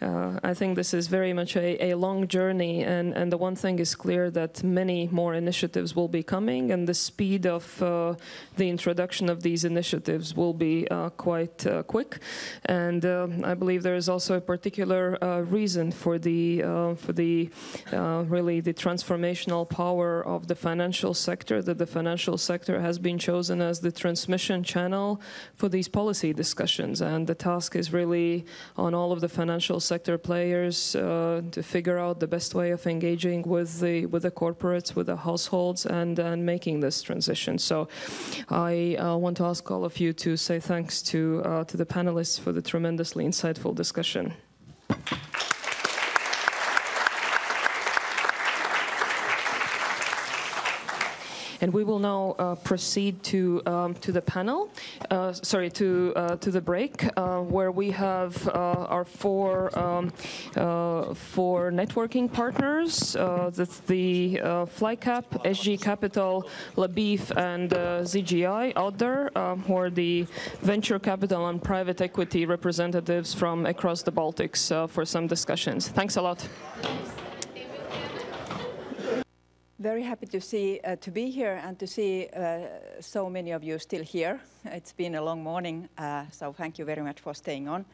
I think this is very much a long journey, and the one thing is clear that many more initiatives will be coming, and the speed of the introduction of these initiatives will be quite quick. And I believe there is also a particular reason for the really the transformational power of the financial sector, that the financial sector has been chosen as the transmission channel for these policy discussions, and the task is really on all of the financial sector players to figure out the best way of engaging with the corporates, with the households, and making this transition. So I want to ask all of you to say thanks to the panelists for the tremendously insightful discussion. And we will now proceed to the panel, to the break, where we have our four networking partners. That's the FlyCap, SG Capital, Labif, and ZGI out there, who are the venture capital and private equity representatives from across the Baltics for some discussions. Thanks a lot. Very happy to be here and to see so many of you still here. It's been a long morning, so thank you very much for staying on.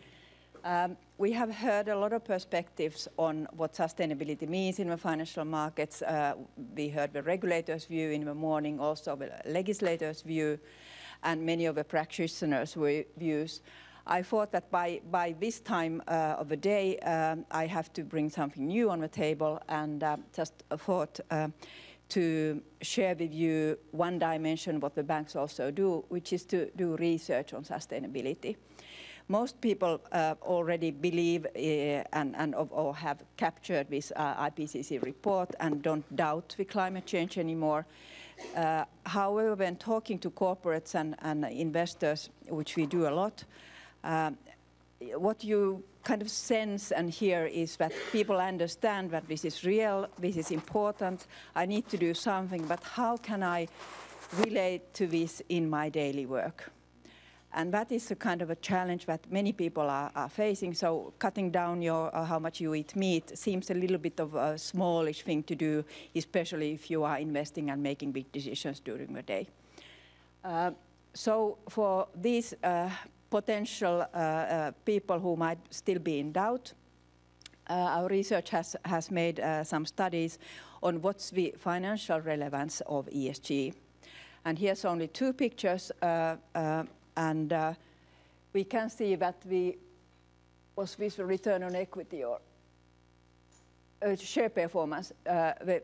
We have heard a lot of perspectives on what sustainability means in the financial markets. We heard the regulators' view in the morning, also the legislators' view, and many of the practitioners' views. I thought that by this time of the day, I have to bring something new on the table, and just thought to share with you one dimension what the banks also do, which is to do research on sustainability. Most people already believe or have captured this IPCC report and don't doubt the climate change anymore. However, when talking to corporates and investors, which we do a lot, what you kind of sense and hear is that people understand that this is real, this is important, I need to do something, but how can I relate to this in my daily work? And that is a kind of a challenge that many people are facing. So cutting down your how much you eat meat seems a little bit of a smallish thing to do, especially if you are investing and making big decisions during the day. So for these potential people who might still be in doubt, our research has made some studies on what's the financial relevance of ESG. And here's only two pictures. And we can see that was this return on equity or share performance, the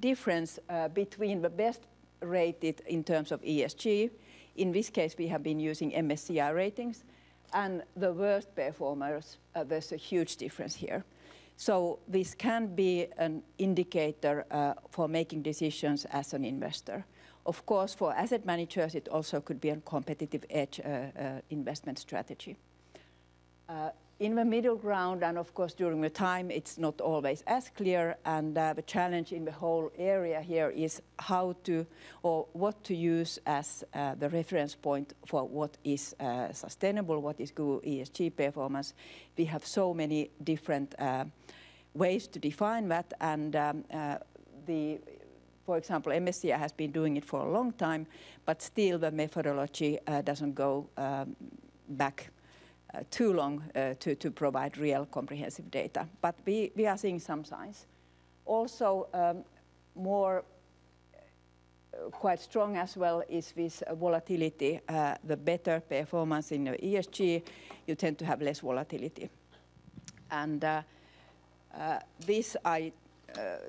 difference between the best rated in terms of ESG, in this case we have been using MSCI ratings, and the worst performers, there's a huge difference here. So this can be an indicator for making decisions as an investor. Of course, for asset managers, it also could be a competitive edge investment strategy. In the middle ground, and of course during the time, it's not always as clear, and the challenge in the whole area here is how to, or what to use as the reference point for what is sustainable, what is good ESG performance. We have so many different ways to define that, and for example, MSCI has been doing it for a long time, but still the methodology doesn't go back too long to provide real comprehensive data. But we are seeing some signs. Also, more quite strong as well is this volatility. The better performance in ESG, you tend to have less volatility. And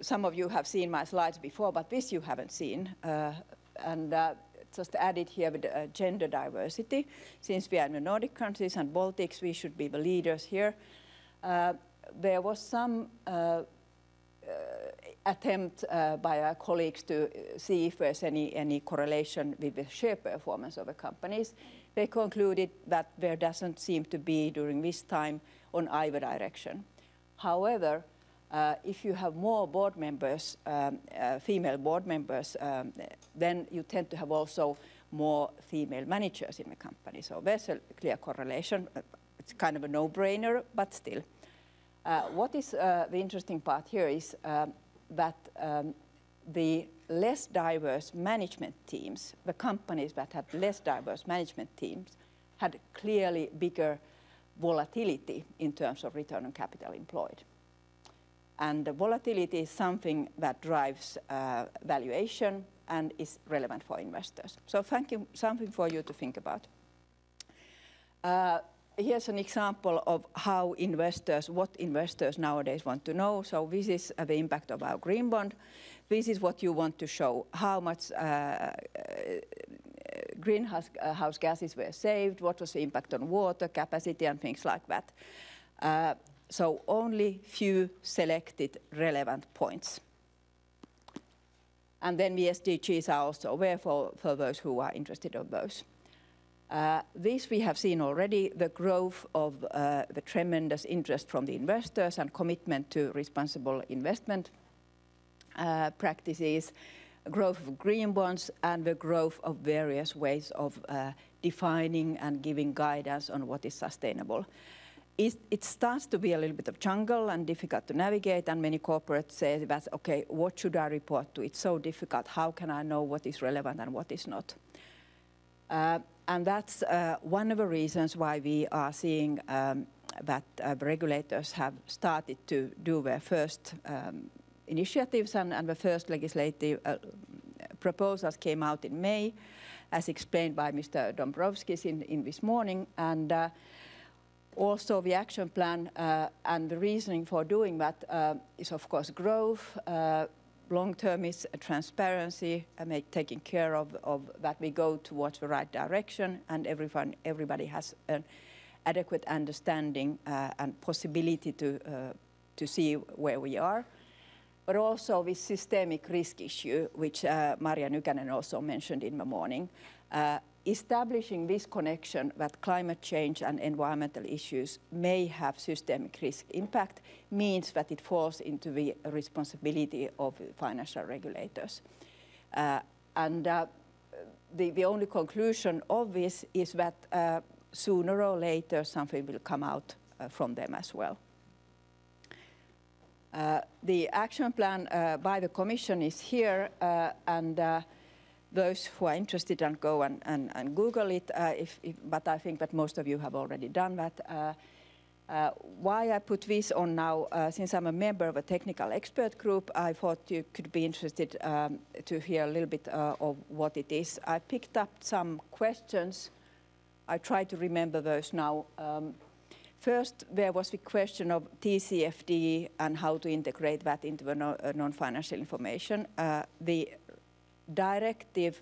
some of you have seen my slides before, but this you haven't seen. Just added here with gender diversity. Since we are in the Nordic countries and Baltics, we should be the leaders here. There was some attempt by our colleagues to see if there's any correlation with the share performance of the companies. They concluded that there doesn't seem to be during this time on either direction. However, if you have more board members, female board members, then you tend to have also more female managers in the company. So there's a clear correlation. It's kind of a no-brainer, but still. What is the interesting part here is that the less diverse management teams, the companies that had less diverse management teams, had clearly bigger volatility in terms of return on capital employed. And the volatility is something that drives valuation and is relevant for investors. So thank you, something for you to think about. Here's an example of how investors, what investors nowadays want to know. So this is the impact of our green bond. This is what you want to show, how much greenhouse gases were saved, what was the impact on water, capacity, and things like that. So only few selected relevant points. And then the SDGs are also aware for those who are interested in those. This we have seen already, the growth of the tremendous interest from the investors and commitment to responsible investment practices, growth of green bonds, and the growth of various ways of defining and giving guidance on what is sustainable. It starts to be a little bit of jungle and difficult to navigate, and many corporates say that's okay, what should I report to? It's so difficult. How can I know what is relevant and what is not? And that's one of the reasons why we are seeing that regulators have started to do their first initiatives, and the first legislative proposals came out in May, as explained by Mr. Dombrovskis in this morning. And also the action plan and the reasoning for doing that is, of course, growth, long-term is transparency, taking care of that we go towards the right direction, and everybody has an adequate understanding and possibility to see where we are. But also this systemic risk issue, which Maria Nykänen also mentioned in the morning, establishing this connection that climate change and environmental issues may have systemic risk impact means that it falls into the responsibility of financial regulators. The only conclusion of this is that sooner or later something will come out from them as well. The action plan by the Commission is here, and those who are interested can go and Google it, but I think that most of you have already done that. Why I put this on now, since I'm a member of a technical expert group, I thought you could be interested to hear a little bit of what it is. I picked up some questions. I try to remember those now. First, there was the question of TCFD and how to integrate that into the non-financial information. The directive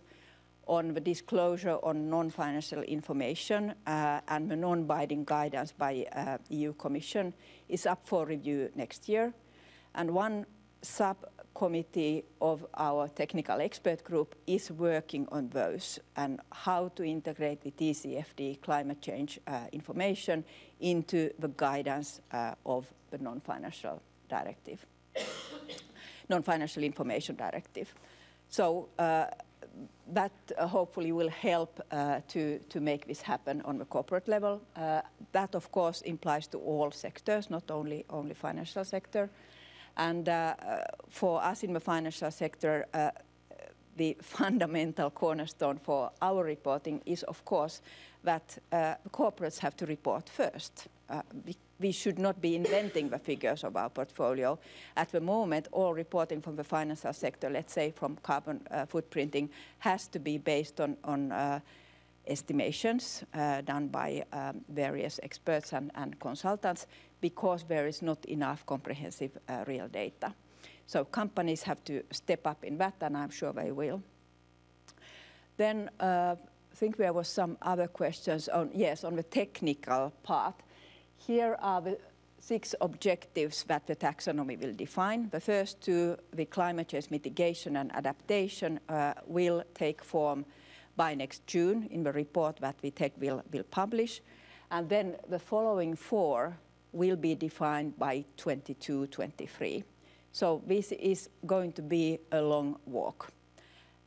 on the disclosure on non-financial information and the non-binding guidance by EU Commission is up for review next year. And one subcommittee of our technical expert group is working on those and how to integrate the TCFD climate change information into the guidance of the non-financial directive, non-financial information directive. So that hopefully will help to make this happen on the corporate level. That of course implies to all sectors, not only financial sector. And for us in the financial sector, the fundamental cornerstone for our reporting is, of course, that corporates have to report first. We should not be inventing the figures of our portfolio. At the moment, all reporting from the financial sector, let's say from carbon footprinting, has to be based on estimations done by various experts and consultants, because there is not enough comprehensive real data. So companies have to step up in that, and I'm sure they will. Then I think there was some other questions on the technical part. Here are the 6 objectives that the taxonomy will define. The first two, the climate change mitigation and adaptation, will take form by next June in the report that VTEC will publish. And then the following 4 will be defined by 2022-23. So this is going to be a long walk.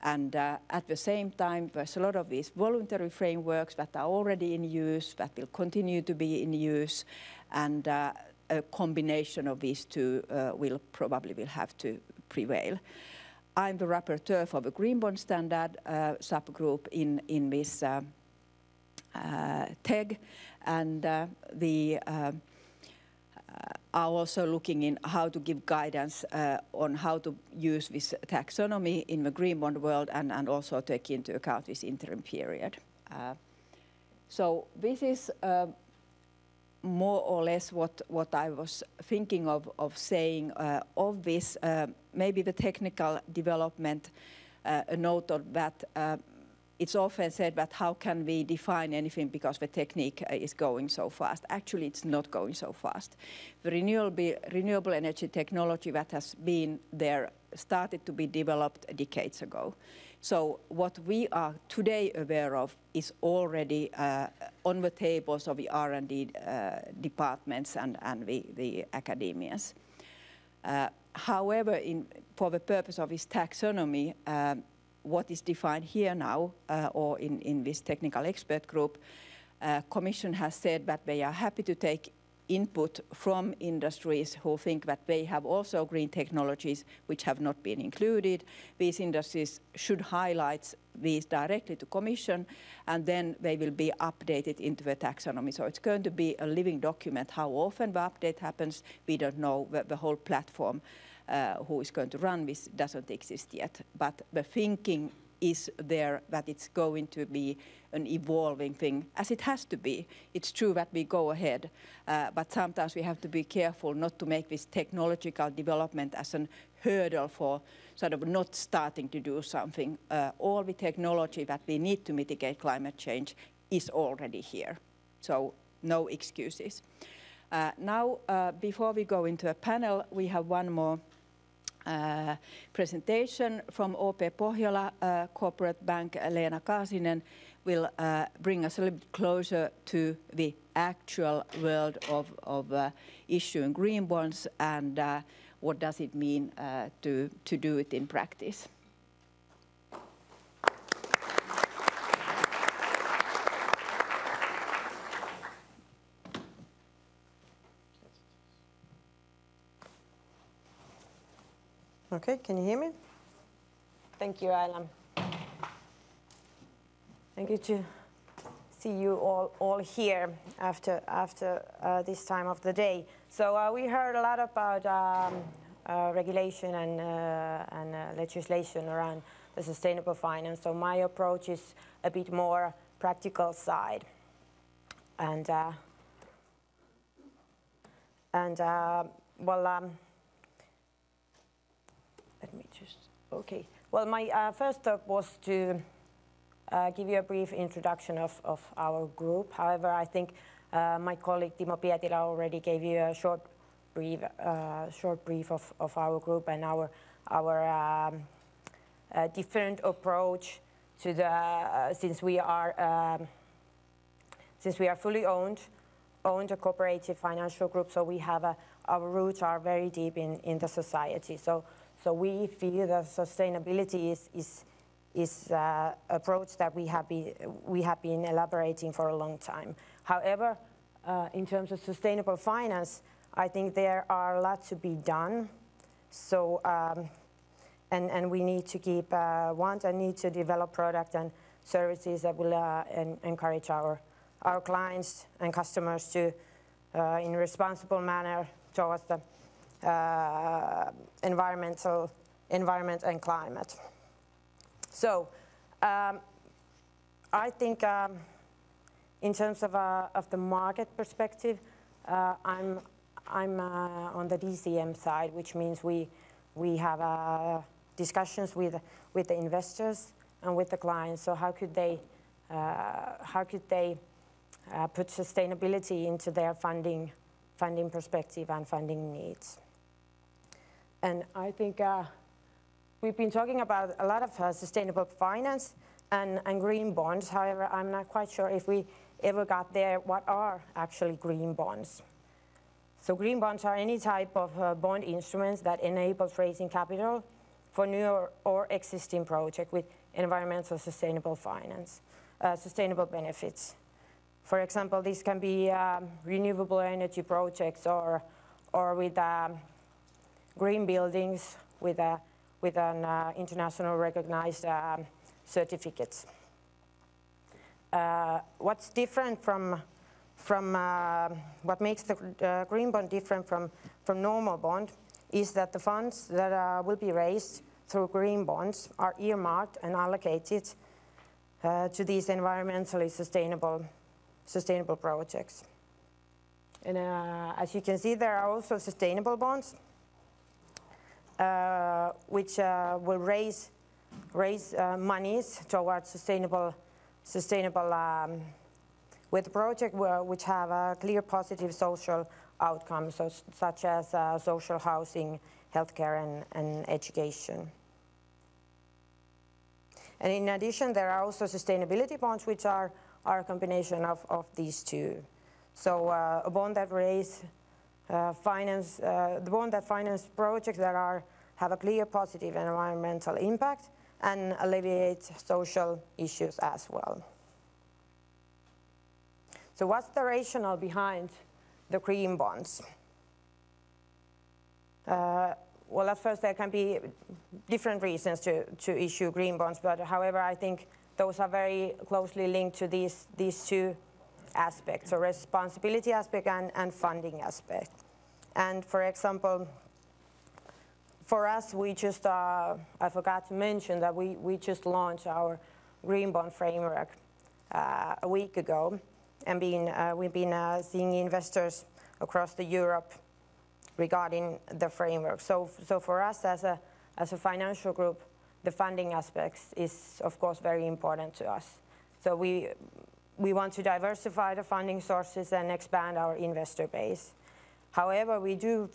And at the same time, there's a lot of these voluntary frameworks that are already in use, that will continue to be in use, and a combination of these two will probably have to prevail. I'm the rapporteur for the Green Bond Standard subgroup in this TEG, and are also looking in how to give guidance on how to use this taxonomy in the green bond world, and also take into account this interim period. So this is more or less what I was thinking of saying of this. Maybe the technical development, a note of that. It's often said that how can we define anything because the technique is going so fast. Actually, it's not going so fast. The renewable energy technology that has been there started to be developed decades ago. So what we are today aware of is already on the tables of the R&D departments and the academias. However, for the purpose of this taxonomy, what is defined here now, or in this technical expert group, Commission has said that they are happy to take input from industries who think that they have also green technologies which have not been included. These industries should highlight these directly to Commission, and then they will be updated into the taxonomy. So it's going to be a living document. How often the update happens, we don't know. The whole platform who is going to run this doesn't exist yet. But the thinking is there that it's going to be an evolving thing, as it has to be. It's true that we go ahead, but sometimes we have to be careful not to make this technological development as an hurdle for sort of not starting to do something. All the technology that we need to mitigate climate change is already here, so no excuses. Now, before we go into a panel, we have one more presentation from OP Pohjola Corporate Bank. Leena Kaasinen will bring us a little bit closer to the actual world of issuing green bonds and what does it mean to do it in practice. Okay, can you hear me? Thank you, Ailan. And good to see you all here after this time of the day. So we heard a lot about regulation and legislation around the sustainable finance. So my approach is a bit more practical side. My first talk was to give you a brief introduction of our group. However, I think my colleague Timo Pietilä already gave you a short brief of our group and our different approach to the since we are fully owned a cooperative financial group. So we have our roots are very deep in the society. So we feel that sustainability is approach that we have been elaborating for a long time. However, in terms of sustainable finance, I think there are a lot to be done. So and we need to keep want and need to develop products and services that will encourage our clients and customers to in a responsible manner towards the environment and climate. So I think in terms of the market perspective, I'm on the DCM side, which means we have discussions with the investors and with the clients. So how could they put sustainability into their funding perspective and funding needs. And I think we've been talking about a lot of sustainable finance and green bonds. However, I'm not quite sure if we ever got there what are actually green bonds. So green bonds are any type of bond instruments that enables raising capital for new or existing projects with environmental sustainable finance, sustainable benefits. For example, this can be renewable energy projects or with green buildings with an international recognized certificates. What's different from what makes the green bond different from normal bond is that the funds that will be raised through green bonds are earmarked and allocated to these environmentally sustainable projects. And as you can see, there are also sustainable bonds which will raise monies towards sustainable with projects which have a clear positive social outcomes, so, such as social housing, healthcare, and education. And in addition, there are also sustainability bonds which are a combination of these two. So a bond that finance projects that have a clear positive environmental impact and alleviate social issues as well. So what's the rationale behind the green bonds? Well, at first there can be different reasons to issue green bonds, but however, I think those are very closely linked to these two aspects, so responsibility aspect and funding aspect. And for example, for us, we just, I forgot to mention that we just launched our Green Bond Framework a week ago, and we've been seeing investors across the Europe regarding the framework. So for us as a financial group, the funding aspects is of course very important to us. So we want to diversify the funding sources and expand our investor base. However, we do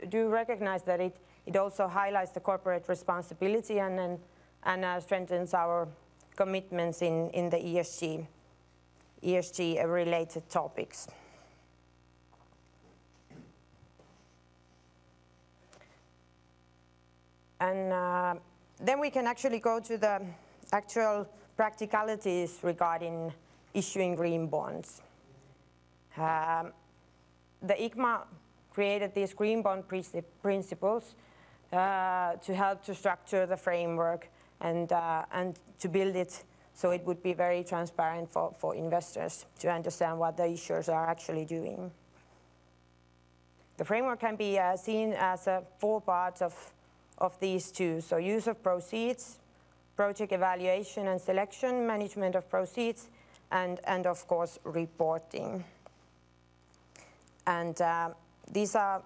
recognize that it also highlights the corporate responsibility and strengthens our commitments in the ESG related topics. And then we can actually go to the actual practicalities regarding issuing green bonds. The ICMA created these green bond principles to help to structure the framework and to build it so it would be very transparent for investors to understand what the issuers are actually doing. The framework can be seen as four parts of these two, so use of proceeds, project evaluation and selection, management of proceeds, and of course reporting. And these are,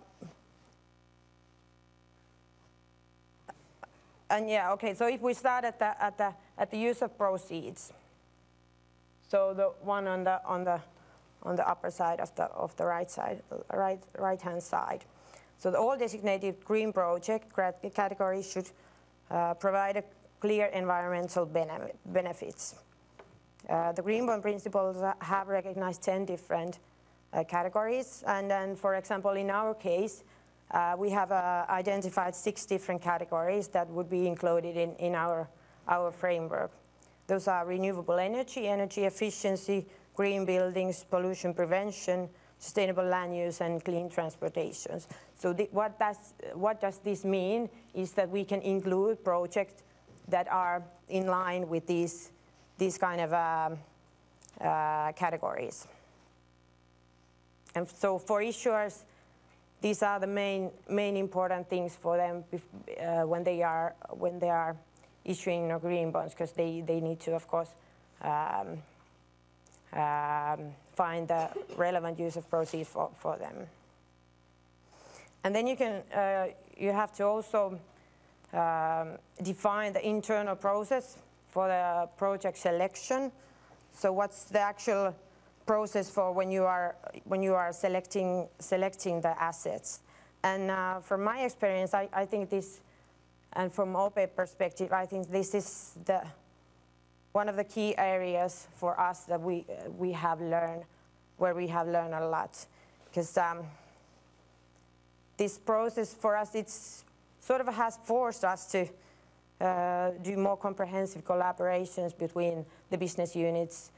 and yeah, okay, so if we start at the use of proceeds, so the one on the upper side of the right side, right hand side. So the all designated green project category should provide a clear environmental benefits. The Green Bond Principles have recognized 10 different categories, and then, for example, in our case, we have identified 6 different categories that would be included in our framework. Those are renewable energy, energy efficiency, green buildings, pollution prevention, sustainable land use and clean transportations. So what does this mean is that we can include projects that are in line with these kind of categories. And so for issuers, these are the main important things for them when they are issuing green bonds, because they need to, of course, find the relevant use of proceeds for them. And then you have to also define the internal process for the project selection. So what's the actual process for when you are selecting the assets? And from my experience, I think this, and from OP perspective, I think this is one of the key areas for us that we have learned a lot, because this process for us, it's sort of has forced us to do more comprehensive collaborations between the business units,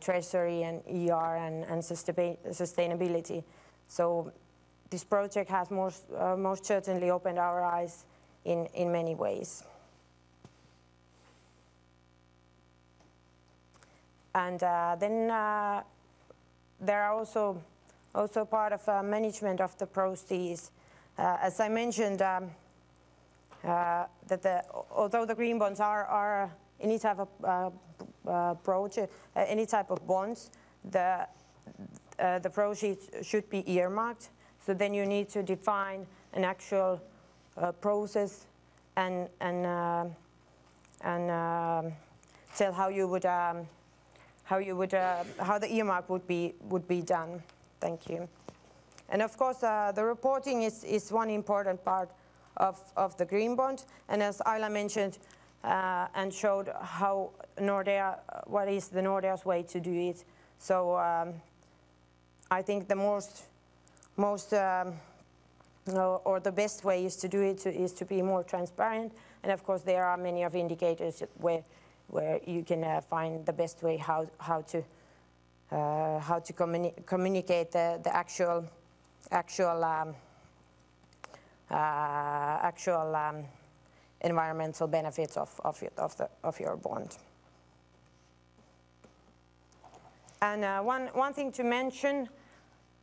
Treasury and ER and sustainability. So this project has most certainly opened our eyes in many ways. And then there are also part of management of the proceeds. As I mentioned, that although the green bonds are any type of project, any type of bonds, the proceeds should be earmarked. So then you need to define an actual process and tell how you would. How the earmark would be done. Thank you. And of course, the reporting is one important part of the green bond. And as Ayla mentioned and showed how Nordea, what is the Nordea's way to do it. So I think the the best way is to do it is to be more transparent. And of course, there are many of indicators where you can find the best way how to how to communicate the actual environmental benefits of your bond. And one thing to mention,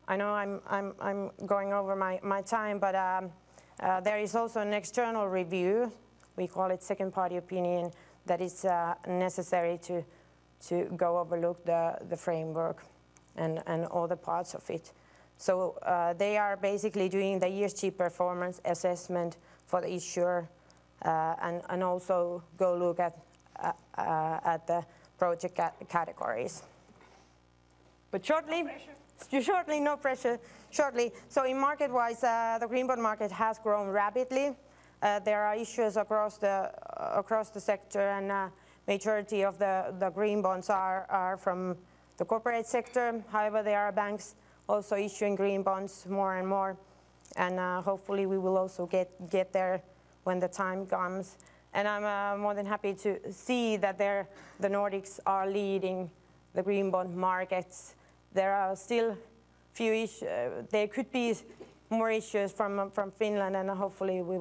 I know I'm going over my time, but there is also an external review. We call it second party opinion, that is necessary to go overlook the framework and all the parts of it. So they are basically doing the ESG performance assessment for the issuer and also go look at the project categories. But shortly, no pressure, shortly. So in market-wise, the green bond market has grown rapidly. There are issues across the sector, and majority of the green bonds are from the corporate sector. However, there are banks also issuing green bonds more and more, and hopefully we will also get there when the time comes. And I'm more than happy to see that the Nordics are leading the green bond markets. There are still few issues. There could be more issues from Finland, and hopefully we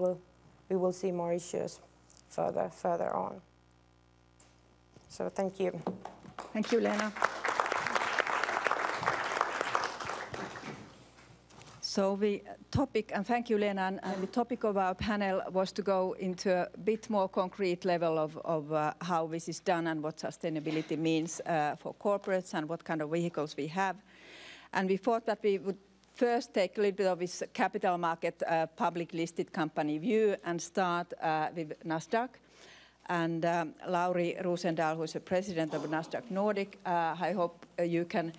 will see more issues further on. So thank you. Thank you, Leena. So the topic, and thank you, Leena, and the topic of our panel was to go into a bit more concrete level of how this is done and what sustainability means for corporates and what kind of vehicles we have. And we thought that we would first take a little bit of this capital market public listed company view and start with Nasdaq. And Lauri Rosendahl, who is the president of Nasdaq Nordic, I hope you can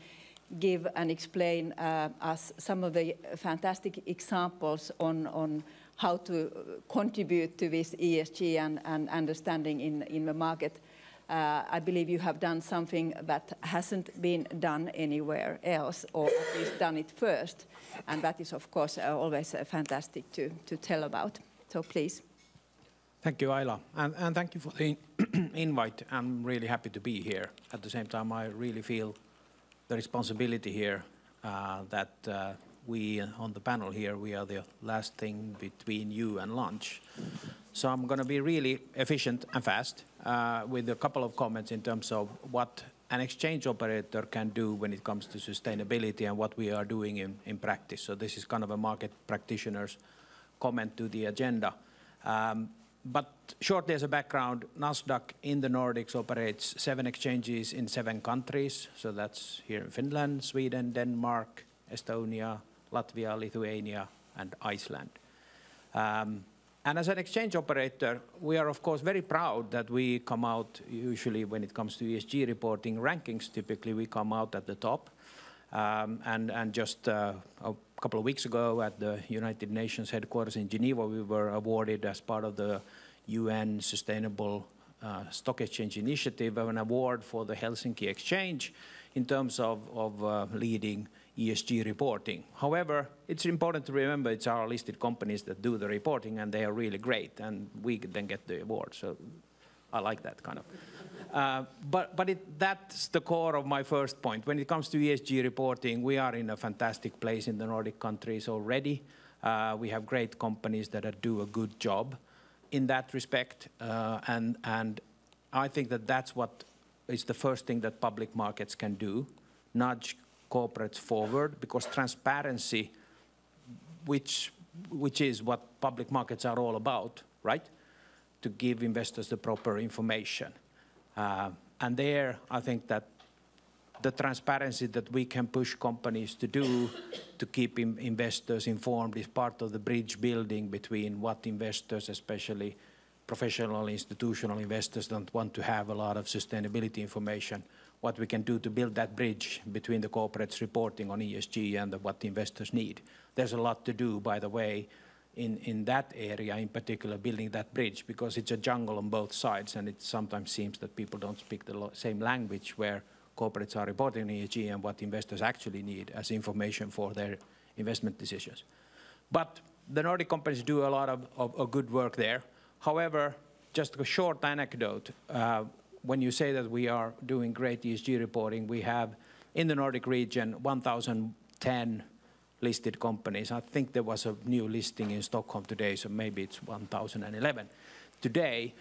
give and explain us some of the fantastic examples on how to contribute to this ESG and understanding in the market. I believe you have done something that hasn't been done anywhere else, or at least done it first. And that is, of course, always fantastic to tell about. So please. Thank you, Ayla, and thank you for the invite. I'm really happy to be here. At the same time, I really feel the responsibility here that we on the panel here, we are the last thing between you and lunch. So I'm going to be really efficient and fast with a couple of comments in terms of what an exchange operator can do when it comes to sustainability and what we are doing in practice. So this is kind of a market practitioner's comment to the agenda. But shortly as a background, Nasdaq in the Nordics operates 7 exchanges in 7 countries. So that's here in Finland, Sweden, Denmark, Estonia, Latvia, Lithuania, and Iceland. And as an exchange operator, we are of course very proud that we come out, usually when it comes to ESG reporting rankings, typically we come out at the top. And just a couple of weeks ago at the United Nations headquarters in Geneva, we were awarded as part of the UN Sustainable Stock Exchange Initiative an award for the Helsinki Exchange in terms of leading ESG reporting. However, it's important to remember it's our listed companies that do the reporting, and they are really great, and we then get the award. So I like that kind of. But that's the core of my first point. When it comes to ESG reporting, we are in a fantastic place in the Nordic countries already. We have great companies that do a good job in that respect. And I think that that's what is the first thing that public markets can do, nudge corporates forward, because transparency, which is what public markets are all about, right? To give investors the proper information. And there, I think that the transparency that we can push companies to do to keep investors informed is part of the bridge building between what investors, especially professional, institutional investors, don't want to have a lot of sustainability information, what we can do to build that bridge between the corporates reporting on ESG and what the investors need. There's a lot to do, by the way, in that area in particular, building that bridge, because it's a jungle on both sides, and it sometimes seems that people don't speak the same language where corporates are reporting ESG and what investors actually need as information for their investment decisions. But the Nordic companies do a lot of good work there. However, just a short anecdote, when you say that we are doing great ESG reporting, we have in the Nordic region, 1,010 listed companies. I think there was a new listing in Stockholm today, so maybe it's 1,011 today.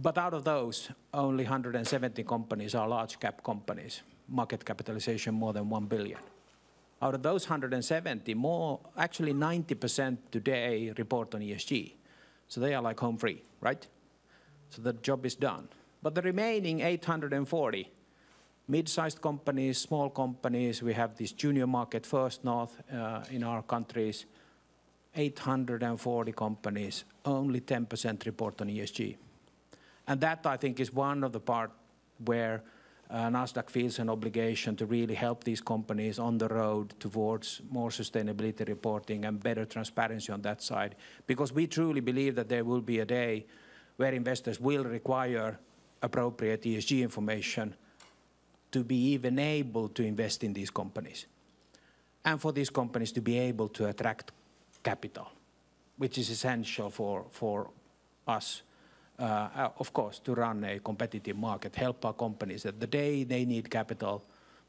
But out of those, only 170 companies are large cap companies, market capitalization more than 1 billion. Out of those 170, more, actually 90% today report on ESG. So they are like home free, right? So the job is done. But the remaining 840, mid-sized companies, small companies, we have this junior market First North in our countries, 840 companies, only 10% report on ESG. And that, I think, is one of the parts where Nasdaq feels an obligation to really help these companies on the road towards more sustainability reporting and better transparency on that side. Because we truly believe that there will be a day where investors will require appropriate ESG information to be even able to invest in these companies. And for these companies to be able to attract capital, which is essential for us. Of course, to run a competitive market, help our companies that the day they need capital,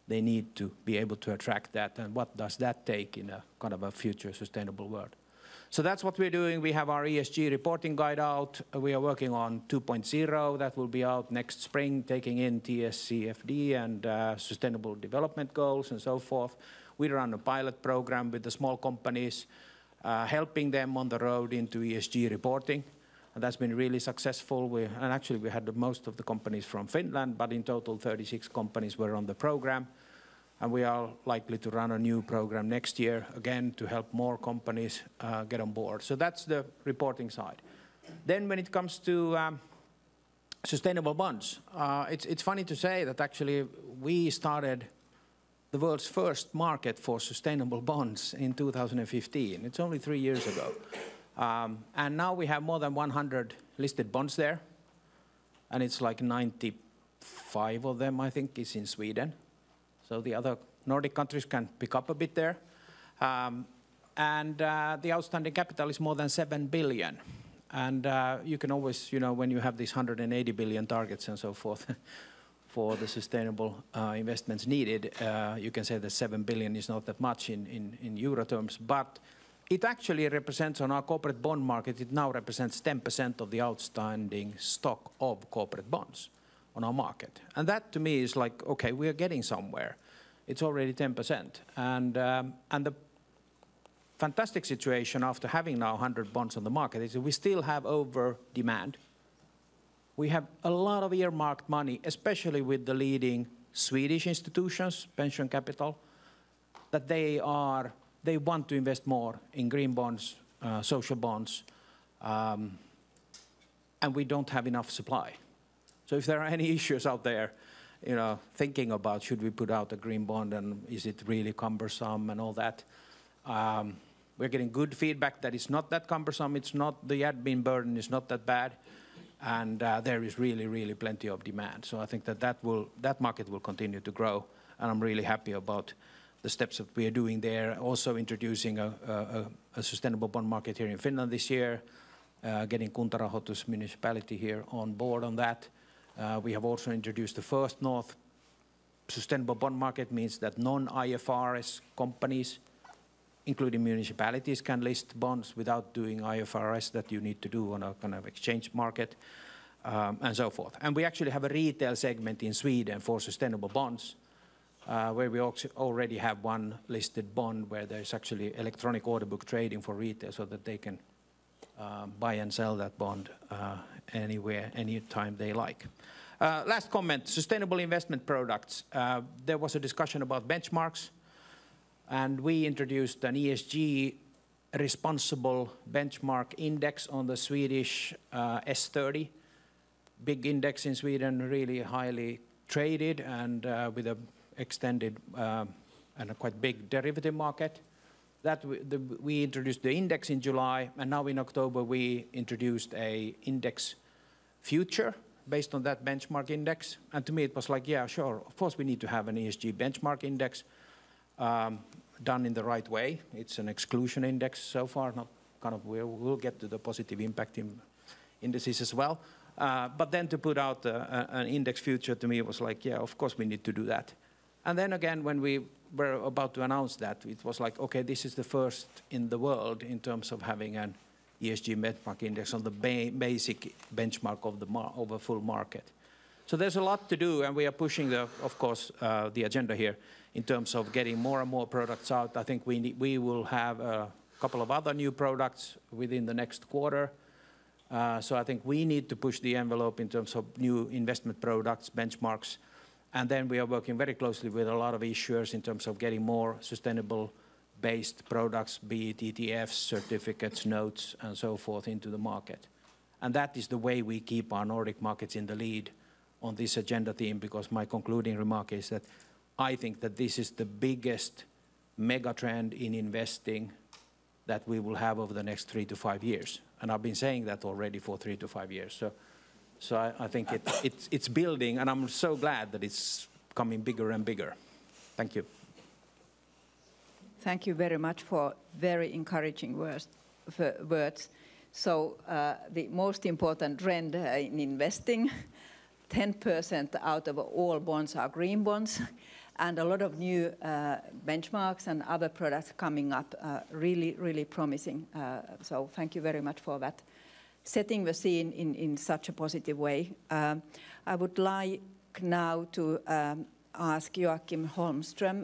they need to be able to attract that. And what does that take in a kind of a future sustainable world? So that's what we're doing. We have our ESG reporting guide out. We are working on 2.0. That will be out next spring, taking in TSCFD and Sustainable Development Goals and so forth. We run a pilot program with the small companies, helping them on the road into ESG reporting. And that's been really successful. And actually, we had most of the companies from Finland, but in total, 36 companies were on the program. And we are likely to run a new program next year, again, to help more companies get on board. So that's the reporting side. Then when it comes to sustainable bonds, it's funny to say that actually we started the world's first market for sustainable bonds in 2015. It's only 3 years ago. And now we have more than 100 listed bonds there, and it's like 95 of them, I think, is in Sweden. So the other Nordic countries can pick up a bit there. The outstanding capital is more than 7 billion. And you can always, you know, when you have these 180 billion targets and so forth for the sustainable investments needed, you can say that 7 billion is not that much in euro terms, but it actually represents, on our corporate bond market, it now represents 10% of the outstanding stock of corporate bonds on our market. And that, to me, is like, okay, we are getting somewhere. It's already 10%. And the fantastic situation after having now 100 bonds on the market is that we still have over demand. We have a lot of earmarked money, especially with the leading Swedish institutions, pension capital, that they want to invest more in green bonds, social bonds, and we don't have enough supply. So if there are any issues out there, you know, thinking about should we put out a green bond and is it really cumbersome and all that, we're getting good feedback that it's not that cumbersome, it's not, the admin burden is not that bad, and there is really, really plenty of demand. So I think that market will continue to grow, and I'm really happy about the steps that we are doing there, also introducing a sustainable bond market here in Finland this year, getting Kuntarahoitus municipality here on board on that. We have also introduced the First North. Sustainable bond market means that non-IFRS companies, including municipalities, can list bonds without doing IFRS that you need to do on a kind of exchange market, and so forth. And we actually have a retail segment in Sweden for sustainable bonds, where we already have one listed bond where there's actually electronic order book trading for retail so that they can buy and sell that bond anywhere, anytime they like. Last comment, sustainable investment products. There was a discussion about benchmarks, and we introduced an ESG responsible benchmark index on the Swedish S30. Big index in Sweden, really highly traded, and with a extended and a quite big derivative market. That we introduced the index in July, and now in October we introduced an index future based on that benchmark index. And to me it was like, yeah, sure, of course we need to have an ESG benchmark index done in the right way. It's an exclusion index so far, not kind of, we'll get to the positive impact in indices as well. But then to put out an index future, to me it was like, yeah, of course we need to do that. And then again, when we were about to announce that, it was like, okay, this is the first in the world in terms of having an ESG benchmark index on the basic benchmark of the a full market. So there's a lot to do, and we are pushing, of course, the agenda here in terms of getting more and more products out. I think we will have a couple of other new products within the next quarter. So I think we need to push the envelope in terms of new investment products, benchmarks. And then we are working very closely with a lot of issuers in terms of getting more sustainable-based products, be it ETFs, certificates, notes, and so forth into the market. And that is the way we keep our Nordic markets in the lead on this agenda theme, because my concluding remark is that I think that this is the biggest mega trend in investing that we will have over the next 3 to 5 years. And I've been saying that already for 3 to 5 years. So I think it's building, and I'm so glad that it's coming bigger and bigger. Thank you. Thank you very much for very encouraging words. So the most important trend in investing, 10% out of all bonds are green bonds, and a lot of new benchmarks and other products coming up, really, really promising. So thank you very much for that, setting the scene in such a positive way. I would like now to ask Joachim Holmström,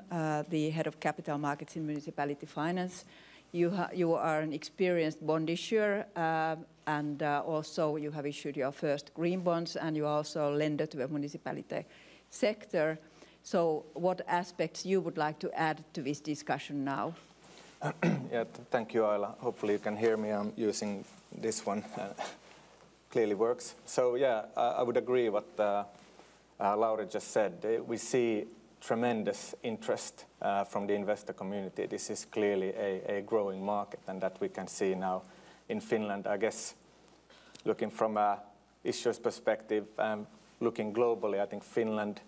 the head of capital markets in municipality finance. You are an experienced bond issuer, and also you have issued your first green bonds, and you are also a lender to the municipality sector. So what aspects you would like to add to this discussion now? Yeah, thank you, Ayla. Hopefully you can hear me. I'm using this one. Clearly works. So yeah, I would agree what Lauri just said. We see tremendous interest from the investor community. This is clearly a growing market, and that we can see now in Finland. I guess looking from an issuer's perspective and looking globally, I think Finland,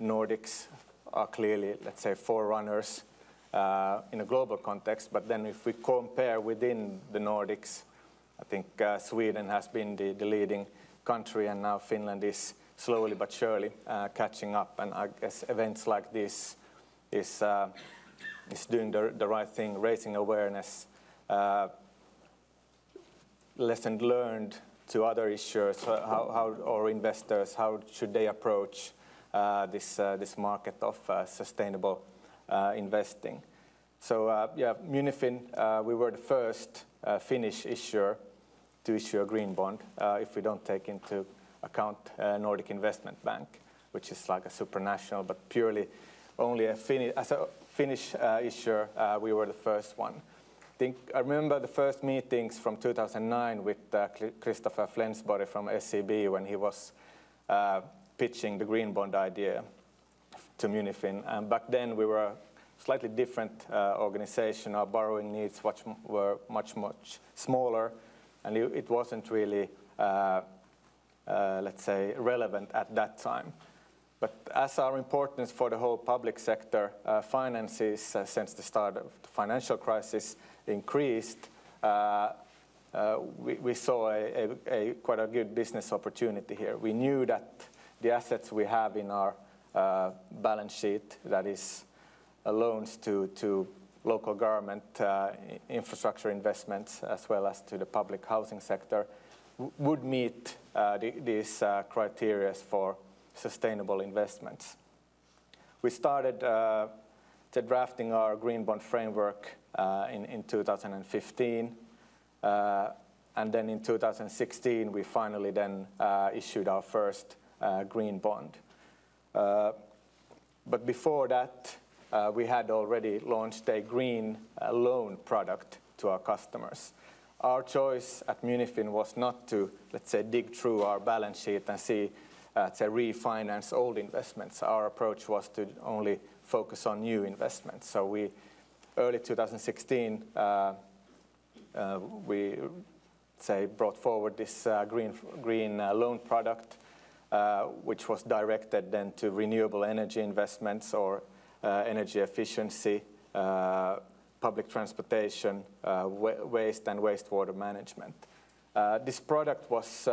Nordics are clearly, let's say, forerunners in a global context. But then if we compare within the Nordics, I think Sweden has been the leading country, and now Finland is slowly but surely catching up. And I guess events like this is doing the right thing, raising awareness, lessons learned to other issuers, or investors, how should they approach this market of sustainable investing. So yeah, Munifin, we were the first Finnish issuer to issue a green bond, if we don't take into account Nordic Investment Bank, which is like a supranational, but purely only as a Finnish issuer, we were the first one. I remember the first meetings from 2009 with Christopher Flensborg from SEB, when he was pitching the green bond idea to Munifin. And back then we were a slightly different organization. Our borrowing needs were much, much smaller, and it wasn't really, let's say, relevant at that time. But as our importance for the whole public sector finances since the start of the financial crisis increased, we saw quite a good business opportunity here. We knew that the assets we have in our balance sheet, that is loans to local government, infrastructure investments, as well as to the public housing sector, would meet these criteria for sustainable investments. We started drafting our green bond framework in 2015, and then in 2016 we finally then issued our first green bond. But before that, we had already launched a green loan product to our customers. Our choice at Munifin was not to, let's say, dig through our balance sheet and see to refinance old investments. Our approach was to only focus on new investments. So we, early 2016, we say brought forward this green loan product, which was directed then to renewable energy investments or energy efficiency, public transportation, waste and wastewater management. This product was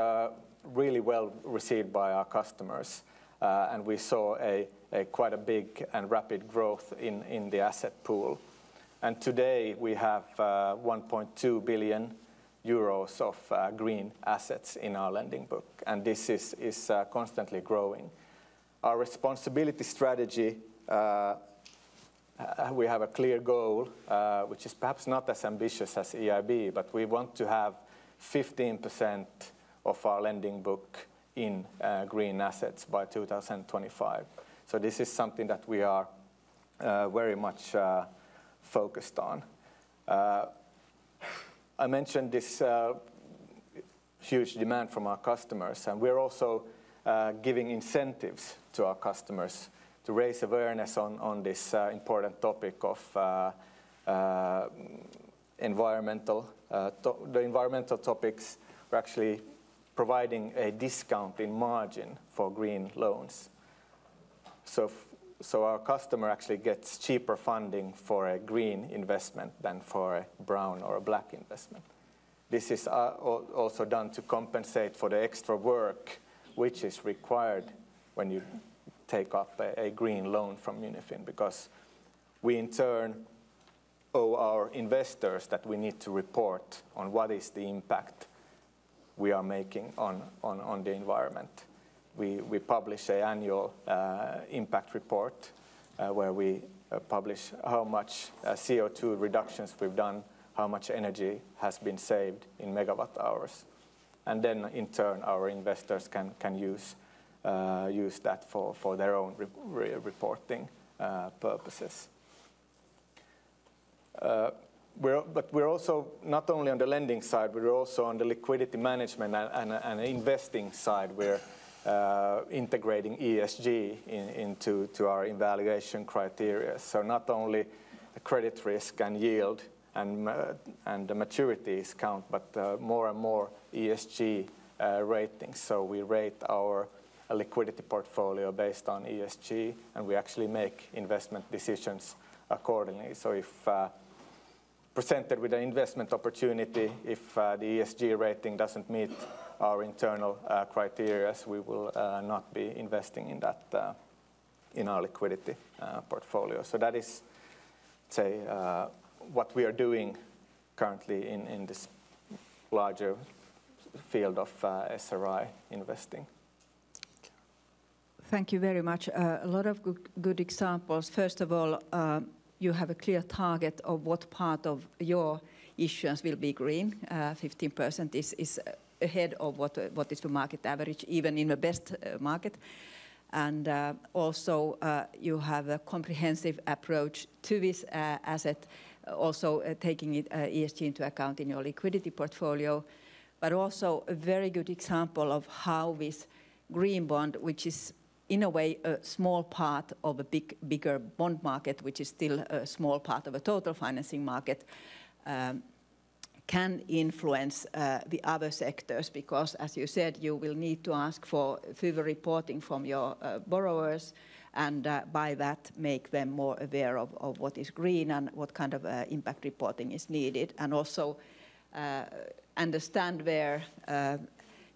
really well received by our customers. and we saw a quite a big and rapid growth in the asset pool. And today we have 1.2 billion euros of green assets in our lending book, and this is constantly growing. Our responsibility strategy, we have a clear goal, which is perhaps not as ambitious as EIB, but we want to have 15% of our lending book in green assets by 2025. So this is something that we are very much focused on. I mentioned this huge demand from our customers, and we're also giving incentives to our customers to raise awareness on this important topic of environmental. The environmental topics are actually providing a discount in margin for green loans. So our customer actually gets cheaper funding for a green investment than for a brown or a black investment. This is also done to compensate for the extra work which is required when you take up a green loan from UNIFIN, because we in turn owe our investors that we need to report on what is the impact we are making on the environment. We publish an annual impact report where we publish how much CO2 reductions we've done, how much energy has been saved in megawatt hours. And then in turn our investors can use that for their own reporting purposes. But we're also not only on the lending side, we're also on the liquidity management and investing side. We're integrating ESG into our evaluation criteria. So not only the credit risk and yield and the maturities count, but more and more ESG ratings. So we rate our a liquidity portfolio based on ESG, and we actually make investment decisions accordingly. So if presented with an investment opportunity, if the ESG rating doesn't meet our internal criteria, we will not be investing in that in our liquidity portfolio. So that is, say, what we are doing currently in this larger field of SRI investing. Thank you very much. A lot of good examples. First of all, you have a clear target of what part of your issuance will be green. 15% is ahead of what is the market average, even in the best market. And also you have a comprehensive approach to this asset, also taking it, ESG into account in your liquidity portfolio, but also a very good example of how this green bond, which is in a way a small part of a bigger bond market, which is still a small part of a total financing market, can influence the other sectors, because as you said, you will need to ask for further reporting from your borrowers, and by that make them more aware of what is green and what kind of impact reporting is needed, and also understand where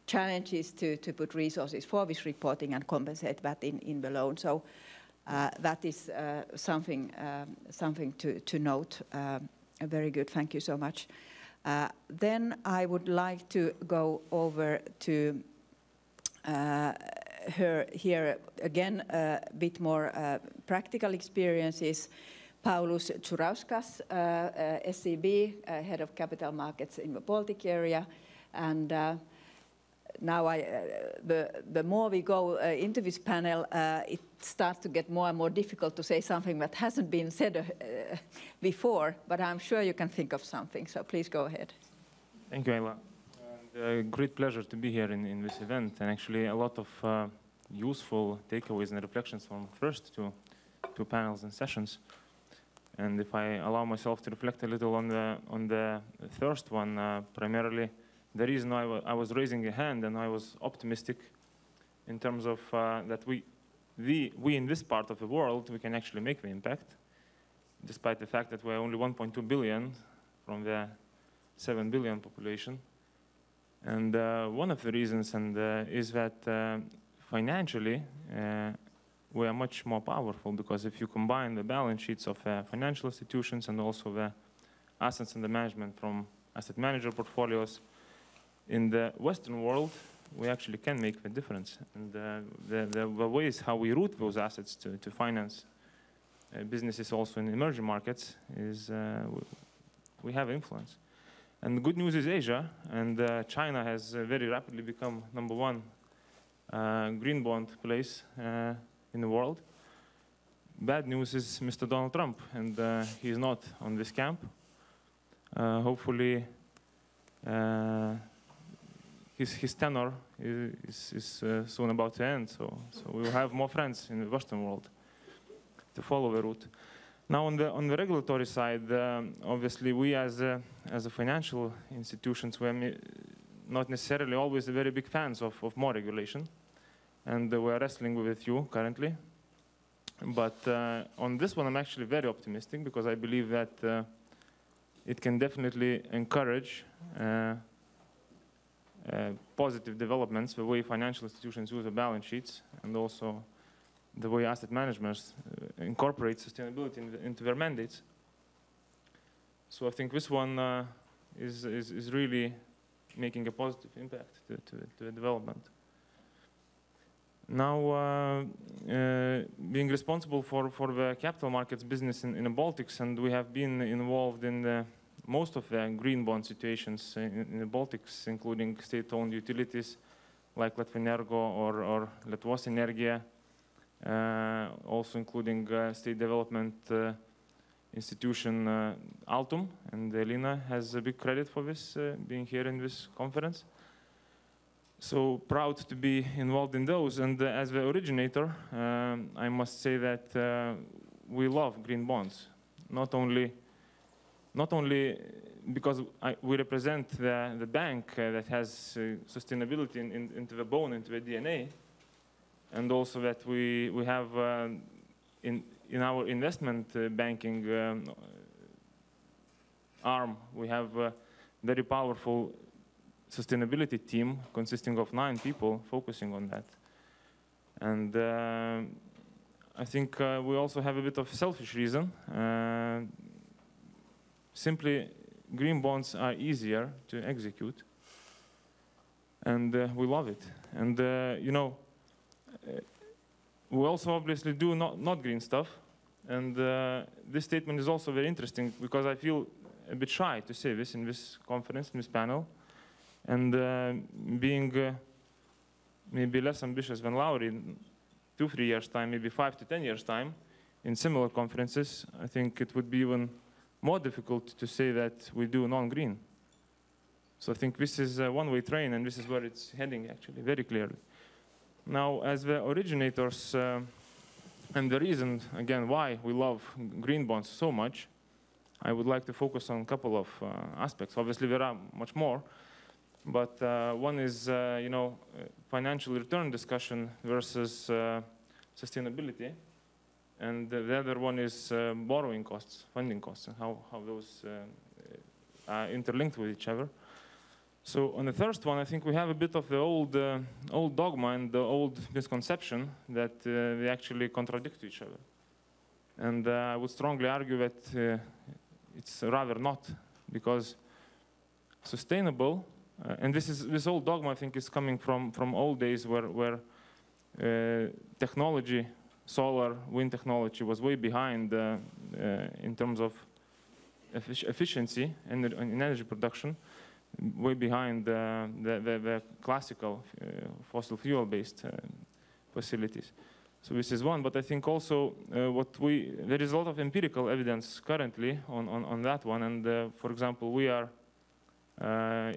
challenges to put resources for this reporting and compensate that in the loan. So that is something to note. Very good, thank you so much. Then I would like to go over to her here again, a bit more practical experiences. Paulus Czurauskas, SEB, Head of Capital Markets in the Baltic area, and now the more we go into this panel, it starts to get more and more difficult to say something that hasn't been said before, but I'm sure you can think of something, so please go ahead. Thank you, Ieva. Great pleasure to be here in this event, and actually a lot of useful takeaways and reflections from the first two panels and sessions. And if I allow myself to reflect a little on the first one, primarily, the reason I was raising a hand and I was optimistic in terms of that we in this part of the world, we can actually make the impact, despite the fact that we're only 1.2 billion from the 7 billion population. And one of the reasons is that financially, we are much more powerful, because if you combine the balance sheets of financial institutions and also the assets and the management from asset manager portfolios, in the Western world, we actually can make the difference. And the ways how we route those assets to finance businesses also in emerging markets is we have influence. And the good news is Asia, and China has very rapidly become number one green bond place in the world. Bad news is Mr. Donald Trump, and he's not on this camp. Hopefully, his tenure is soon about to end, so we will have more friends in the Western world to follow the route. Now, on the regulatory side, obviously, we as a financial institutions, we're not necessarily always very big fans of more regulation, and we're wrestling with a few currently. But on this one, I'm actually very optimistic, because I believe that it can definitely encourage positive developments, the way financial institutions use the balance sheets, and also the way asset managers incorporate sustainability into their mandates. So I think this one is really making a positive impact to the development. Now, being responsible for the capital markets business in the Baltics, and we have been involved in most of the green bond situations in the Baltics, including state-owned utilities like Latvenergo or Lietuvos Energija, also including state development institution Altum, and Elina has a big credit for this, being here in this conference. So proud to be involved in those, and as the originator, I must say that we love green bonds, not only because we represent the bank that has sustainability into the bone, into the DNA, and also that we have in our investment banking arm, we have a very powerful sustainability team consisting of 9 people focusing on that. And I think we also have a bit of selfish reason. Simply, green bonds are easier to execute, and we love it. And you know, we also obviously do not green stuff, and this statement is also very interesting, because I feel a bit shy to say this in this conference, in this panel, and being maybe less ambitious than Lauri in 2-3 years' time, maybe 5 to 10 years' time, in similar conferences, I think it would be even more difficult to say that we do non-green. So I think this is a one-way train, and this is where it's heading, actually, very clearly. Now, as the originators, and the reason, again, why we love green bonds so much, I would like to focus on a couple of aspects. Obviously, there are much more, but one is, you know, financial return discussion versus sustainability, and the other one is borrowing costs, funding costs, and how those are interlinked with each other. So on the first one, I think we have a bit of the old dogma and the old misconception that they actually contradict each other. And I would strongly argue that it's rather not, because sustainable, and this old dogma, I think, is coming from old days where technology, solar, wind technology, was way behind in terms of efficiency and energy production, way behind the classical fossil fuel-based facilities. So this is one, but I think also there is a lot of empirical evidence currently on that one, and for example, we are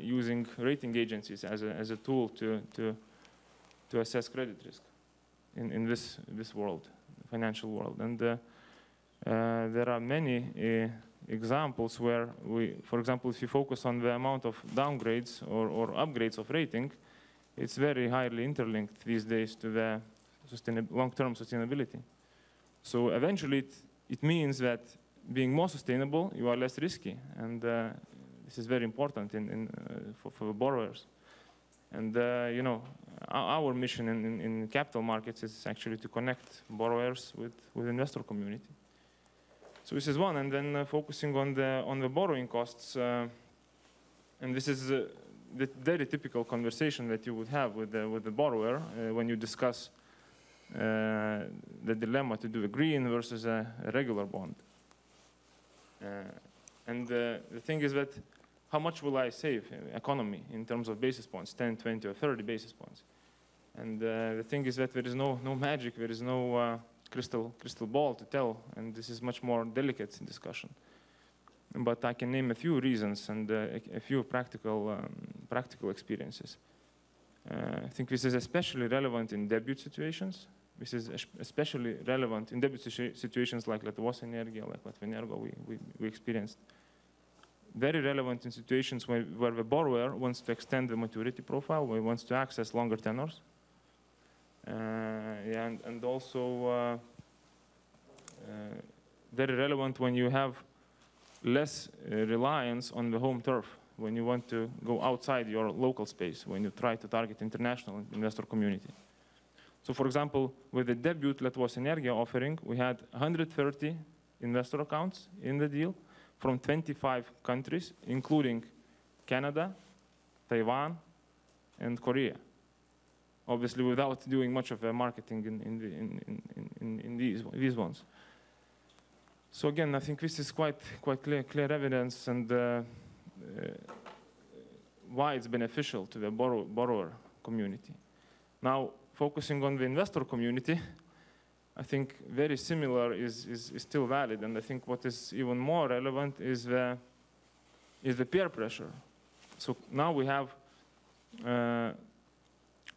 using rating agencies as a tool to assess credit risk in this world, financial world. And there are many examples where we, for example, if you focus on the amount of downgrades or upgrades of rating, it's very highly interlinked these days to the long-term sustainability. So eventually it means that being more sustainable, you are less risky, and this is very important for borrowers. And you know, our mission in capital markets is actually to connect borrowers with investor community. So this is one, and then focusing on the borrowing costs, and this is the very typical conversation that you would have with the borrower when you discuss the dilemma to do a green versus a regular bond. And the thing is that how much will I save economy in terms of basis points, 10, 20, or 30 basis points? And the thing is that there is no magic, there is no crystal ball to tell, and this is much more delicate discussion. But I can name a few reasons and a few practical experiences. I think this is especially relevant in debut situations. This is especially relevant in debut situations like Lietuvos Energija, like Latvenergo we experienced. Very relevant in situations where the borrower wants to extend the maturity profile, where he wants to access longer tenors. And also very relevant when you have less reliance on the home turf, when you want to go outside your local space, when you try to target international investor community. So for example, with the debut Lietuvos Energija offering, we had 130 investor accounts in the deal from 25 countries, including Canada, Taiwan, and Korea. Obviously without doing much of marketing in these ones. So again, I think this is quite clear evidence and why it's beneficial to the borrower community. Now, focusing on the investor community, I think very similar is still valid, and I think what is even more relevant is the peer pressure. So now we have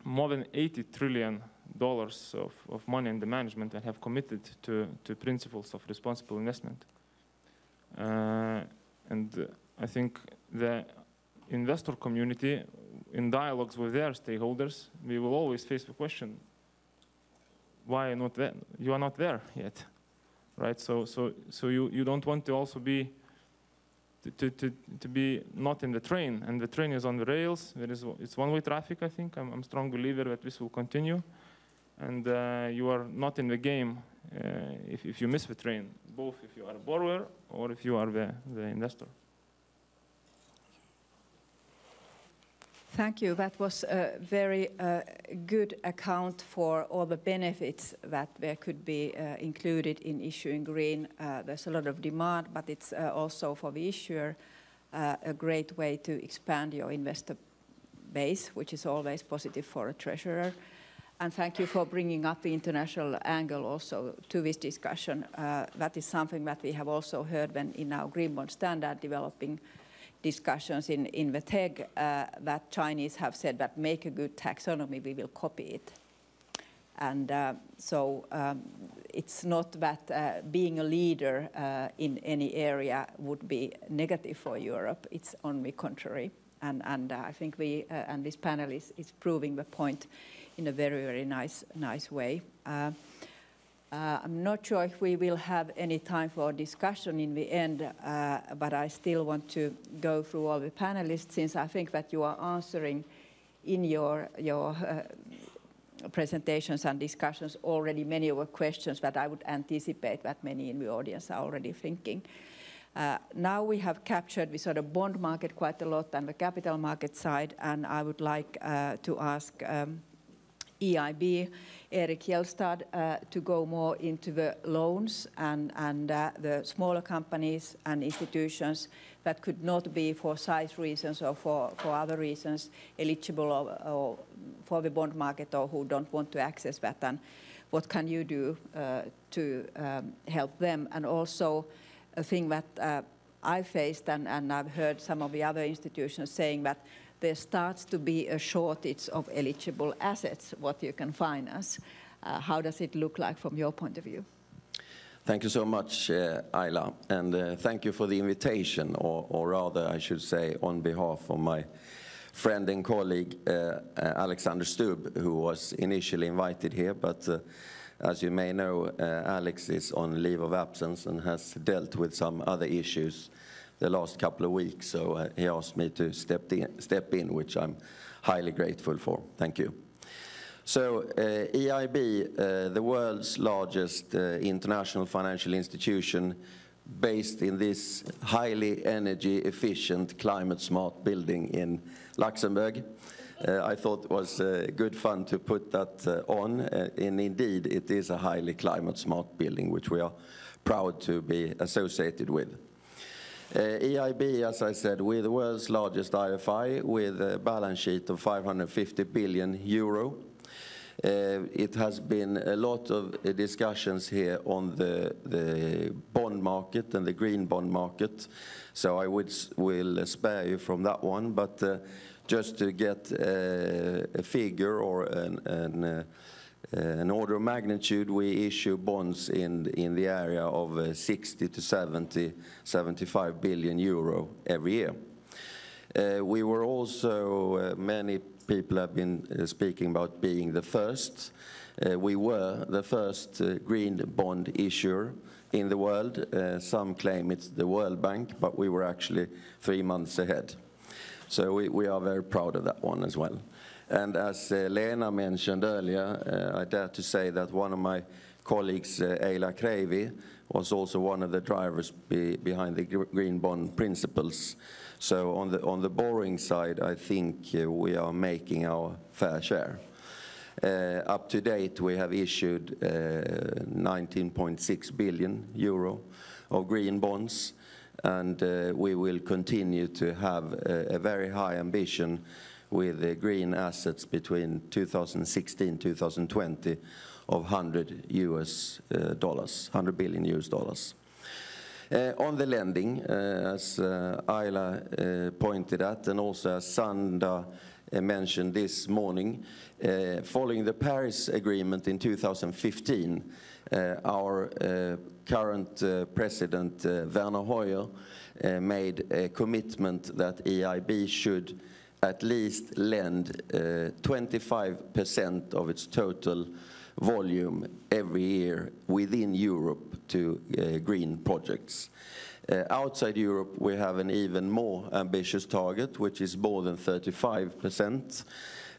more than $80 trillion of money in the management that have committed to principles of responsible investment. I think the investor community, in dialogues with their stakeholders, we will always face the question, why not there? You are not there yet, right? So you don't want to also be to be not in the train, and the train is on the rails. It's one-way traffic. I think I'm a strong believer that this will continue, and you are not in the game if you miss the train, both if you are a borrower or if you are the investor. Thank you. That was a very good account for all the benefits that there could be included in issuing green. There's a lot of demand, but it's also for the issuer a great way to expand your investor base, which is always positive for a treasurer. And thank you for bringing up the international angle also to this discussion. That is something that we have also heard when in our Green Bond Standard developing discussions in the TEG, that Chinese have said that make a good taxonomy, we will copy it. And so it's not that being a leader in any area would be negative for Europe, it's on the contrary. And I think we, and this panel is proving the point in a very, very nice way. I'm not sure if we will have any time for discussion in the end, but I still want to go through all the panelists, since I think that you are answering in your presentations and discussions already many of the questions that I would anticipate that many in the audience are already thinking. Now we have captured the sort of bond market quite a lot and the capital market side, and I would like to ask EIB, Erik Hjelstad, to go more into the loans and the smaller companies and institutions that could not be, for size reasons or for other reasons, eligible or for the bond market, or who don't want to access that. And what can you do to help them? And also a thing that I faced, and I've heard some of the other institutions saying, that there starts to be a shortage of eligible assets, what you can finance. How does it look like from your point of view? Thank you so much, Ayla, and thank you for the invitation, or rather I should say on behalf of my friend and colleague Alexander Stubb, who was initially invited here, but as you may know, Alex is on leave of absence and has dealt with some other issues the last couple of weeks, so he asked me to step in, which I'm highly grateful for. Thank you. So EIB, the world's largest international financial institution based in this highly energy efficient, climate smart building in Luxembourg. I thought it was good fun to put that on, and indeed it is a highly climate smart building which we are proud to be associated with. EIB, as I said, we're the world's largest IFI with a balance sheet of 550 billion euro. It has been a lot of discussions here on the bond market and the green bond market, so I will spare you from that one, but just to get a figure or an order of magnitude, we issue bonds in the area of 60 to 75 billion euro every year. We were also, many people have been speaking about being the first. We were the first green bond issuer in the world. Some claim it's the World Bank, but we were actually 3 months ahead. So we are very proud of that one as well. And as Lena mentioned earlier, I dare to say that one of my colleagues, Eila Kreivi, was also one of the drivers behind the Green Bond Principles. So on the borrowing side, I think we are making our fair share. Up to date, we have issued 19.6 billion euro of green bonds, and we will continue to have a very high ambition with the green assets between 2016-2020 of $100 billion US. On the lending, as Ayla pointed at, and also as Sanda mentioned this morning, following the Paris Agreement in 2015, our current president, Werner Hoyer, made a commitment that EIB should at least lend 25% of its total volume every year within Europe to green projects. Outside Europe, we have an even more ambitious target, which is more than 35%.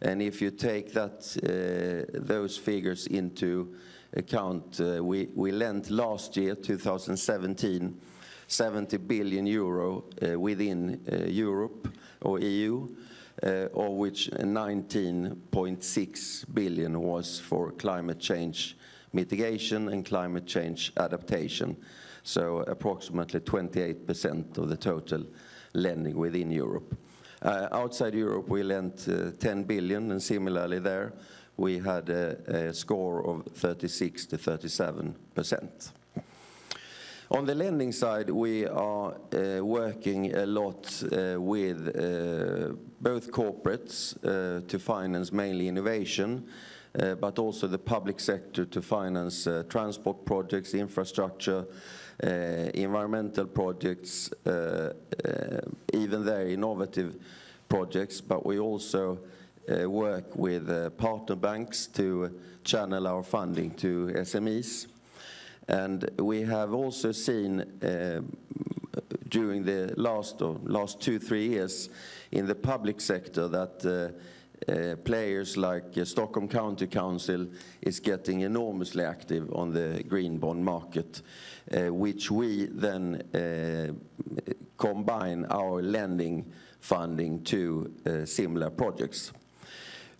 And if you take that, those figures into account, we lent last year, 2017, 70 billion euro within Europe or EU, of which 19.6 billion was for climate change mitigation and climate change adaptation. So approximately 28% of the total lending within Europe. Outside Europe, we lent 10 billion, and similarly there, we had a score of 36 to 37%. On the lending side, we are working a lot with both corporates to finance mainly innovation, but also the public sector to finance transport projects, infrastructure, environmental projects, even their innovative projects. But we also work with partner banks to channel our funding to SMEs. And we have also seen during the last 2-3 years in the public sector that players like Stockholm County Council is getting enormously active on the green bond market, which we then combine our lending funding to similar projects.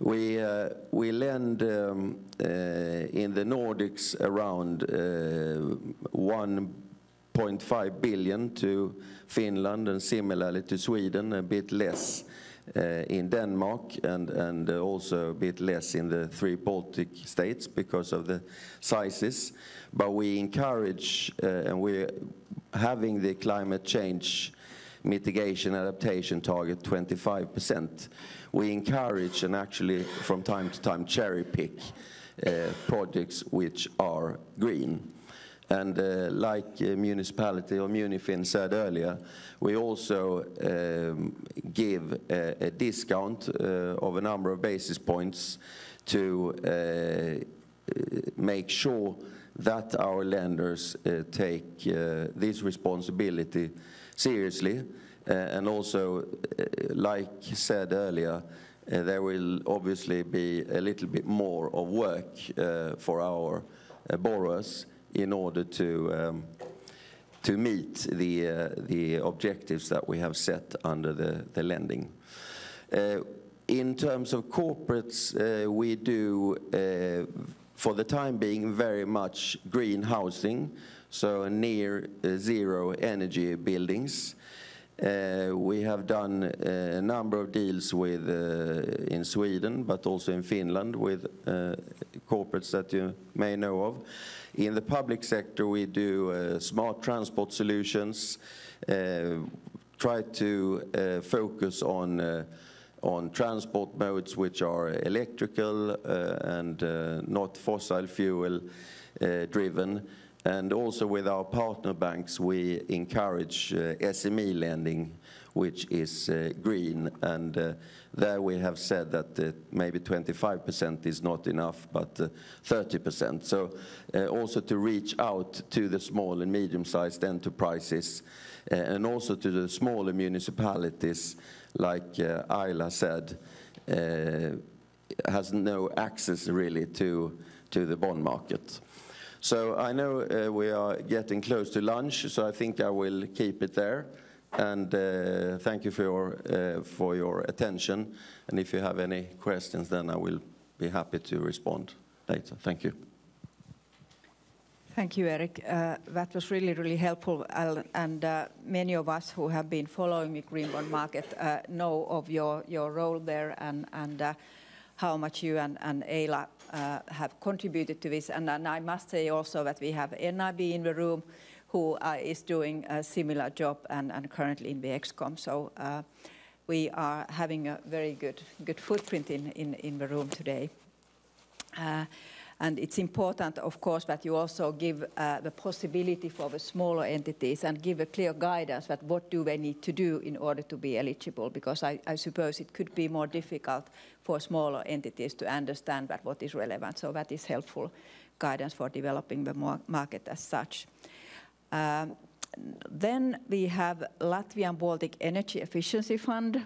We lend in the Nordics around 1.5 billion to Finland, and similarly to Sweden, a bit less in Denmark, and also a bit less in the 3 Baltic states because of the sizes. But we encourage, and we're having the climate change mitigation adaptation target 25%. We encourage and actually from time to time cherry pick projects which are green. And like municipality or Munifin said earlier, we also give a discount of a number of basis points to make sure that our lenders take this responsibility seriously. And also, like said earlier, there will obviously be a little bit more of work for our borrowers in order to meet the objectives that we have set under the lending. In terms of corporates, we do, for the time being, very much green housing, so near zero energy buildings. We have done a number of deals with, in Sweden, but also in Finland, with corporates that you may know of. In the public sector, we do smart transport solutions, try to focus on transport modes which are electrical and not fossil fuel driven. And also with our partner banks, we encourage SME lending, which is green. And there we have said that maybe 25% is not enough, but 30%. So also to reach out to the small and medium-sized enterprises and also to the smaller municipalities, like Ayla said, has no access really to the bond market. So I know we are getting close to lunch, so I think I will keep it there. And thank you for your attention. And if you have any questions, then I will be happy to respond later. Thank you. Thank you, Eric. That was really, really helpful. And many of us who have been following the green bond market know of your role there and how much you and Ayla have contributed to this. And I must say also that we have NIB in the room who is doing a similar job and currently in the ExCom. So we are having a very good footprint in the room today. And it's important, of course, that you also give the possibility for the smaller entities and give a clear guidance that what do they need to do in order to be eligible, because I suppose it could be more difficult for smaller entities to understand that what is relevant. So that is helpful guidance for developing the market as such. Then we have Latvian Baltic Energy Efficiency Fund,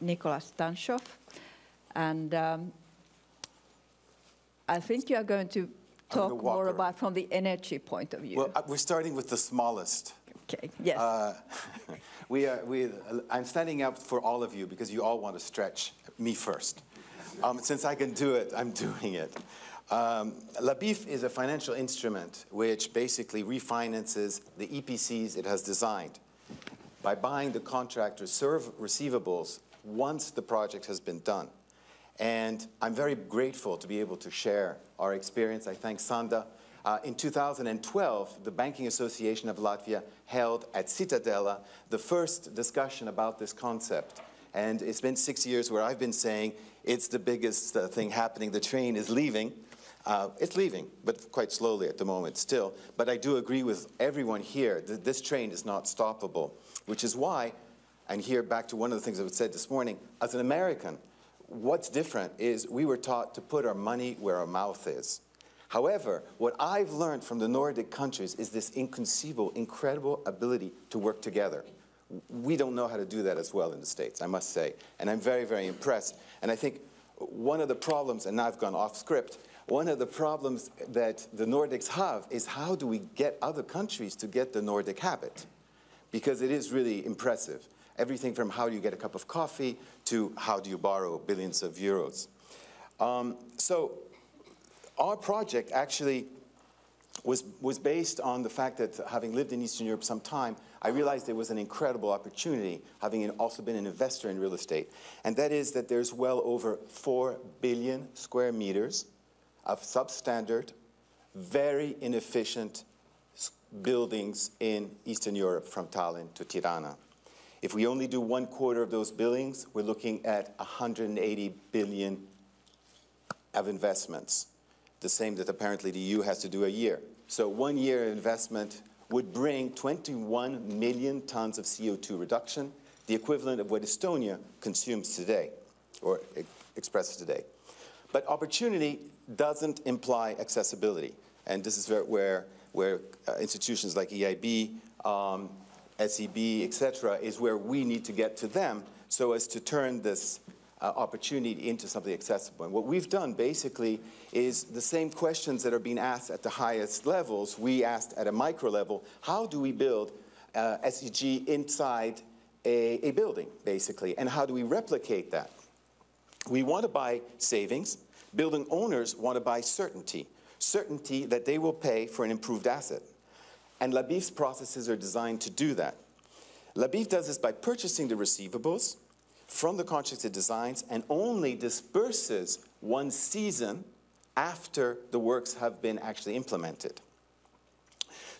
Nicholas Stanshov, and I think you are going to talk more about from the energy point of view. Well, we're starting with the smallest. Okay, yes. I'm standing up for all of you because you all want to stretch me first. Since I can do it, I'm doing it. LABIF is a financial instrument which basically refinances the EPCs it has designed by buying the contractor's receivables once the project has been done. And I'm very grateful to be able to share our experience. I thank Sanda. In 2012, the Banking Association of Latvia held at Citadella the first discussion about this concept. And it's been 6 years where I've been saying it's the biggest thing happening. The train is leaving. It's leaving, but quite slowly at the moment still. But I do agree with everyone here that this train is not stoppable, which is why, and here back to one of the things I said this morning, as an American, what's different is we were taught to put our money where our mouth is. However, what I've learned from the Nordic countries is this inconceivable, incredible ability to work together. We don't know how to do that as well in the States, I must say. And I'm very, very impressed. And I think one of the problems, and now I've gone off script, one of the problems that the Nordics have is how do we get other countries to get the Nordic habit? Because it is really impressive. Everything from how do you get a cup of coffee to how do you borrow billions of euros. So our project actually was based on the fact that, having lived in Eastern Europe some time, I realized there was an incredible opportunity, having also been an investor in real estate, and that is that there's well over 4 billion square meters of substandard, very inefficient buildings in Eastern Europe from Tallinn to Tirana. If we only do 1/4 of those buildings, we're looking at 180 billion of investments, the same that apparently the EU has to do a year. So 1 year investment would bring 21 million tons of CO2 reduction, the equivalent of what Estonia consumes today, or expresses today. But opportunity doesn't imply accessibility. And this is where institutions like EIB, SEB, etc., is where we need to get to them so as to turn this opportunity into something accessible. And what we've done basically is the same questions that are being asked at the highest levels, we asked at a micro level. How do we build SDG inside a building, basically, and how do we replicate that? We want to buy savings. Building owners want to buy certainty, certainty that they will pay for an improved asset. And LABIF's processes are designed to do that. LABIF does this by purchasing the receivables from the contracts it designs and only disperses one season after the works have been actually implemented.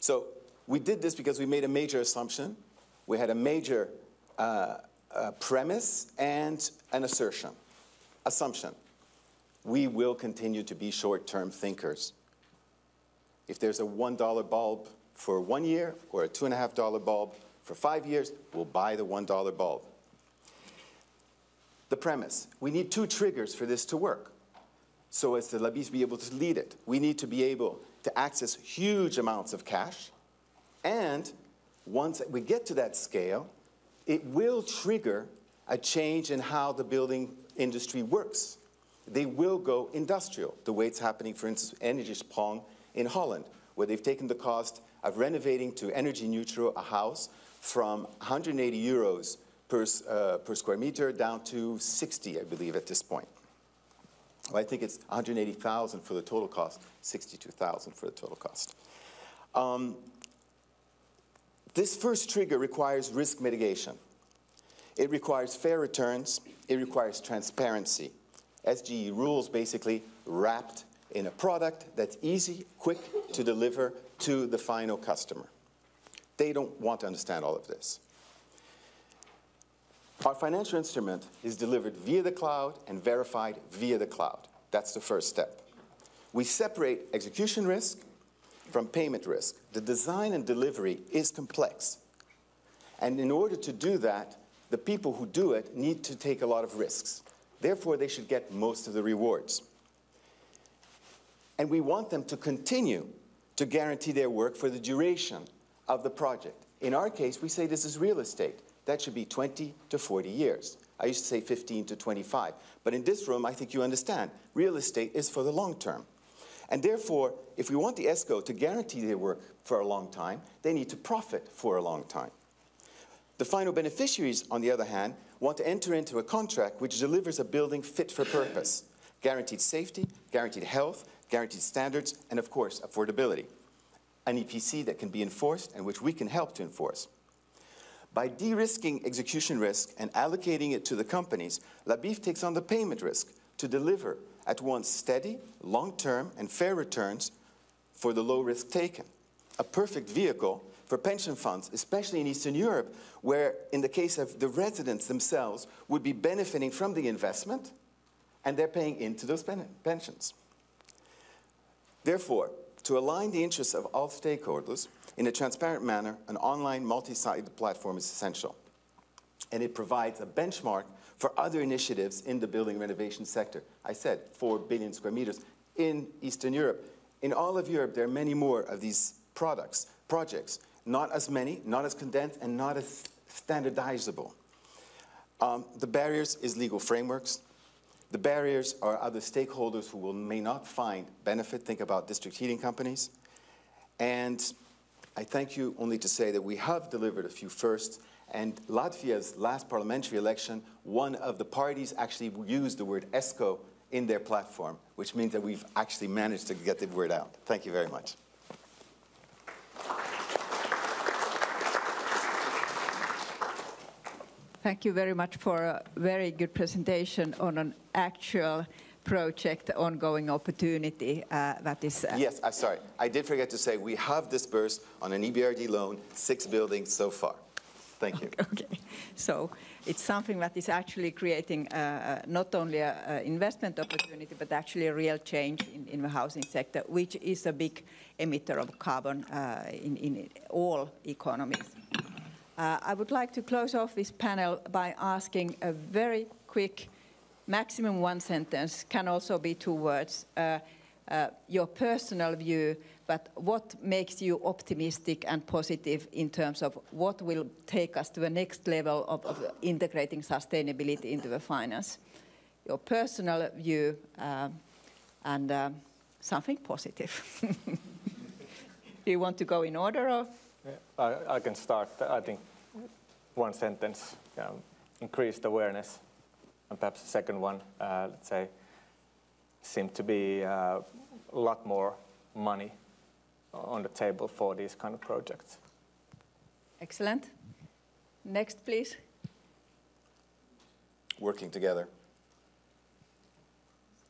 So we did this because we made a major assumption. We had a major premise and an assertion, assumption. We will continue to be short-term thinkers. If there's a $1 bulb for 1 year or a $2.50 bulb for 5 years, we'll buy the $1 bulb. The premise, we need two triggers for this to work so as the LABIF be able to lead it. We need to be able to access huge amounts of cash, and once we get to that scale, it will trigger a change in how the building industry works. They will go industrial, the way it's happening, for instance, Energisparplan in Holland, where they've taken the cost of renovating to energy neutral a house from 180 euros per square meter down to 60, I believe, at this point. Well, I think it's 180,000 for the total cost, 62,000 for the total cost. This first trigger requires risk mitigation. It requires fair returns. It requires transparency. SGE rules basically wrapped in a product that's easy, quick to deliver to the final customer. They don't want to understand all of this. Our financial instrument is delivered via the cloud and verified via the cloud. That's the first step. We separate execution risk from payment risk. The design and delivery is complex. And in order to do that, the people who do it need to take a lot of risks. Therefore, they should get most of the rewards. And we want them to continue to guarantee their work for the duration of the project. In our case, we say this is real estate. That should be 20 to 40 years. I used to say 15 to 25. But in this room, I think you understand, real estate is for the long term. And therefore, if we want the ESCO to guarantee their work for a long time, they need to profit for a long time. The final beneficiaries, on the other hand, want to enter into a contract which delivers a building fit for purpose, guaranteed safety, guaranteed health, guaranteed standards, and of course, affordability. An EPC that can be enforced and which we can help to enforce. By de-risking execution risk and allocating it to the companies, LABIF takes on the payment risk to deliver at once steady, long-term, and fair returns for the low risk taken. A perfect vehicle for pension funds, especially in Eastern Europe, where in the case of the residents themselves would be benefiting from the investment, and they're paying into those pensions. Therefore, to align the interests of all stakeholders in a transparent manner, an online multi-sided platform is essential. And it provides a benchmark for other initiatives in the building renovation sector. I said 4 billion square meters in Eastern Europe. In all of Europe, there are many more of these projects. Not as many, not as condensed, and not as standardizable. The barriers is legal frameworks. The barriers are other stakeholders who may not find benefit. Think about district heating companies. And I thank you only to say that we have delivered a few firsts. And Latvia's last parliamentary election, one of the parties actually used the word ESCO in their platform, which means that we've actually managed to get the word out. Thank you very much. Thank you very much for a very good presentation on an actual project, ongoing opportunity that is... Yes, I'm sorry. I did forget to say we have disbursed on an EBRD loan 6 buildings so far. Thank you. Okay. So it's something that is actually creating not only an investment opportunity, but actually a real change in the housing sector, which is a big emitter of carbon in all economies. I would like to close off this panel by asking a very quick, maximum 1 sentence, can also be 2 words, your personal view, but what makes you optimistic and positive in terms of what will take us to the next level of integrating sustainability into the finance? your personal view and something positive. Do you want to go in order? Or? Yeah, I can start. I think one sentence, increased awareness, and perhaps the second one, let's say, seemed to be a lot more money on the table for these kind of projects. Excellent. Next, please. Working together.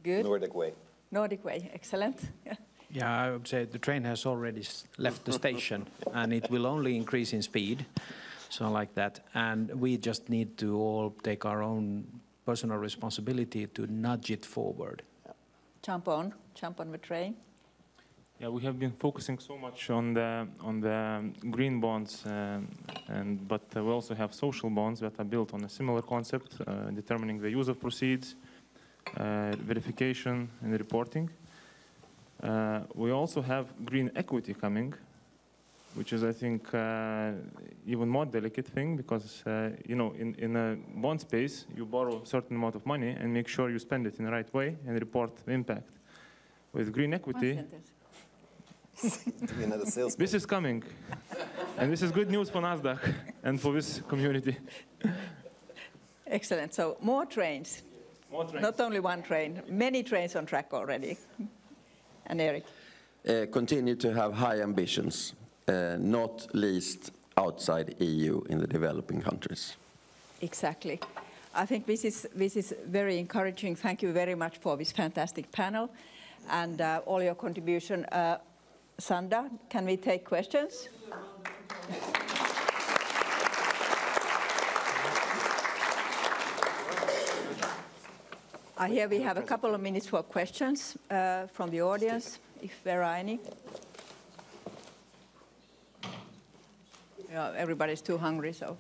Good. Nordic way. Nordic way, excellent. Yeah. Yeah, I would say the train has already left the station and it will only increase in speed, so like that. And we just need to all take our own personal responsibility to nudge it forward. Jump on the train. Yeah, we have been focusing so much on the green bonds, but we also have social bonds that are built on a similar concept, determining the use of proceeds, verification and reporting. We also have green equity coming, which is, I think, even more delicate thing, because, you know, in a bond space, you borrow a certain amount of money and make sure you spend it in the right way and report the impact. With green equity, this is coming. And this is good news for Nasdaq and for this community. Excellent. So more trains. More trains. Not only one train, many trains on track already. And Eric? Continue to have high ambitions, not least outside EU in the developing countries. Exactly. I think this is very encouraging. Thank you very much for this fantastic panel and all your contribution. Sandra, can we take questions? I hear we have a couple of minutes for questions from the audience, if there are any. Yeah, everybody's too hungry, so.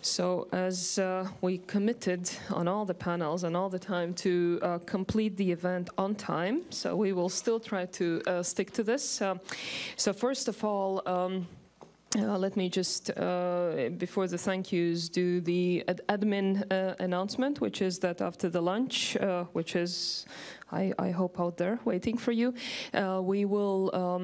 So as we committed on all the panels and all the time to complete the event on time, so we will still try to stick to this. So first of all, let me just, before the thank yous, do the admin announcement, which is that after the lunch, which is, I hope, out there waiting for you, we will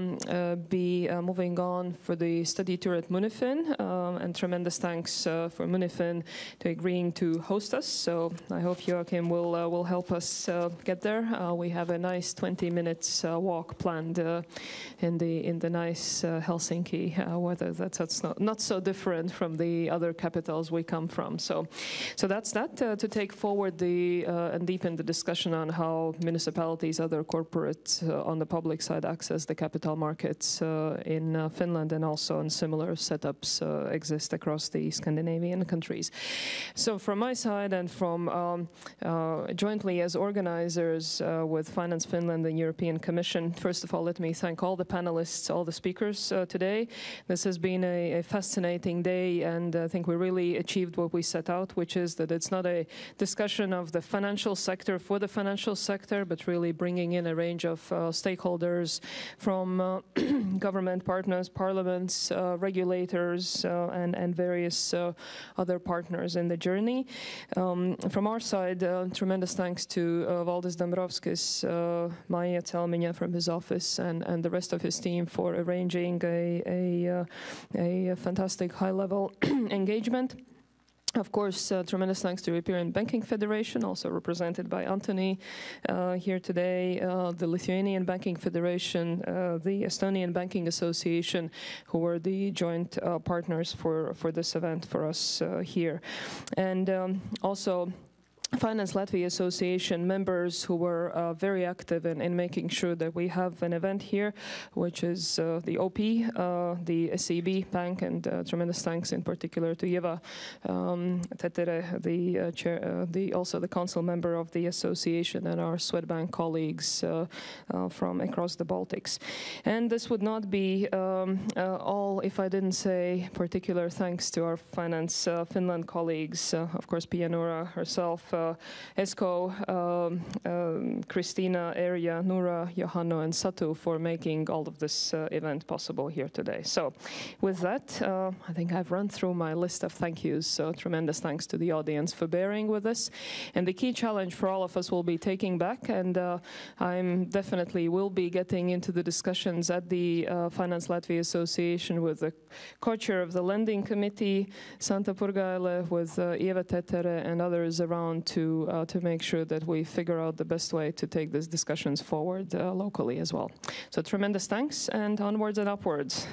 be moving on for the study tour at Munifin, and tremendous thanks for Munifin to agreeing to host us. So I hope Joachim will help us get there. We have a nice 20 minutes walk planned in the nice Helsinki weather. That's not so different from the other capitals we come from. So that's that, to take forward the and deepen the discussion on how municipalities, other corporates on the public side access the capital markets in Finland, and also on similar setups exist across the Scandinavian countries. So from my side and from jointly as organizers with Finance Finland and European Commission, first of all, let me thank all the panelists, all the speakers today. This has been a fascinating day, and I think we really achieved what we set out, which is that it's not a discussion of the financial sector for the financial sector, but really bringing in a range of stakeholders from government partners, parliaments, regulators, and various other partners in the journey. From our side, tremendous thanks to Valdis Dombrovskis, Maija Telmiņa from his office, and the rest of his team for arranging a fantastic high-level engagement. Of course, tremendous thanks to European Banking Federation, also represented by Antoni here today, the Lithuanian Banking Federation, the Estonian Banking Association, who were the joint partners for this event for us here. And also, Finance Latvia Association members who were very active in making sure that we have an event here, which is the OP, the SEB Bank, and tremendous thanks in particular to Ieva Tetere, the chair, also the council member of the association, and our Swedbank colleagues from across the Baltics. And this would not be all if I didn't say particular thanks to our Finance Finland colleagues, of course, Pia Noora herself, Esko, Christina, Erja, Nura, Johanna and Satu for making all of this event possible here today. So with that, I think I've run through my list of thank yous, so tremendous thanks to the audience for bearing with us. And the key challenge for all of us will be taking back, and I'm definitely will be getting into the discussions at the Finance Latvia Association with the co-chair of the Lending Committee, Santa Purgaile, with Ieva Tetere and others around to make sure that we figure out the best way to take these discussions forward locally as well. So tremendous thanks, and onwards and upwards.